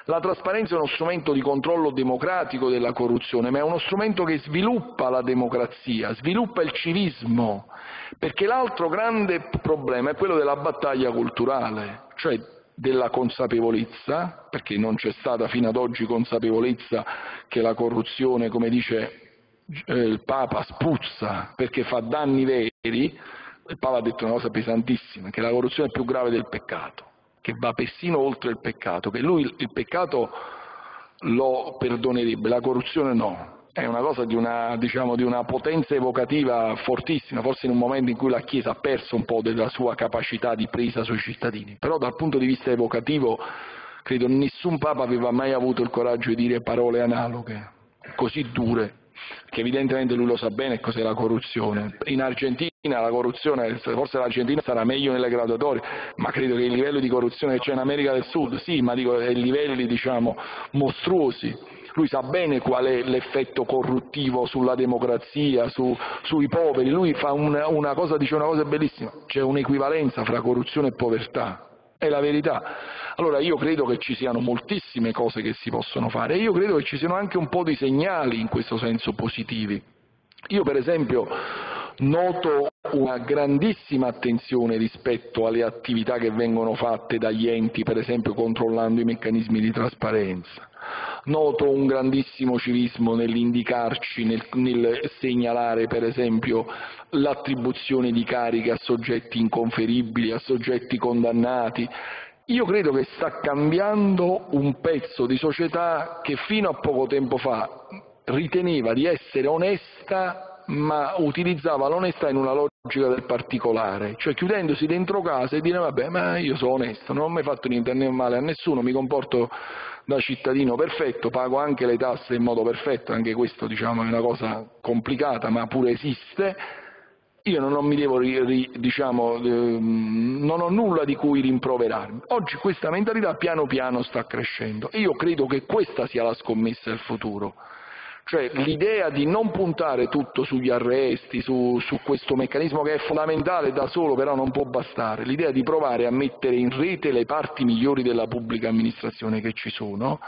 la trasparenza è uno strumento di controllo democratico della corruzione, ma è uno strumento che sviluppa la democrazia, sviluppa il civismo, perché l'altro grande problema è quello della battaglia culturale, cioè della consapevolezza, perché non c'è stata fino ad oggi consapevolezza che la corruzione, come dice il Papa, spruzza, perché fa danni veri. Il Papa ha detto una cosa pesantissima, che la corruzione è più grave del peccato, che va persino oltre il peccato, per lui il peccato lo perdonerebbe, la corruzione no. È una cosa di una potenza evocativa fortissima, forse in un momento in cui la Chiesa ha perso un po' della sua capacità di presa sui cittadini, però dal punto di vista evocativo credo nessun Papa aveva mai avuto il coraggio di dire parole analoghe così dure, che evidentemente lui lo sa bene cos'è la corruzione. In Argentina la corruzione, forse l'Argentina sarà meglio nelle graduatorie, ma credo che il livello di corruzione che c'è in America del Sud, sì, ma dico livelli mostruosi. Lui sa bene qual è l'effetto corruttivo sulla democrazia, sui poveri. Lui fa dice una cosa bellissima: c'è un'equivalenza fra corruzione e povertà. È la verità. Allora io credo che ci siano moltissime cose che si possono fare e io credo che ci siano anche un po' di segnali in questo senso positivi. Io per esempio Noto una grandissima attenzione rispetto alle attività che vengono fatte dagli enti, per esempio controllando i meccanismi di trasparenza. Noto un grandissimo civismo nell'indicarci, nel segnalare per esempio l'attribuzione di cariche a soggetti inconferibili, a soggetti condannati. Io credo che sta cambiando un pezzo di società che fino a poco tempo fa riteneva di essere onesta, ma utilizzava l'onestà in una logica del particolare, cioè chiudendosi dentro casa e dire vabbè, ma io sono onesto, non ho mai fatto niente né male a nessuno, mi comporto da cittadino perfetto, pago anche le tasse in modo perfetto, anche questo diciamo è una cosa complicata ma pure esiste. Io non mi devo, non ho nulla di cui rimproverarmi. Oggi questa mentalità piano piano sta crescendo e io credo che questa sia la scommessa del futuro. Cioè l'idea di non puntare tutto sugli arresti, su questo meccanismo che è fondamentale da solo però non può bastare, l'idea di provare a mettere in rete le parti migliori della pubblica amministrazione che ci sono,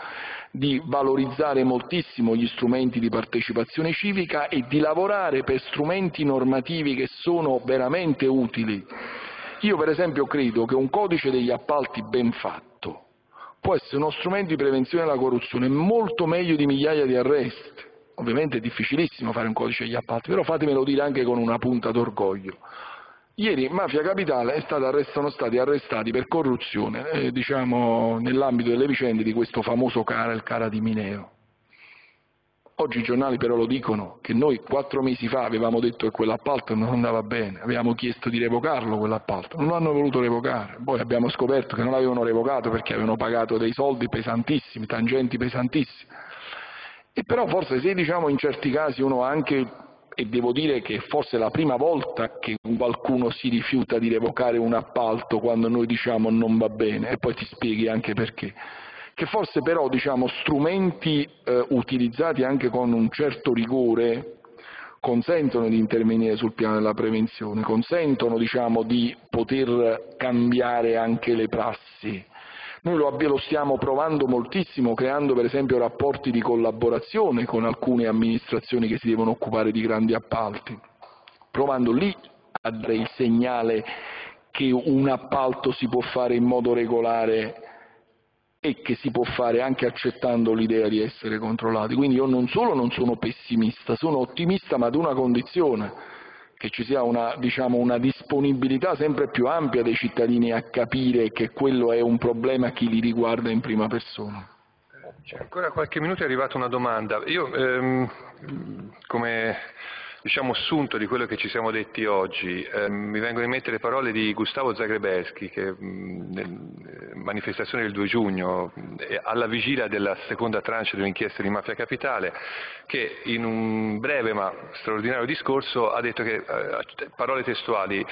di valorizzare moltissimo gli strumenti di partecipazione civica e di lavorare per strumenti normativi che sono veramente utili. Io per esempio credo che un codice degli appalti ben fatto può essere uno strumento di prevenzione della corruzione molto meglio di migliaia di arresti. Ovviamente è difficilissimo fare un codice degli appalti, però fatemelo dire anche con una punta d'orgoglio. Ieri Mafia Capitale sono stati arrestati per corruzione, nell'ambito delle vicende di questo famoso CARA, il CARA di Mineo. Oggi i giornali però lo dicono, che noi 4 mesi fa avevamo detto che quell'appalto non andava bene, avevamo chiesto di revocarlo quell'appalto, non lo hanno voluto revocare, poi abbiamo scoperto che non l'avevano revocato perché avevano pagato dei soldi pesantissimi, tangenti pesantissime. E però forse se in certi casi uno anche, e devo dire che forse è la prima volta che qualcuno si rifiuta di revocare un appalto quando noi diciamo non va bene, e poi ti spieghi anche perché, che forse però strumenti utilizzati anche con un certo rigore consentono di intervenire sul piano della prevenzione, consentono di poter cambiare anche le prassi. Noi lo stiamo provando moltissimo, creando per esempio rapporti di collaborazione con alcune amministrazioni che si devono occupare di grandi appalti, provando lì a dare il segnale che un appalto si può fare in modo regolare e che si può fare anche accettando l'idea di essere controllati. Quindi io non solo non sono pessimista, sono ottimista, ma ad una condizione: che ci sia una disponibilità sempre più ampia dei cittadini a capire che quello è un problema che li riguarda in prima persona. C'è ancora qualche minuto, è arrivata una domanda. Io, come assunto di quello che ci siamo detti oggi, mi vengono in mente le parole di Gustavo Zagrebelsky, che nella manifestazione del 2 giugno, alla vigilia della seconda tranche dell'inchiesta di Mafia Capitale, che in un breve ma straordinario discorso ha detto che, parole testuali,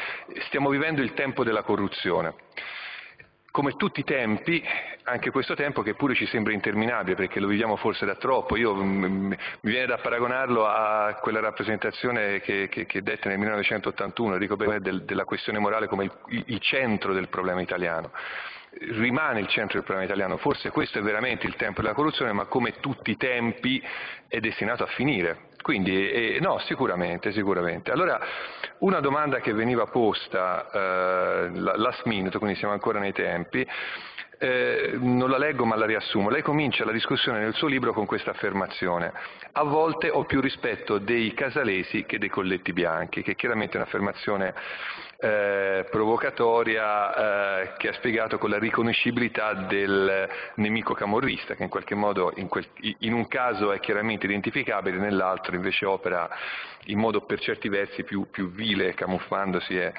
stiamo vivendo il tempo della corruzione. Come tutti i tempi, anche questo tempo che pure ci sembra interminabile perché lo viviamo forse da troppo, io mi viene da paragonarlo a quella rappresentazione che dette nel 1981 Enrico Berlinguer della questione morale come il centro del problema italiano. Rimane il centro del problema italiano, forse questo è veramente il tempo della corruzione, ma come tutti i tempi è destinato a finire. Quindi, no, sicuramente. Allora, una domanda che veniva posta last minute, quindi siamo ancora nei tempi, non la leggo ma la riassumo. Lei comincia la discussione nel suo libro con questa affermazione: a volte ho più rispetto dei Casalesi che dei colletti bianchi, che chiaramente è un'affermazione provocatoria, che ha spiegato con la riconoscibilità del nemico camorrista, che in qualche modo in un caso è chiaramente identificabile, nell'altro invece opera in modo per certi versi più vile, camuffandosi e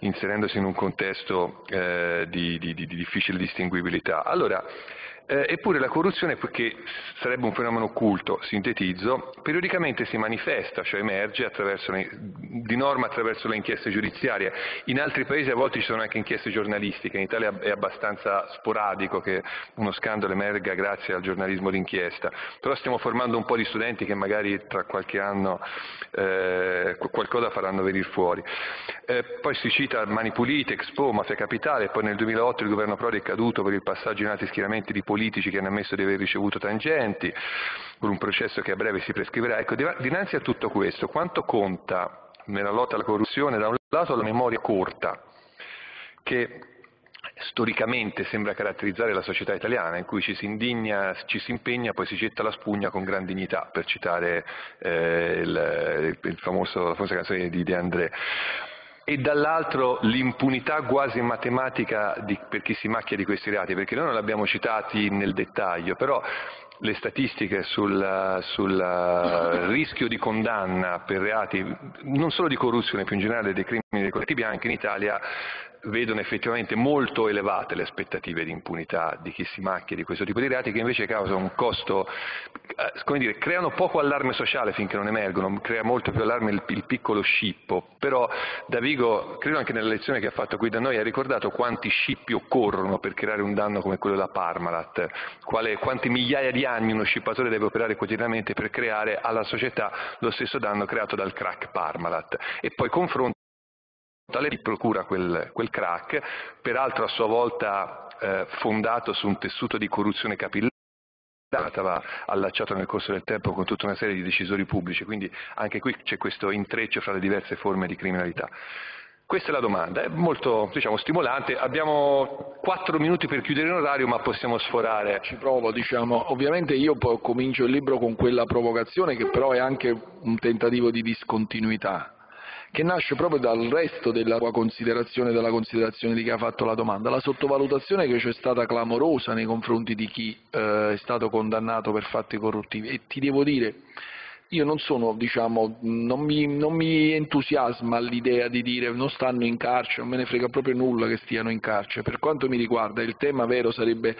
inserendosi in un contesto di difficile distinguibilità. Allora, eppure la corruzione, perché sarebbe un fenomeno occulto, sintetizzo, periodicamente si manifesta, cioè emerge di norma attraverso le inchieste giudiziarie. In altri paesi a volte ci sono anche inchieste giornalistiche, in Italia è abbastanza sporadico che uno scandalo emerga grazie al giornalismo d'inchiesta, però stiamo formando un po' di studenti che magari tra qualche anno qualcosa faranno venire fuori. Poi si cita Mani Pulite, Expo, Mafia Capitale, poi nel 2008 il governo Prodi è caduto per il passaggio in altri schieramenti di politici che hanno ammesso di aver ricevuto tangenti, con un processo che a breve si prescriverà. Ecco, dinanzi a tutto questo, quanto conta nella lotta alla corruzione, da un lato la memoria corta, che storicamente sembra caratterizzare la società italiana, in cui ci si indigna, ci si impegna, poi si getta la spugna con gran dignità, per citare la famosa canzone di André. E dall'altro l'impunità quasi matematica per chi si macchia di questi reati, perché noi non li abbiamo citati nel dettaglio, però le statistiche sul rischio di condanna per reati, non solo di corruzione, più in generale dei crimini dei colletti bianchi in Italia, vedono effettivamente molto elevate le aspettative di impunità di chi si macchia di questo tipo di reati, che invece causano un costo, come dire, creano poco allarme sociale finché non emergono, crea molto più allarme il piccolo scippo. Però Davigo, credo anche nella lezione che ha fatto qui da noi, ha ricordato quanti scippi occorrono per creare un danno come quello della Parmalat, quanti migliaia di anni uno scippatore deve operare quotidianamente per creare alla società lo stesso danno creato dal crack Parmalat, e poi confronta tale che procura quel crack, peraltro a sua volta fondato su un tessuto di corruzione capillare che stava allacciato nel corso del tempo con tutta una serie di decisori pubblici, quindi anche qui c'è questo intreccio fra le diverse forme di criminalità. Questa è la domanda, è molto, diciamo, stimolante. Abbiamo 4 minuti per chiudere in orario, ma possiamo sforare. Ci provo, diciamo. Ovviamente io poi comincio il libro con quella provocazione che però è anche un tentativo di discontinuità, che nasce proprio dal resto della tua considerazione, dalla considerazione di chi ha fatto la domanda. La sottovalutazione che c'è stata clamorosa nei confronti di chi è stato condannato per fatti corruttivi. E ti devo dire, io non sono, diciamo, non mi entusiasma l'idea di dire non stanno in carcere, non me ne frega proprio nulla che stiano in carcere. Per quanto mi riguarda, il tema vero sarebbe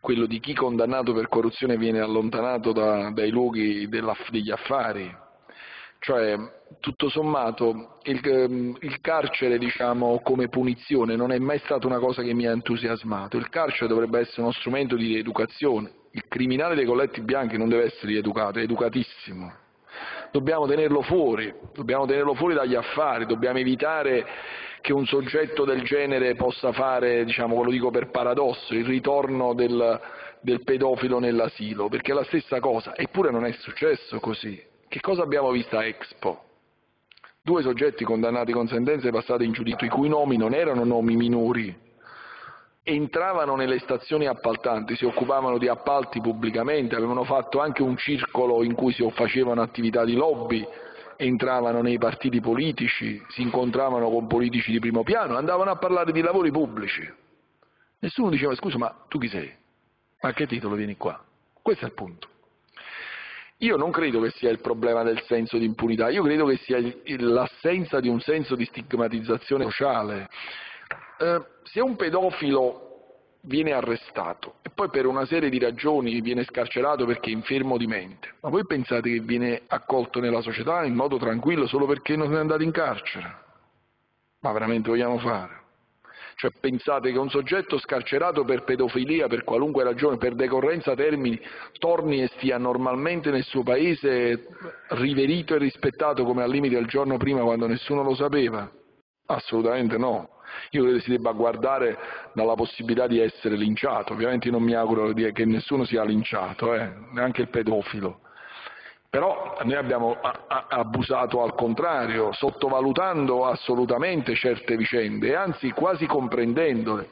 quello di chi condannato per corruzione viene allontanato dai luoghi degli affari. Cioè, tutto sommato, il carcere, diciamo, come punizione non è mai stata una cosa che mi ha entusiasmato. Il carcere dovrebbe essere uno strumento di rieducazione. Il criminale dei colletti bianchi non deve essere rieducato, è educatissimo. Dobbiamo tenerlo fuori dagli affari, dobbiamo evitare che un soggetto del genere possa fare, diciamo, lo dico per paradosso, il ritorno del pedofilo nell'asilo, perché è la stessa cosa, eppure non è successo così. Che cosa abbiamo visto a Expo? 2 soggetti condannati con sentenze passate in giudizio, i cui nomi non erano nomi minori, entravano nelle stazioni appaltanti, si occupavano di appalti pubblicamente, avevano fatto anche un circolo in cui si facevano attività di lobby, entravano nei partiti politici, si incontravano con politici di primo piano, andavano a parlare di lavori pubblici. Nessuno diceva: scusa, ma tu chi sei? Ma a che titolo vieni qua? Questo è il punto. Io non credo che sia il problema del senso di impunità, io credo che sia l'assenza di un senso di stigmatizzazione sociale. Se un pedofilo viene arrestato e poi per una serie di ragioni viene scarcerato perché è infermo di mente, ma voi pensate che viene accolto nella società in modo tranquillo solo perché non è andato in carcere? Ma veramente vogliamo fare? Cioè, pensate che un soggetto scarcerato per pedofilia, per qualunque ragione, per decorrenza termini, torni e stia normalmente nel suo paese riverito e rispettato come al limite del giorno prima, quando nessuno lo sapeva? Assolutamente no. Io credo si debba guardare dalla possibilità di essere linciato. Ovviamente non mi auguro che nessuno sia linciato, neanche il pedofilo. Però noi abbiamo abusato al contrario, sottovalutando assolutamente certe vicende, e anzi quasi comprendendole.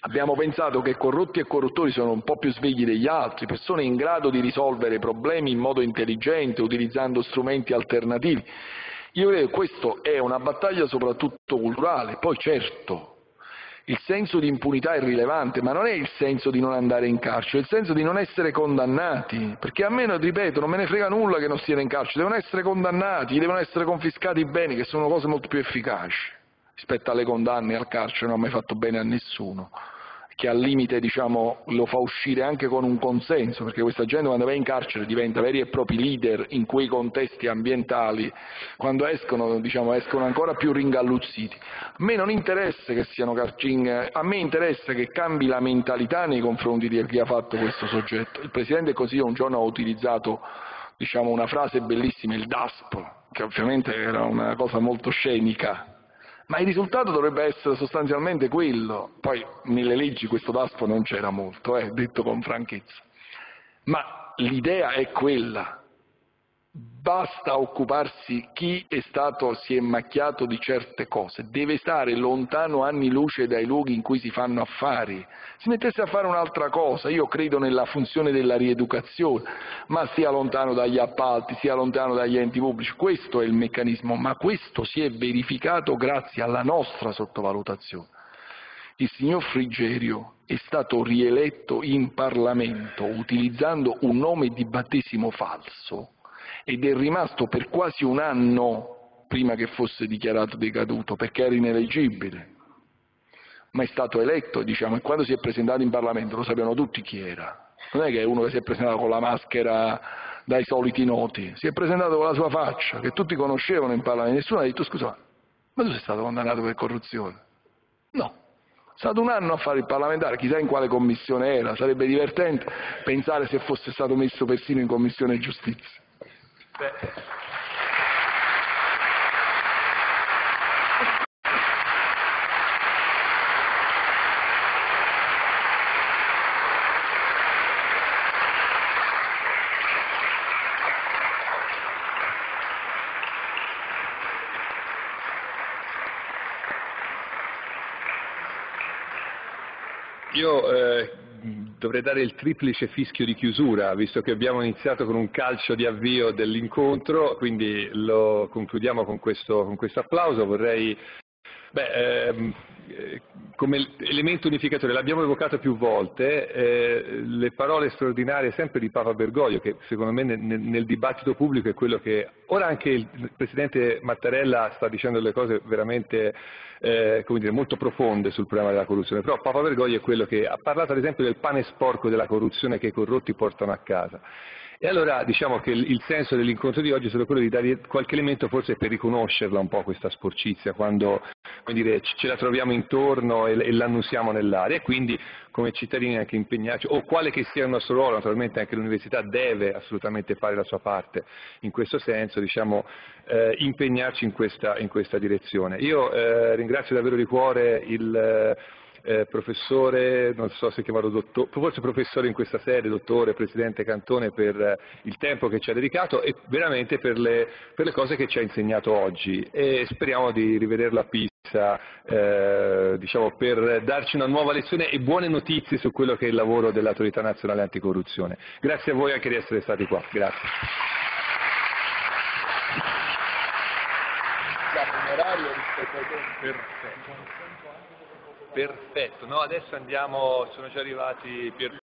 Abbiamo pensato che corrotti e corruttori sono un po' più svegli degli altri, persone in grado di risolvere problemi in modo intelligente, utilizzando strumenti alternativi. Io credo che questa è una battaglia soprattutto culturale. Poi certo, il senso di impunità è rilevante, ma non è il senso di non andare in carcere, è il senso di non essere condannati, perché a me, ripeto, non me ne frega nulla che non stiano in carcere, devono essere condannati, gli devono essere confiscati i beni, che sono cose molto più efficaci rispetto alle condanne. Al carcere non ha mai fatto bene a nessuno, che al limite, diciamo, lo fa uscire anche con un consenso, perché questa gente quando va in carcere diventa veri e propri leader in quei contesti ambientali, quando escono, diciamo, escono ancora più ringalluzziti. A me non interessa che siano carcing, a me interessa che cambi la mentalità nei confronti di chi ha fatto questo soggetto. Il Presidente del Consiglio un giorno ha utilizzato, diciamo, una frase bellissima, il DASP, che ovviamente era una cosa molto scenica. Ma il risultato dovrebbe essere sostanzialmente quello. Poi nelle leggi questo DASPO non c'era molto, detto con franchezza. Ma l'idea è quella. basta occuparsi chi si è macchiato di certe cose, deve stare lontano anni luce dai luoghi in cui si fanno affari. Si mettesse a fare un'altra cosa, io credo nella funzione della rieducazione, ma sia lontano dagli appalti, sia lontano dagli enti pubblici, questo è il meccanismo, ma questo si è verificato grazie alla nostra sottovalutazione. Il signor Frigerio è stato rieletto in Parlamento utilizzando un nome di battesimo falso ed è rimasto per quasi un anno prima che fosse dichiarato decaduto, perché era ineleggibile, ma è stato eletto, diciamo, e quando si è presentato in Parlamento lo sapevano tutti chi era. Non è che è uno che si è presentato con la maschera dai soliti noti, si è presentato con la sua faccia, che tutti conoscevano in Parlamento, nessuno ha detto scusa, ma tu sei stato condannato per corruzione? No. È stato un anno a fare il parlamentare, chissà in quale commissione era, sarebbe divertente pensare se fosse stato messo persino in commissione giustizia. Beh. Io dovrei dare il triplice fischio di chiusura, visto che abbiamo iniziato con un calcio di avvio dell'incontro, quindi lo concludiamo con questo applauso. Vorrei, come elemento unificatore, l'abbiamo evocato più volte, le parole straordinarie sempre di Papa Bergoglio, che secondo me nel dibattito pubblico è quello che ora anche il Presidente Mattarella sta dicendo, le cose veramente come dire, molto profonde sul problema della corruzione, però Papa Bergoglio è quello che ha parlato ad esempio del pane sporco della corruzione che i corrotti portano a casa. E allora diciamo che il senso dell'incontro di oggi è solo quello di dare qualche elemento forse per riconoscerla un po' questa sporcizia, quando, come dire, ce la troviamo intorno e l'annusiamo nell'aria, e quindi come cittadini anche impegnarci, o quale che sia il nostro ruolo, naturalmente anche l'università deve assolutamente fare la sua parte in questo senso, diciamo, impegnarci in questa direzione. Io ringrazio davvero di cuore il... professore, non so se chiamarlo dottore, forse professore in questa sede, dottore, Presidente Cantone, per il tempo che ci ha dedicato e veramente per le cose che ci ha insegnato oggi, e speriamo di rivederla a Pisa, diciamo, per darci una nuova lezione e buone notizie su quello che è il lavoro dell'Autorità Nazionale Anticorruzione. Grazie a voi anche di essere stati qua. Grazie. Perfetto, no, adesso andiamo, sono già arrivati